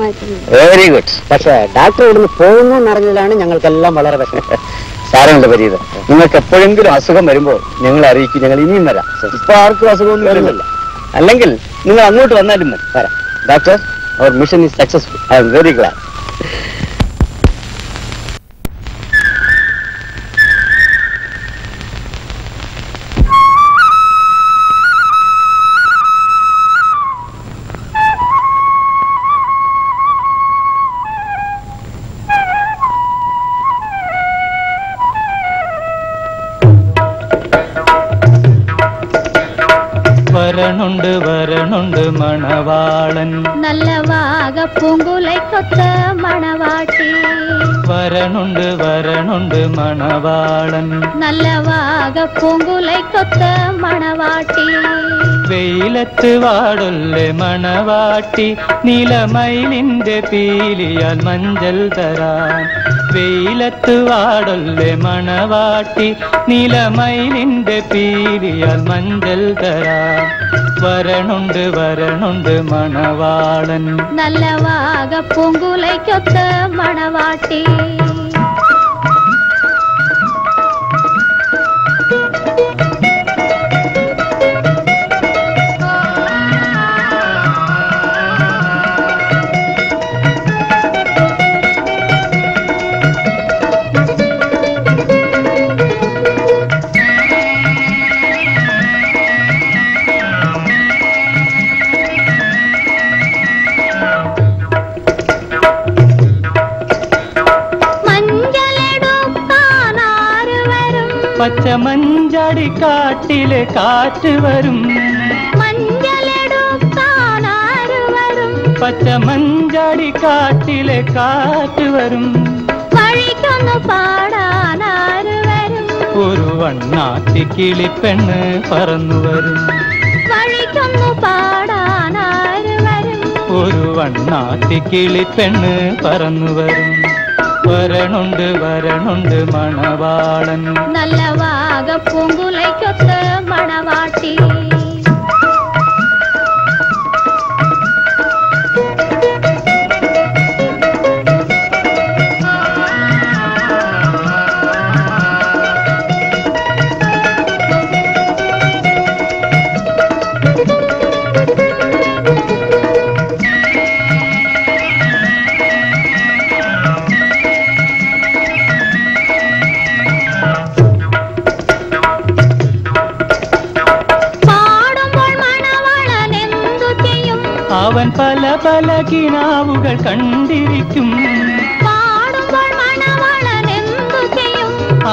Very good. പക്ഷേ ഡോക്ടർ ഇവിടുന്ന് പോകുന്നറിഞ്ഞതിലാണ് ഞങ്ങൾക്കെല്ലാം വളരെ വിഷമം. സാരമുണ്ട് പരീത, നിങ്ങൾക്ക് എപ്പോഴെങ്കിലും അസുഖം വരുമ്പോൾ ഞങ്ങൾ അറിയിക്കും. ഞങ്ങൾ ഇനിയും വരാം. ഇപ്പൊ ആർക്കും അസുഖമൊന്നും വരുന്നില്ല. അല്ലെങ്കിൽ നിങ്ങൾ അങ്ങോട്ട് വന്നാലും മതി. വരാം doctor. Our mission is successful. I am very glad. மகனுண்டு மணவாளன், நல்லவாக பூங்குலை கொத்த மணவாட்டி. வரனுண்டு வரனுண்டு மணவாளன், நல்லவாக பூங்குலை கொத்த மணவாட்டி. வெயிலத்து வாடுள்ள மணவாட்டி, நிலமயிலிந்த பீலியால் மஞ்சள் தரான். வெயிலத்து வாடுள்ள மணவாட்டி, நிலமயிலிந்த பீலியால் மஞ்சள் தரான். வரனுண்டு வரனுண்டு மணவாளன், நல்லவாக பூங்குலை கொத்த மணவாட்டி. பச்சை மஞ்சாடி காட்டிலே காற்று வரும், பச்சை மஞ்சாடி காட்டிலே காற்று வரும். ஒரு வண்ணாத்தி கிளி பெண்ணு பறந்து வரும், ஒரு வண்ணாத்தி கிளி பெண்ணு பறந்து வரும். வரனுண்டு வரனுண்டு மணவாளன், நல்லவாக பூங்குலை கொத்த மணவாட்டி. அவன் பல பல கினாவுகள் கண்டிருக்கும்,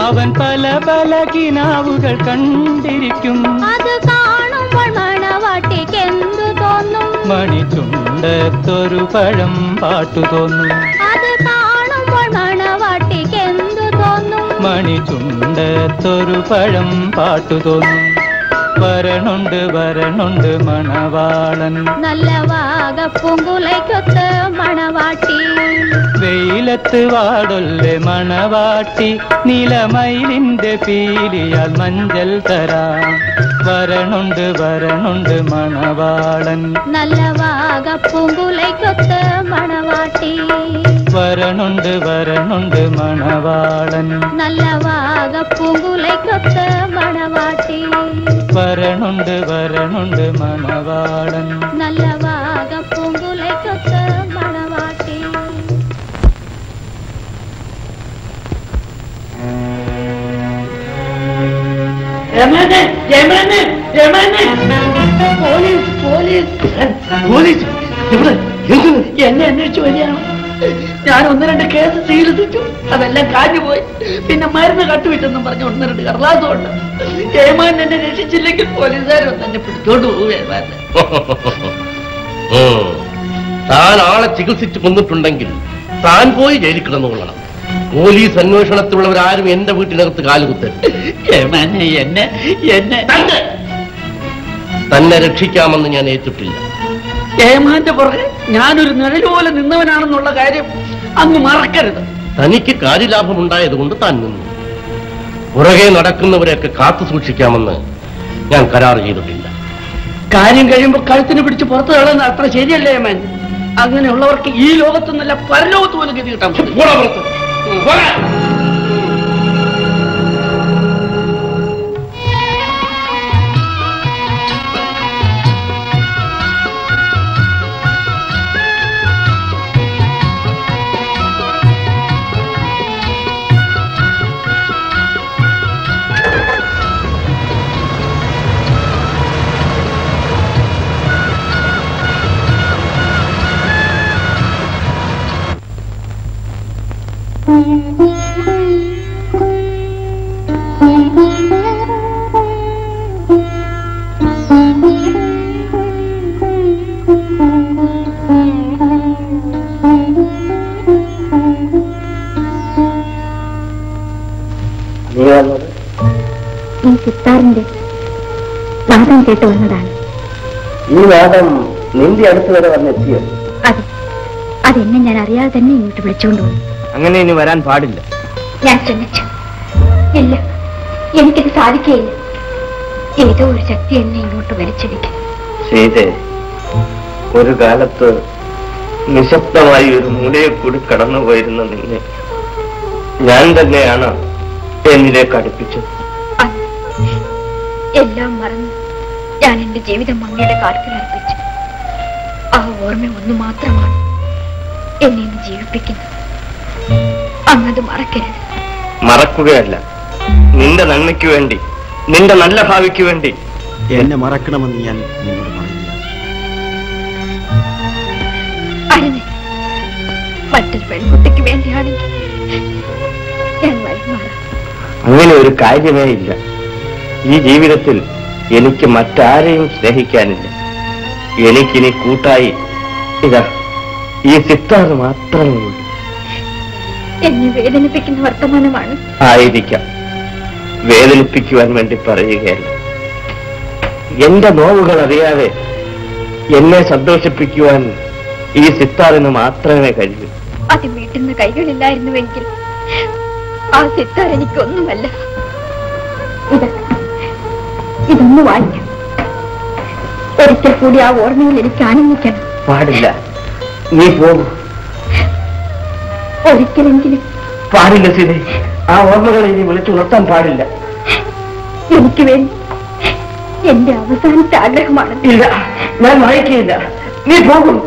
அவன் பல பல கினாவுகள் கண்டிருக்கும். அது காணும் மணவாட்டிக்கு என்று தோணும், மணி சுண்டத்தொரு பழம் பாட்டு தோணும். அது காணும் மணவாட்டிக்கு என்று தோணும், மணி சுண்டத்தொரு பழம் பாட்டு தோணும். வரனுண்டு வரனுண்டு மணவாளன், நல்லவாக பூங்குலை கொத்த மணவாட்டி. வெயிலத்து வாடுள்ள மணவாட்டி, நிலமயிலிந்த பீலியால் மஞ்சள் தரா. வரனுண்டு வரனுண்டு மணவாளன், நல்லவாக பூங்குலை கொத்த மணவாட்டி. வரனுண்டு வரனுண்டு மணவாளன், நல்லவாக பூங்குலை கொத்த மணவாட்டி. வரனுண்டு வரனுண்டு மணவாளன், நல்லவாக பூங்குலை கொத்த மணவாட்டி. ஏமனே ஏமனே ஏமனே போலீஸ் போலீஸ் போலീസ് ഇവിടെ എന്നെ അന്വേഷിച്ചു വരികയാണ്. ഞാൻ ഒന്ന് രണ്ട് കേസ് ചികിത്സിച്ചു, അതെല്ലാം കാഞ്ഞു പോയി. പിന്നെ മരുന്ന് കട്ടുവിട്ടെന്നും പറഞ്ഞ് ഒന്ന് രണ്ട് കർലാസുണ്ട്. ഏമാൻ എന്നെ രക്ഷിച്ചില്ലെങ്കിൽ പോലീസുകാരൊന്നും എന്നെ പിടിച്ചോണ്ട് പോകും. താൻ ആളെ ചികിത്സിച്ചു കൊന്നിട്ടുണ്ടെങ്കിൽ താൻ പോയി ജയിലിൽ കിടന്നുകൊള്ളണം. പോലീസ് അന്വേഷണത്തിലുള്ളവരാരും എന്റെ വീട്ടിനകത്ത് കാലുകുത്തരുത്. ഏമാനെ എന്നെ എന്നെ തന്നെ രക്ഷിക്കാമെന്ന് ഞാൻ ഏറ്റിട്ടില്ല. ഏമാന്റെ പുറകെ ഞാനൊരു നിഴല് പോലെ നിന്നവനാണെന്നുള്ള കാര്യം അങ്ങ് മറക്കരുത്. തനിക്ക് കാര്യലാഭം ഉണ്ടായതുകൊണ്ട് താൻ നിന്നു. പുറകെ നടക്കുന്നവരെയൊക്കെ കാത്തു സൂക്ഷിക്കാമെന്ന് ഞാൻ കരാർ ചെയ്തിട്ടില്ല. കാര്യം കഴിയുമ്പോൾ കഴുത്തിന് പിടിച്ച് പുറത്തു തള്ളുന്ന അത്ര ശരിയല്ലേ ഏമാൻ? അങ്ങനെയുള്ളവർക്ക് ഈ ലോകത്തുനിന്നല്ല പരലോകത്ത് പോലും ഗതി കിട്ടാൻ പറ്റും. Thank you. சம்பளம் கேட்டு வந்ததால். ஈமாதம் നിന്റെ അടുത്ത് വരെ വന്നെത്തിയോ? അതെ, അതെന്നെ ഞാൻ അറിയാതെ തന്നെ ഇങ്ങോട്ട് വിളിച്ചുകൊണ്ട് വന്നു. അങ്ങനെ ഇനി വരാൻ പാടില്ല. ഞാൻ ശ്രമിച്ചു, ഇല്ല, എനിക്കിത് സാധിക്കുകയില്ല. ഏതോ ഒരു ശക്തി എന്നെ ഇങ്ങോട്ട് വലിച്ചിടിക്കും. സീതേ, ഒരു കാലത്ത് നിശബ്ദമായി ഒരു മൂലയെ കൂടി കടന്നു പോയിരുന്ന നിന്നെ ഞാൻ തന്നെയാണ് എന്നിലേക്ക് അടുപ്പിച്ചത്. എല്ലാം മറന്ന് ഞാൻ എന്റെ ജീവിതം മങ്ങയുടെ കാട്ടിലർപ്പിച്ചു. ആ ഓർമ്മ ഒന്ന് മാത്രമാണ് എന്നെ ഇന്ന് ജീവിപ്പിക്കുന്നത്. അങ്ങത് മറക്കരുത്. മറക്കുകയല്ല, നിന്റെ നന്മയ്ക്ക് വേണ്ടി, നിന്റെ നല്ല ഭാവിക്ക് വേണ്ടി എന്നെ മറക്കണമെന്ന് ഞാൻ നിന്നോട് പറയുന്നു. അരുണേ, മറ്റൊരു പെൺകുട്ടിക്ക് വേണ്ടിയാണെങ്കിൽ ഞാൻ വഴിമാറാം. അങ്ങനെ ഒരു കാര്യമേ ഇല്ല. ഈ ജീവിതത്തിൽ എനിക്ക് മറ്റാരെയും സ്നേഹിക്കാനില്ല. എനിക്കിനി കൂട്ടായി ഇതാ ഈ സിത്താർ മാത്രമേ ഉള്ളൂ. എന്നെ വേദനിപ്പിക്കുന്ന വർത്തമാനമാണ്. ആയിരിക്കാം, വേദനിപ്പിക്കുവാൻ വേണ്ടി പറയുകയല്ല. എന്റെ നോവുകൾ അറിയാതെ എന്നെ സന്തോഷിപ്പിക്കുവാൻ ഈ സിത്താറിന് മാത്രമേ കഴിയൂ. അത് വീട്ടിന്ന് കൈകളില്ലായിരുന്നുവെങ്കിൽ ആ സിത്താർ എനിക്കൊന്നുമല്ല. ഇതൊന്ന് വായിക്കാം. ഒരിക്കൽ കൂടി ആ ഓർമ്മയിൽ എനിക്ക് ആനന്ദിക്കണം. പാടില്ല, നീ പോകും. ഒരിക്കലെങ്കിലും പാടില്ല സീതേ, ആ ഓർമ്മകളെ ഇനി വിളിച്ചുണർത്താൻ പാടില്ല. എനിക്ക് വേണ്ടി എന്റെ അവസാനത്തെ ആഗ്രഹമാണ്. ഇല്ല, ഞാൻ വായിക്കില്ല, നീ പോകും.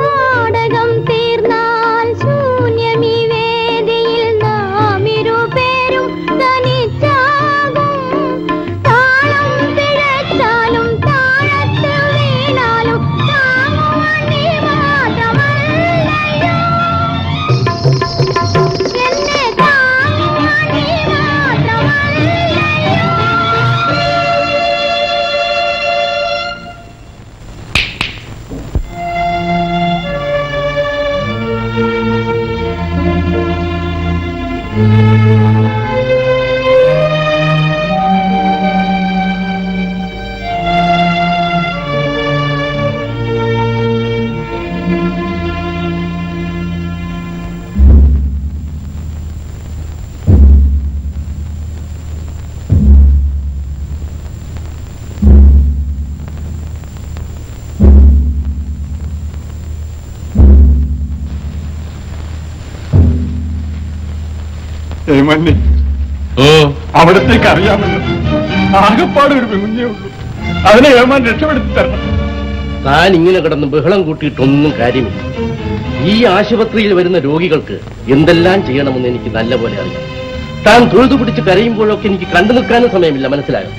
നാടകം തീർന്നാൽ ശൂന്യമീ വേദിയിൽ നാമി അവിടത്തേക്ക് അറിയാമല്ലോ, ആകെപ്പാട് ഒരു കുഞ്ഞേ ഉള്ളൂ. അതിനെ ഏമാൻ രക്ഷപ്പെടുത്തി തരണം. താൻ ഇങ്ങനെ കിടന്ന് ബഹളം കൂട്ടിയിട്ടൊന്നും കാര്യമില്ല. ഈ ആശുപത്രിയിൽ വരുന്ന രോഗികൾക്ക് എന്തെല്ലാം ചെയ്യണമെന്ന് എനിക്ക് നല്ല പോലെ അറിയാം. താൻ തൊഴുതു പിടിച്ച് കരയുമ്പോഴൊക്കെ എനിക്ക് കണ്ടു നിൽക്കാനും സമയമില്ല, മനസ്സിലായോ?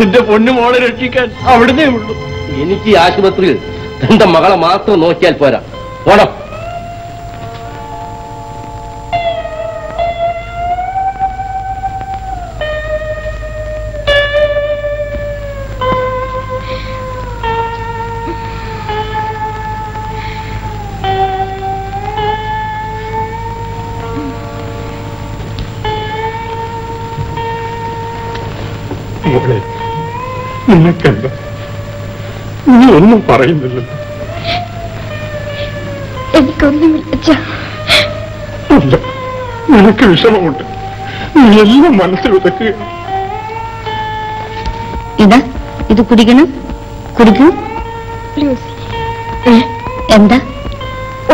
എന്റെ പൊന്നു മോളെ രക്ഷിക്കാൻ അവിടുന്നേ ഉള്ളൂ. എനിക്ക് ഈ ആശുപത്രിയിൽ തന്റെ മകളെ മാത്രം നോക്കിയാൽ പോരാ. പോണം. നിനക്കെന്താ നീ ഒന്നും പറയുന്നില്ല? എനിക്കൊന്നുമില്ല. നിനക്ക് വിഷമമുണ്ട്. നീ എല്ലാം മനസ്സിൽ വിതക്കുക. ഇതാ ഇത് കുടിക്കണം. കുടിക്കൂ. എന്താ?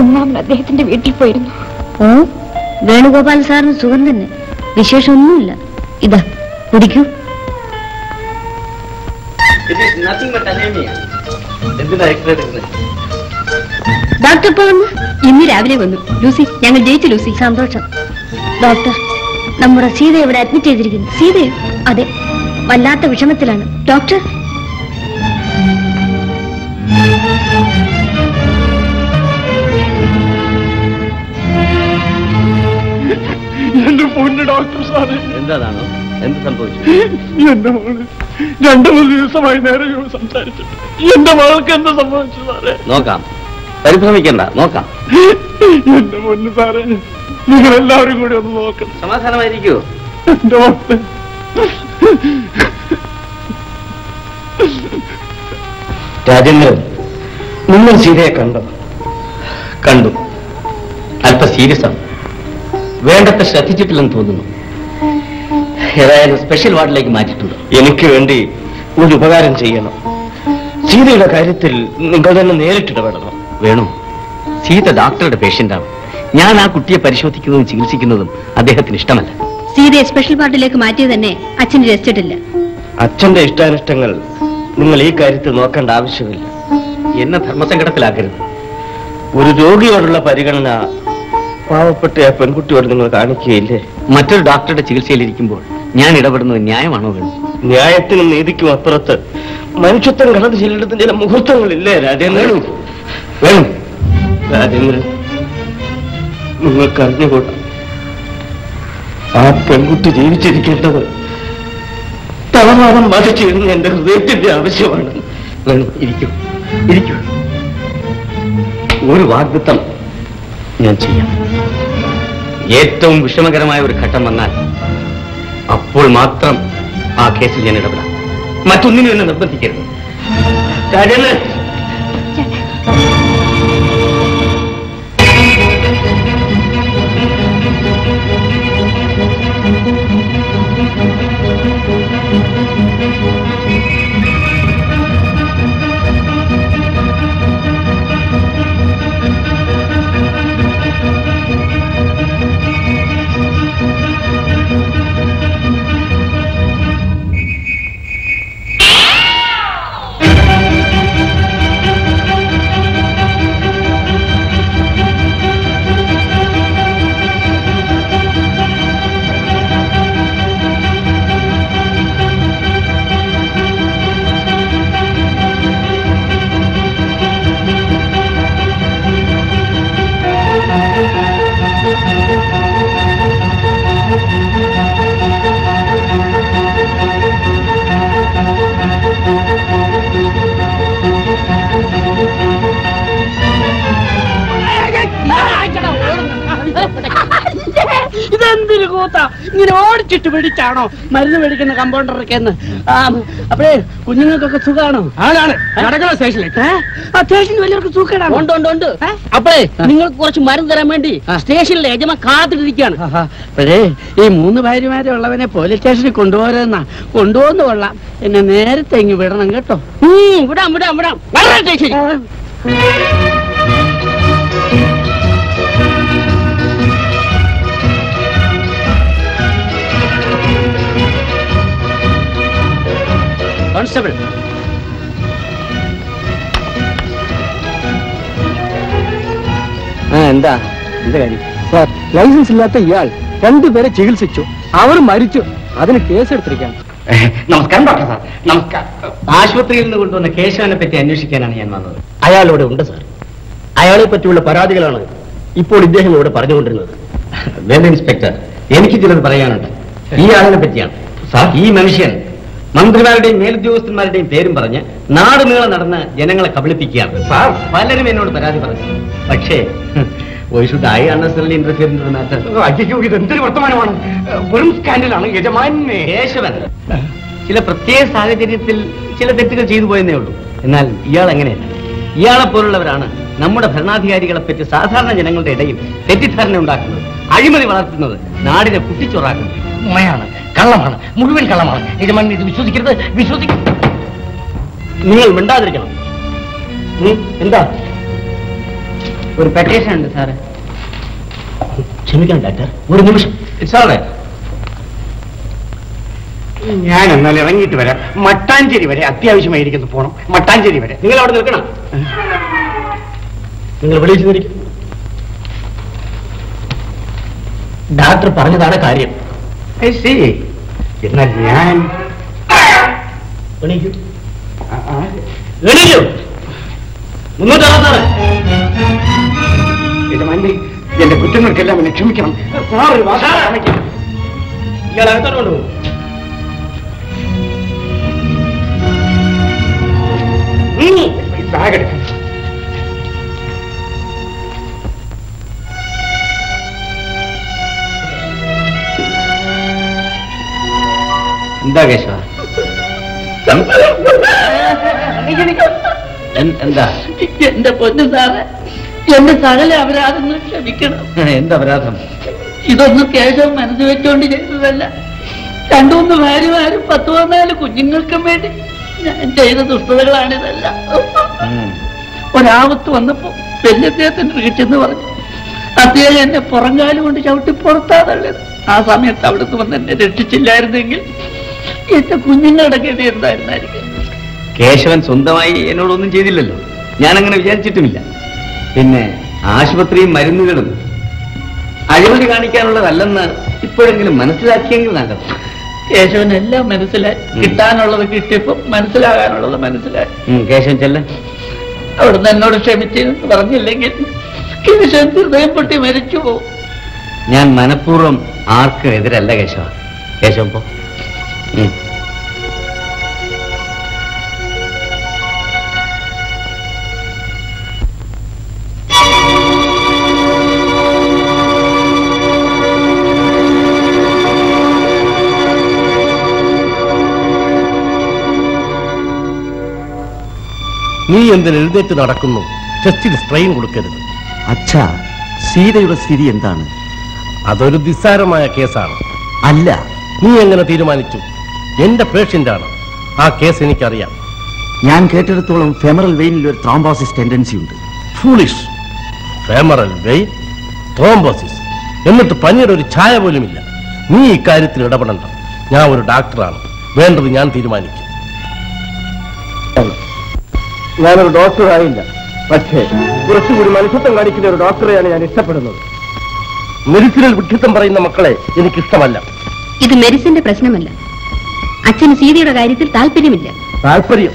ഒന്നാമൻ അദ്ദേഹത്തിന്റെ വീട്ടിൽ പോയിരുന്നു. ഓ, വേണുഗോപാൽ സാറിന് സുഖം തന്നെ, വിശേഷമൊന്നുമില്ല. ഇതാ കുടിക്കൂ. It is nothing but anemia. എന്തിനാ എക്സ്പ്ലെയിൻ? ഡോക്ടർ പറഞ്ഞു ഇന്ന് രാവിലെ വന്നു. ലൂസി, ഞങ്ങൾ ജയിച്ചു ലൂസി. സന്തോഷം ഡോക്ടർ. നമ്മുടെ സീത ഇവിടെ അഡ്മിറ്റ് ചെയ്തിരിക്കുന്നു. സീതയോ? അതെ, വല്ലാത്ത വിഷമത്തിലാണ് ഡോക്ടർ. എന്താണോ എന്ത് സംഭവിച്ചു? എന്റെ മോള് രണ്ടു മൂന്ന് ദിവസമായി നേരെയോട് സംസാരിച്ചു. എന്റെ മകൾക്ക് എന്താ സംഭവിച്ചു സാറേ? നോക്കാം, പരിഭ്രമിക്കണ്ട, നോക്കാം. എന്റെ പൊന്നു സാറേ, നിങ്ങൾ എല്ലാവരും കൂടി ഒന്ന് നോക്കണം. സമാധാനമായിരിക്കൂ. എന്റെ മക്കള് രാജേന്ദ്രൻ, നിങ്ങൾ സീതയെ കണ്ടോ? കണ്ടു. അല്പം സീരിയസ് ആണ്, വേണ്ടത്ര ശ്രദ്ധിച്ചിട്ടില്ലെന്ന് തോന്നുന്നു. ഏതായാലും സ്പെഷ്യൽ വാർഡിലേക്ക് മാറ്റിട്ടുണ്ട്. എനിക്ക് വേണ്ടി ഒരു ഉപകാരം ചെയ്യണം. സീതയുടെ കാര്യത്തിൽ നിങ്ങൾ തന്നെ നേരിട്ടിടപെടണം. വേണു, സീത ഡോക്ടറുടെ പേഷ്യന്റാണ്. ഞാൻ ആ കുട്ടിയെ പരിശോധിക്കുന്നതും ചികിത്സിക്കുന്നതും അദ്ദേഹത്തിന് ഇഷ്ടമല്ല. സീതയെ സ്പെഷ്യൽ വാർഡിലേക്ക് മാറ്റിയത് തന്നെ അച്ഛന് രസിച്ചിട്ടില്ല. അച്ഛന്റെ ഇഷ്ടാനിഷ്ടങ്ങൾ നിങ്ങൾ ഈ കാര്യത്തിൽ നോക്കേണ്ട ആവശ്യമില്ല. എന്നെ ധർമ്മസങ്കടത്തിലാക്കരുത്. ഒരു രോഗിയോടുള്ള പരിഗണന പാവപ്പെട്ട ആ പെൺകുട്ടിയോട് നിങ്ങൾ കാണിക്കുകയില്ലേ? മറ്റൊരു ഡോക്ടറുടെ ചികിത്സയിലിരിക്കുമ്പോൾ ഞാൻ ഇടപെടുന്നത് ന്യായമാണോ? വേണം. ന്യായത്തിനും നീതിക്കും അപ്പുറത്ത് മനുഷ്യത്വം കടന്നു ചെല്ലേണ്ടുന്ന ചില മുഹൂർത്തങ്ങളില്ലേ രാജേന്ദ്രൻ? വേണം രാജേന്ദ്രൻ, നിങ്ങൾക്കറിഞ്ഞുകൂടാ, ആ പെൺകുട്ടി ജീവിച്ചിരിക്കേണ്ടത് തളവാദം ബാധിച്ചിരുന്ന എന്റെ ഹൃദയത്തിന്റെ ആവശ്യമാണ്. വേണം, ഇരിക്കും ഇരിക്കും. ഒരു വാഗ്ദത്തം ഞാൻ ചെയ്യാം. ഏറ്റവും വിഷമകരമായ ഒരു ഘട്ടം വന്നാൽ അപ്പോൾ മാത്രം ആ കേസിൽ ഞാൻ ഇടപെടാം. മറ്റൊന്നിനും എന്നെ നിർബന്ധിക്കരുത്. I Constable. Ah, enda. Enda gari. Sir, license illata iyal. Rendu pere chigilsichu. Avaru marichu. Adinu case eduthirikkan. Namaskaram doctor sir. Namaskaram. Ashwatriyil nu konduvana Keshavane petti anneshikkananu njan vannathu. Ayalode undu sir. Ayale pettiyulla paradhikalanu ippol iddeham ivide paranju kondirunnathu. Well inspector, enikku chilathu parayanundu. Ee aale pettiyanu. Sir, ee manushan Mandrivalde, male Jews, and Malade, Perimbana, Nada Milana, General Kablepiki, Sar, Palermo, the Radivas. But hey, why should I unnecessarily interfere in the matter? I give you the three or two on Purim scandal on a mind. Yeshavan. Chilla Prate Saladin till Chilla Petical Jeezway Neu, and I'll yell again. Yala Purlavana, number of Hernati, I got a petty Sasa and General Day, petty Sarnam Doctor. I didn't want to know that. Not in a footage or racket. Mayana, Kalamana, Muguin Kalamana, it among the Vishus, Vishus, Neil Vendadrigan. In that, we're petitioned, sir. Chemical doctor, we're in it's all right. Yan, I don't need to wear it. Matanji, I feel you made it in the phone. Matanji, you know, the gun. The village, Doctor Paranada Kari. I see. It's not the end. What did you do? What did you do? What did you do? It's a good thing. I'm going to kill him. Sorry, boss. You're not going to do it. It's a good thing. എന്താ കേശവ എന്താ എന്റെ പൊന്നു sir എന്റെ സകല അപരാധങ്ങൾ ക്ഷമിക്കണം. എന്തപരാധം? ഇതൊന്നും കേശവൻ മനസ്സ് വെച്ചോണ്ട് ചെയ്തതല്ല. രണ്ടു മൂന്ന് ഭാര്യമാരും പത്ത് പതിനാല് കുഞ്ഞുങ്ങൾക്കും വേണ്ടി ഞാൻ ചെയ്ത ദുഷ്ടതകളാണിതല്ല. ഒരാപത്ത് വന്നപ്പോ വെല്ലദ്ദേഹത്തിന്റെ വീട്ടിന്ന് പറഞ്ഞു അദ്ദേഹം എന്നെ പുറങ്കാലം കൊണ്ട് ചവിട്ടി പുറത്താതല്ലത്. ആ സമയത്ത് അവിടുന്ന് വന്ന് എന്നെ രക്ഷിച്ചില്ലായിരുന്നെങ്കിൽ കേശവൻ സ്വന്തമായി എന്നോടൊന്നും ചെയ്തില്ലല്ലോ. ഞാൻ അങ്ങനെ വിചാരിച്ചിട്ടുമില്ല. പിന്നെ ആശുപത്രിയും മരുന്നുകളും അഴിമതി കാണിക്കാനുള്ളതല്ലെന്ന് ഇപ്പോഴെങ്കിലും മനസ്സിലാക്കിയെങ്കിൽ നടക്കും. കേശവൻ എല്ലാം മനസ്സിലായി. കിട്ടാനുള്ളത് കിട്ടിയപ്പോ മനസ്സിലാകാനുള്ളത് മനസ്സിലായി. കേശവൻ ചെല്ല അവിടുന്ന് എന്നോട് ക്ഷമിച്ചെന്ന് പറഞ്ഞില്ലെങ്കിൽ കേശവൻ ഹൃദയം പൊട്ടി മരിച്ചു പോകും. ഞാൻ മനഃപൂർവ്വം ആർക്കും എതിരല്ല കേശവ. കേശവൻ പോ. നീ എന്തിന് എഴുന്നേറ്റ് നടക്കുന്നു? ചെസ്റ്റിൽ സ്ട്രെയിൻ കൊടുക്കരുത്. അച്ഛാ, സീതയുടെ സ്ഥിതി എന്താണ്? അതൊരു നിസ്സാരമായ കേസാണ്. അല്ല, നീ എങ്ങനെ തീരുമാനിച്ചു? എന്റെ പേഷ്യന്റാണ്. ആ കേസ് എനിക്കറിയാം. ഞാൻ കേട്ടിടത്തോളം ഫെമറൽ വെയിനിൽ ഒരു ത്രോംബോസിസ് ടെൻഡൻസി ഉണ്ട്. ഫൂളിഷ്. ഫെമറൽ വെയിൻ, ത്രോംബോസിസ്, എന്നിട്ട് പനിയുടെ ഒരു ഛായ പോലുമില്ല. നീ ഇക്കാര്യത്തിൽ ഇടപെടണ്ട. ഞാൻ ഒരു ഡോക്ടറാണ്. വേണ്ടത് ഞാൻ തീരുമാനിക്കും. ഞാനൊരു ഡോക്ടറായില്ല, പക്ഷേ കുറച്ചുകൂടി മനുഷ്യത്വം കാണിക്കുന്ന ഒരു ഡോക്ടറെയാണ് ഞാൻ ഇഷ്ടപ്പെടുന്നത്. മെഡിസിനിൽ വിഡ്ഢിത്തം പറയുന്ന മക്കളെ എനിക്കിഷ്ടമല്ല. ഇത് മെഡിസിന്റെ പ്രശ്നമല്ല. അച്ഛന് സീതയുടെ കാര്യത്തിൽ താല്പര്യമില്ല. താല്പര്യം?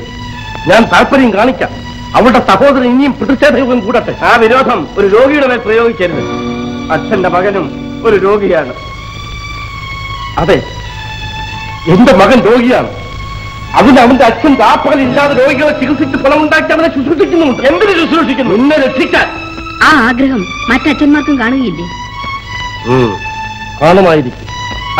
ഞാൻ താല്പര്യം കാണിക്കാം. അവളുടെ സഹോദരൻ ഇനിയും പ്രതിഷേധവും കൂടട്ടെ. ആ വിരോധം ഒരു രോഗിയുടെ മേൽ പ്രയോഗിക്കരുത്. അച്ഛന്റെ മകനും ഒരു രോഗിയാണ്. അതെ, എന്റെ മകൻ രോഗിയാണ്. അതിന് അവന്റെ അച്ഛൻ താപ്പകലില്ലാതെ രോഗികളെ ചികിത്സിച്ച് പണമുണ്ടാക്കി അവനെ ശുശ്രൂഷിക്കുന്നുണ്ട്. എന്തിനു ശുശ്രൂഷിക്കുന്നു? എന്നെ രക്ഷിക്കാൻ. ആ ആഗ്രഹം മറ്റച്ഛന്മാർക്കും കാണുകയില്ലേ? ആഹ്വാനമായിരിക്കും.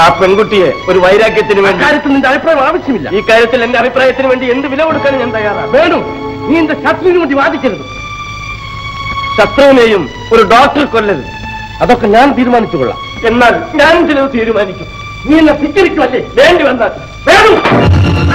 ആ പെൺകുട്ടിയെ ഒരു വൈരാഗ്യത്തിന് വേണ്ടി കാര്യത്തിൽ നിന്റെ അഭിപ്രായം ആവശ്യമില്ല. ഈ കാര്യത്തിൽ എന്റെ അഭിപ്രായത്തിന് വേണ്ടി എന്ത് വില കൊടുക്കാനും ഞാൻ തയ്യാറാണ്. വേണു, നീ എന്റെ ശത്രുവിന് വേണ്ടി വാദിക്കരുത്. ശത്രുവിനെയും ഒരു ഡോക്ടർ കൊല്ലരുത്, അതൊക്കെ ഞാൻ തീരുമാനിച്ചു കൊള്ളാം. എന്നാൽ ഞാൻ ചിലത് തീരുമാനിക്കും. നീ എന്നെ ധിക്കരിക്കുമല്ലേ? വേണ്ടി വന്നാൽ. വേണു, എന്ത്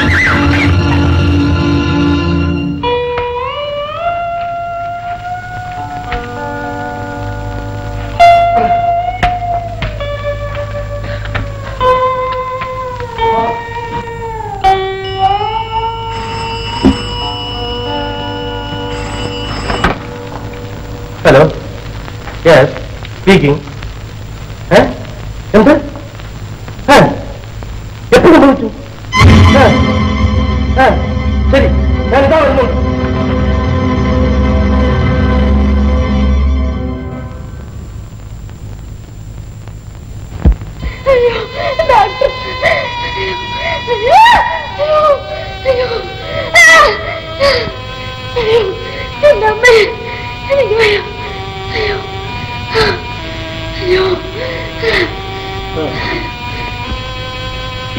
എപ്പോൾ സംഭവിച്ചു? ശരി, ഞാൻ ഇതാ വരുന്നു.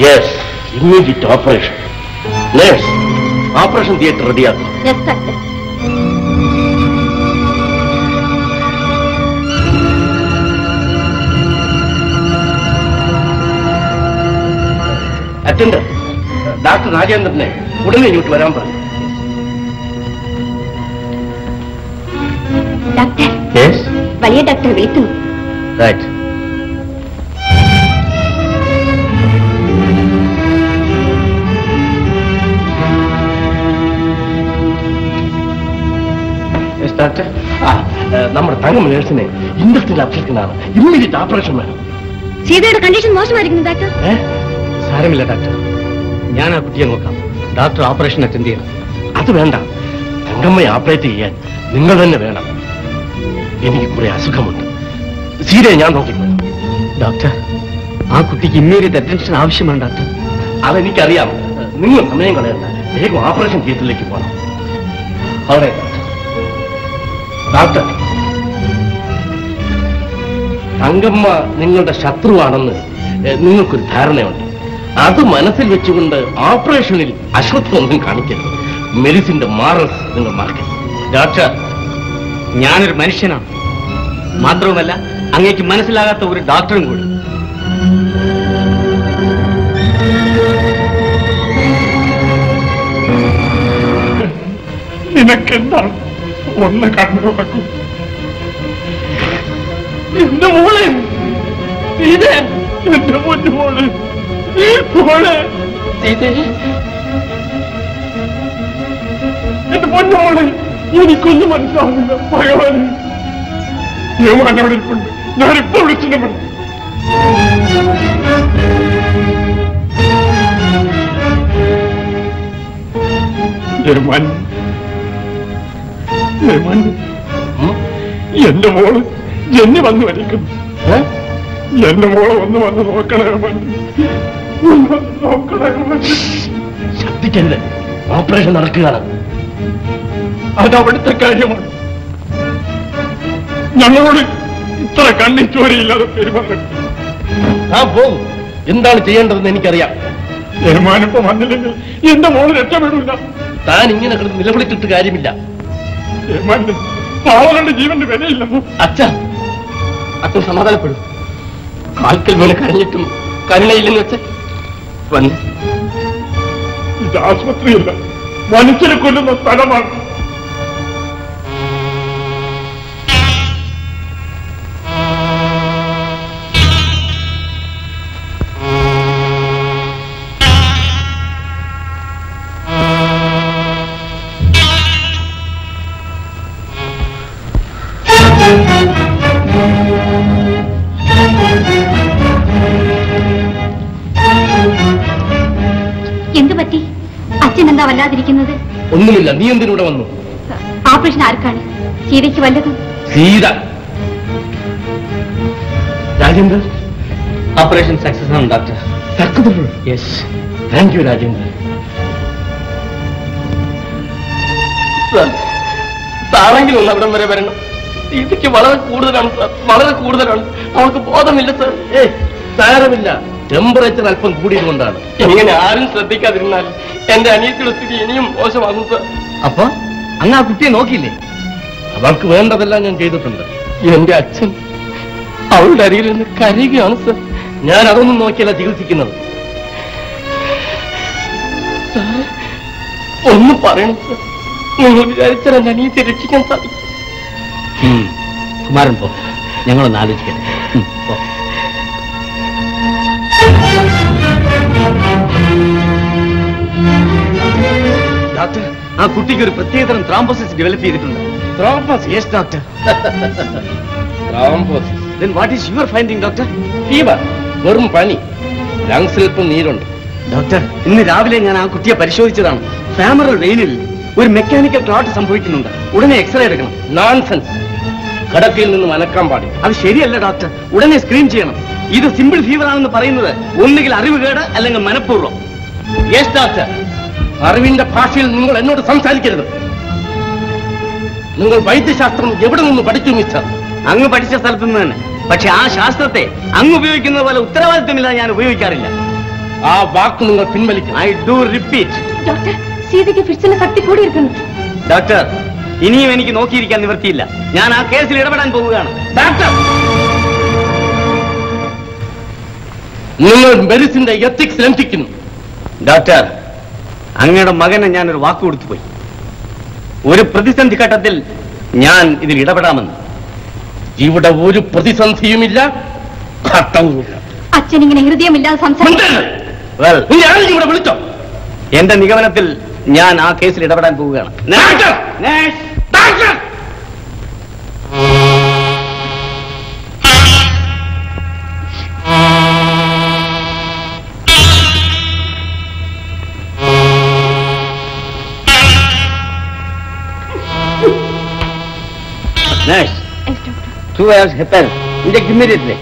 Yes, immediate operation. Nurse, operation theatre ready. Yes, doctor. Attendant, Doctor Rajendran ne udane ingotte varan paranju. Doctor. Yes. Valiya doctor Veetu. Right. Doctor, നമ്മുടെ തങ്കം നേഴ്സിനെ ഇൻഡസ്ട്രിയിൽ അഭ്യർത്ഥിക്കുന്നതാണ്. ഇമ്മീഡിയറ്റ് ഓപ്പറേഷൻ വേണം. സീതയുടെ കണ്ടീഷൻ മോശമായിരിക്കുന്നു ഡോക്ടർ. സാരമില്ല ഡോക്ടർ, ഞാൻ ആ കുട്ടിയെ നോക്കാം. ഡോക്ടർ ഓപ്പറേഷൻ അറ്റൻഡ് ചെയ്യണം. അത് വേണ്ട, തങ്കമ്മയെ ഓപ്പറേറ്റ് ചെയ്യാൻ നിങ്ങൾ തന്നെ വേണം. എനിക്ക് കുറെ അസുഖമുണ്ട്. സീതയെ ഞാൻ നോക്കിക്കോളാം. ഡോക്ടർ, ആ കുട്ടിക്ക് ഇമ്മീഡിയറ്റ് അറ്റൻഷൻ ആവശ്യമാണ് ഡോക്ടർ. അതെനിക്കറിയാം. നിങ്ങൾ സമയം കളയണ്ട, വേഗം ഓപ്പറേഷൻ തിയേറ്ററിലേക്ക് പോകണം. അവിടെ ഡോക്ടർ, തങ്കമ്മ നിങ്ങളുടെ ശത്രുവാണെന്ന് നിങ്ങൾക്കൊരു ധാരണയുണ്ട്. അത് മനസ്സിൽ വെച്ചുകൊണ്ട് ഓപ്പറേഷനിൽ അശ്രദ്ധമൊന്നും കാണിക്കരുത്. മെഡിസിന്റെ മാറൽസ് നിങ്ങൾ മറക്കരുത്. ഡോക്ടർ, ഞാനൊരു മനുഷ്യനാണ്. മാത്രവുമല്ല, അങ്ങേക്ക് മനസ്സിലാകാത്ത ഒരു ഡോക്ടറും കൂടി. നിനക്കെന്താണ് ഒന്ന് കണ്ണു തുറക്കും. എന്റെ മോളെ, സീതേ, എന്റെ പൊന്നു മോള്, മോളെ, സീതേ, എന്റെ പൊന്നു മോളെ, എനിക്കൊന്നും മനസ്സിലാവുന്നില്ല. ഭഗവാന്, ഞാൻ അവിടെ ഇരിപ്പുണ്ട്. ഞാനിപ്പോ വിളിച്ചിട്ടുണ്ട്. ജർമാൻ, എന്റെ മോള് ജന്നി വന്ന് വരയ്ക്കുന്നു. എന്റെ മോള് ഒന്ന് വന്ന് നോക്കണേ. ശ്രദ്ധിക്കരുത്, ഓപ്പറേഷൻ നടക്കുകയാണ്. അതവിടുത്തെ കാര്യമാണ്. ഞങ്ങളോട് ഇത്ര കണ്ണി ചോരയില്ലാതെ പെരുമാറും. ആ പോകും. എന്താണ് ചെയ്യേണ്ടതെന്ന് എനിക്കറിയാം. തീരുമാനിപ്പം വന്നില്ലെങ്കിൽ എന്റെ മോള് രക്ഷപ്പെടില്ല. താൻ ഇങ്ങനെ കിടന്ന് നിലവിളിച്ചിട്ട് കാര്യമില്ല. ജീവന്റെ വിലയില്ലെന്നോ അച്ഛ, അച്ഛൻ സമാധാനപ്പെടും. കാൽക്കൽ വീണ് കരഞ്ഞിട്ടും കരുണയില്ലെന്ന് വെച്ച വന്ന് ഇത് ആശുപത്രിയല്ല, മനുഷ്യനെ കൊല്ലുന്ന സ്ഥലമാണ്. ഒന്നുമില്ല. നീ എന്തിനൂടെ വന്നു? ഓപ്പറേഷൻ ആർക്കാണ്? സീതയ്ക്ക് വല്ലതും? സീത, രാജേന്ദ്രൻ, ഓപ്പറേഷൻ സക്സസ് ആണ് doctor. Successful? Yes. Thank you Rajendran. സാറെങ്കിലും ഒന്ന് അവിടം വരെ വരണം. സീതയ്ക്ക് വളരെ കൂടുതലാണ് സാർ, വളരെ കൂടുതലാണ്. അവൾക്ക് ബോധമില്ല സാർ. ഏ സാരമില്ല, ടെമ്പറേച്ചർ അല്പം കൂടിയതുകൊണ്ടാണ്. ഇങ്ങനെ ആരും ശ്രദ്ധിക്കാതിരുന്നാൽ എന്റെ അനിയത്തിയുടെ സ്ഥിതി ഇനിയും മോശമാകും സർ. അപ്പൊ അങ്ങ് ആ കുട്ടിയെ നോക്കിയില്ലേ? അവർക്ക് വേണ്ടതെല്ലാം ഞാൻ ചെയ്തിട്ടുണ്ട്. എന്റെ അച്ഛൻ അവളുടെ അരികിൽ നിന്ന് കരയുകയാണ് സർ. ഞാൻ അതൊന്നും നോക്കിയല്ല ചികിത്സിക്കുന്നത്. ഒന്നും പറയണം സർ, നിങ്ങൾ വിചാരിച്ചാൽ എന്റെ അനിയത്തെ രക്ഷിക്കാൻ സാധിക്കും. കുമാരൻ പോ, ഞങ്ങളൊന്ന് ആലോചിക്കട്ടെ. ഡോക്ടർ, ആ കുട്ടിക്ക് ഒരു പ്രത്യേകതരം ത്രോംബോസിസ് ഡെവലപ്പ് ചെയ്തിട്ടുണ്ട്. Thrombosis? Yes doctor, thrombosis. Then what is your finding doctor? Fever, വെറും പനി, ലങ്സിൽ ഇപ്പം നീരുണ്ട്. ഡോക്ടർ, ഇന്ന് രാവിലെ ഞാൻ ആ കുട്ടിയെ പരിശോധിച്ചതാണ്. ഫാമറൽ വെയിനിൽ ഒരു മെക്കാനിക്കൽ ക്ലോട്ട് സംഭവിക്കുന്നുണ്ട്. ഉടനെ എക്സ്റേ എടുക്കണം. നോൺസെൻസ്, കടക്കയിൽ നിന്ന് അനക്കാൻ പാടില്ല. അത് ശരിയല്ല ഡോക്ടർ, ഉടനെ സ്ക്രീൻ ചെയ്യണം. ഇത് സിമ്പിൾ ഫീവർ ആണെന്ന് പറയുന്നത് ഒന്നുകിൽ അറിവുകേട് അല്ലെങ്കിൽ മനഃപൂർവ്വം. യെസ് ഡോക്ടർ, അറിവിന്റെ ഭാഷയിൽ നിങ്ങൾ എന്നോട് സംസാരിക്കരുത്. നിങ്ങൾ വൈദ്യശാസ്ത്രം എവിടെ നിന്ന് പഠിച്ചു മിസ്റ്റർ? അങ്ങ് പഠിച്ച സ്ഥലത്തു നിന്ന് തന്നെ. പക്ഷെ ആ ശാസ്ത്രത്തെ അങ്ങ് ഉപയോഗിക്കുന്നത് പോലെ ഉത്തരവാദിത്വമില്ലാതെ ഞാൻ ഉപയോഗിക്കാറില്ല. ആ വാക്ക് നിങ്ങൾ പിൻവലിക്കും. I do repeat. ഡോക്ടർ, സീതയ്ക്ക് ഫിറ്റ്സിന് ശക്തി കൂടിയിരിക്കുന്നു. ഡോക്ടർ, ഇനിയും എനിക്ക് നോക്കിയിരിക്കാൻ നിവൃത്തിയില്ല. ഞാൻ ആ കേസിൽ ഇടപെടാൻ പോവുകയാണ്. ഡോക്ടർ, നിങ്ങൾ മെഡിസിന്റെ എത്തിക്സ് ലംഘിക്കുന്നു. ഡോക്ടർ, അങ്ങയുടെ മകനെ ഞാനൊരു വാക്ക് കൊടുത്തുപോയി. ഒരു പ്രതിസന്ധി ഘട്ടത്തിൽ ഞാൻ ഇതിൽ ഇടപെടാമെന്ന്. ഇവിടെ ഒരു പ്രതിസന്ധിയുമില്ല, ഘട്ടവുമില്ല. അച്ഛൻ ഇങ്ങനെ ഹൃദയമില്ലാതെ സംസാരിച്ചോ? എന്റെ നിഗമനത്തിൽ ഞാൻ ആ കേസിൽ ഇടപെടാൻ പോവുകയാണ്. Two hours happen. Inject immediately.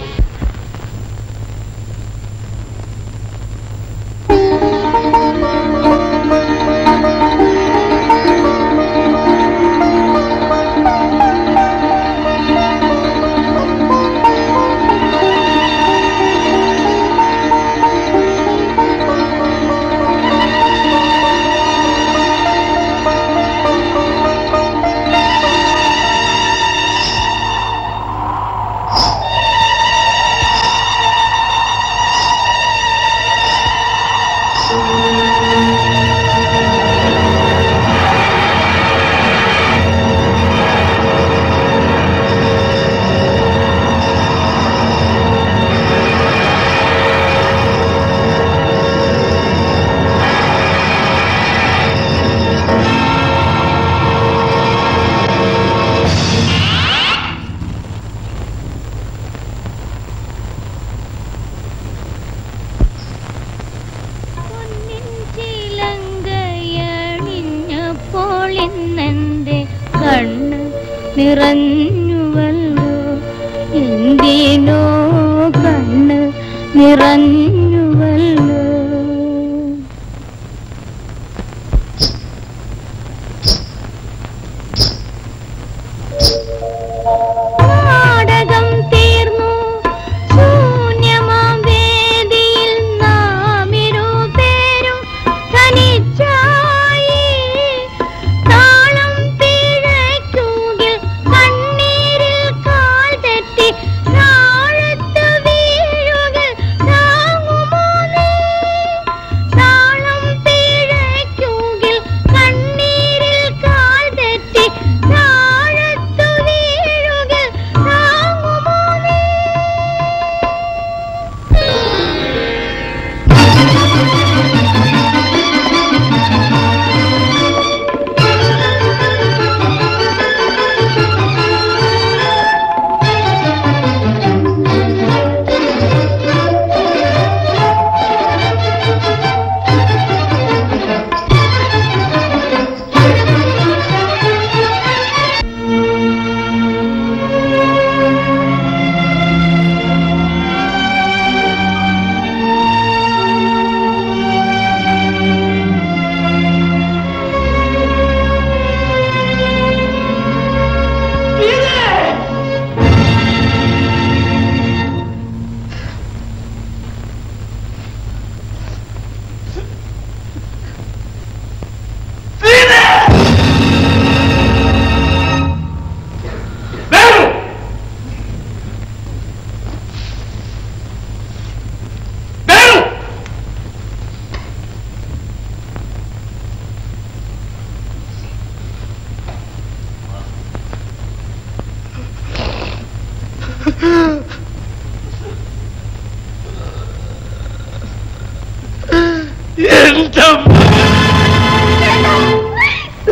தஞ்சம்.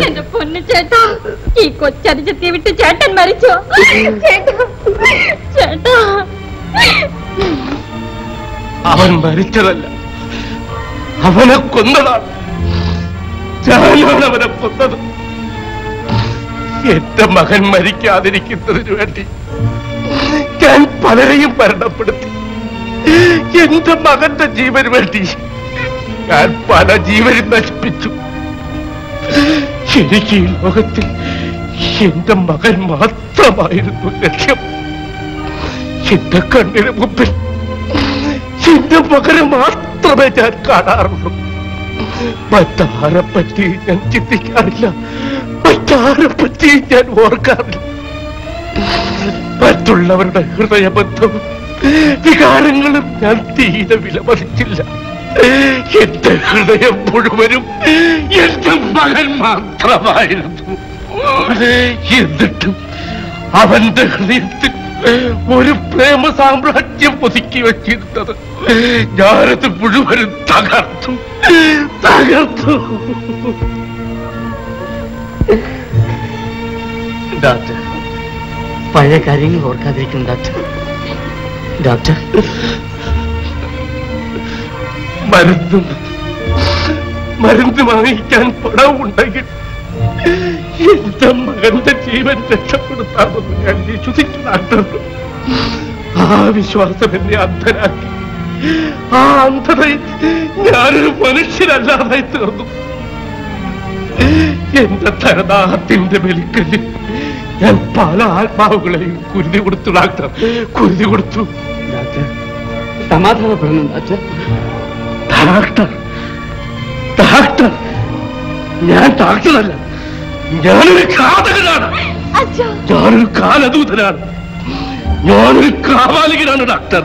என்ன பொண்ணு சேட்டா, கொச்சரிச்சத்தை விட்டு சேட்டன் மரிச்சோ சேட்டா? அவன் மரிச்சதல்ல, அவனை கொன்னதான். அவனை கொன்னது എന്റെ മകൻ മരിക്കാതിരിക്കുന്നതിനു വേണ്ടി ഞാൻ പലരെയും മരണപ്പെടുത്തി. എന്റെ മകന്റെ ജീവന് വേണ്ടി ഞാൻ പല ജീവനെ നശിപ്പിച്ചു. എനിക്ക് ഈ ലോകത്തിൽ എന്റെ മകൻ മാത്രമായിരുന്നു ലക്ഷ്യം. എന്റെ കണ്ണിന് മുമ്പിൽ എന്റെ മകനെ മാത്രമേ ഞാൻ കാണാറുള്ളൂ. മറ്റാരെപ്പറ്റി ഞാൻ ചിന്തിക്കാറില്ല, മറ്റാരെപ്പറ്റി ഞാൻ ഓർക്കാറില്ല. മറ്റുള്ളവരുടെ ഹൃദയബന്ധവും വികാരങ്ങളും ഞാൻ തീരെ വിലമതിച്ചില്ല. എന്റെ ഹൃദയം മുഴുവനും എന്റെ മകൻ മാത്രമായിരുന്നു. എന്നിട്ടും അവന്റെ ഹൃദയത്തിൽ ഒരു പ്രേമ സാമ്രാജ്യം ഒതുക്കി വച്ചിരുന്നത് ഞാനത് മുഴുവനും തകർത്തു തകർത്തു. ഡോക്ടർ, പഴയ കാര്യങ്ങൾ ഓർക്കാതിരിക്കും ഡോക്ടർ. ഡോക്ടർ, മരുന്നും മരുന്ന് വാങ്ങിക്കാൻ പണം ഉണ്ടെങ്കിൽ എന്റെ മകന്റെ ജീവൻ രക്ഷപ്പെടുത്താമെന്ന് ഞാൻ വിശ്വസിച്ചു ഡോക്ടർ. ആ വിശ്വാസം എന്നെ അന്ധനാക്കി. ആ അന്ധതയിൽ ഞാനൊരു മനുഷ്യനല്ലാതായി തീർന്നു. എന്റെ തരദാഹത്തിന്റെ ബലിക്കല്ലിൽ ഞാൻ പല ആത്മാവുകളെയും കുരുതി കൊടുത്തു ഡോക്ടർ, കുരുതി കൊടുത്തു. ഡോക്ടർ സമാധാനപ്പെടണം ഡോക്ടർ. ഡോക്ടർ ഡോക്ടർ ഞാൻ ഡോക്ടറല്ല, ഞാനൊരു ഘാതകനാണ്, ഞാനൊരു കാലദൂതനാണ്, ഞാനൊരു കാവാലികനാണ് ഡോക്ടർ.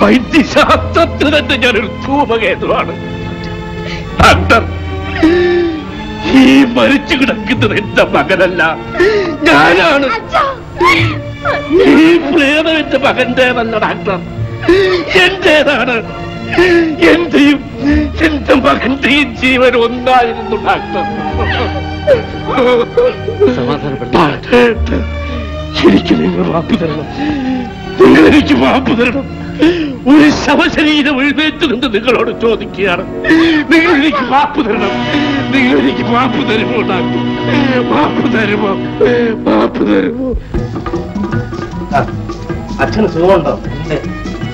വൈദ്യശാസ്ത്രത്തിൽ തന്നെ ഞാനൊരു ധൂമകേതുവാണ് ഡോക്ടർ. ഈ മരിച്ചു കിടക്കുന്നത് എന്റെ മകനല്ല, ഞാനാണ്. ഈ പ്രേതം എന്റെ മകന്റേതല്ല ഡോക്ടർ, എന്റേതാണ്. എന്റെയും എന്റെ മകന്റെയും ജീവൻ ഒന്നായിരുന്നു ഡോക്ടർ. എനിക്ക് നിങ്ങൾ മാപ്പ് തരണം, നിങ്ങൾ എനിക്ക് മാപ്പ് തരണം. ഒരു ശവശരീരം എഴുന്നേറ്റ് നിന്ന് നിങ്ങളോട് ചോദിക്കുകയാണ്, നിങ്ങൾ എനിക്ക് മാപ്പ് തരണം, നിങ്ങൾ എനിക്ക് മാപ്പ് തരുമോ ഡോക്ടർ, മാപ്പ് തരുമോ, മാപ്പ് തരുമോ? അച്ഛന് സുഖമുണ്ടോ?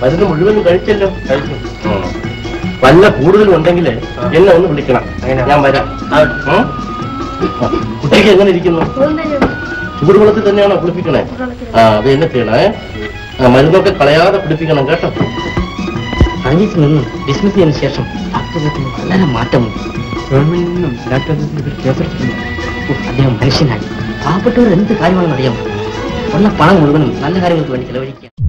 മരുന്ന് മുഴുവൻ കഴിച്ചല്ലോ, കഴിക്കും. വല്ല കൂടുതലുണ്ടെങ്കിൽ എന്നെ ഒന്ന് വിളിക്കണം, ഞാൻ വരാം. കുട്ടിക്ക് എങ്ങനെ ഇരിക്കുന്നു? ചൂടുവെള്ളത്തിൽ തന്നെയാണോ കുളിപ്പിക്കണേ? ആ, അത് എന്നെ ചെയ്യണേ. ആ, മരുന്നൊക്കെ കളയാതെ പിടിപ്പിക്കണം കേട്ടോ. സർവീസിൽ നിന്നും ഡിസ്മിസ് ചെയ്തതിനു ശേഷം ഡോക്ടറേറ്റിന് വളരെ മാറ്റമുണ്ട്. ഗവൺമെന്റിൽ നിന്നും ഡോക്ടറേറ്റിന് കേസെടുത്തിട്ടുണ്ട്. അദ്ദേഹം മനുഷ്യനായി. പാവപ്പെട്ടവർ എന്ത് കാര്യമാണെന്ന് അറിയാമോ? ഉള്ള പണം മുഴുവനും നല്ല കാര്യങ്ങൾക്ക് വേണ്ടി ചെലവഴിക്കുക.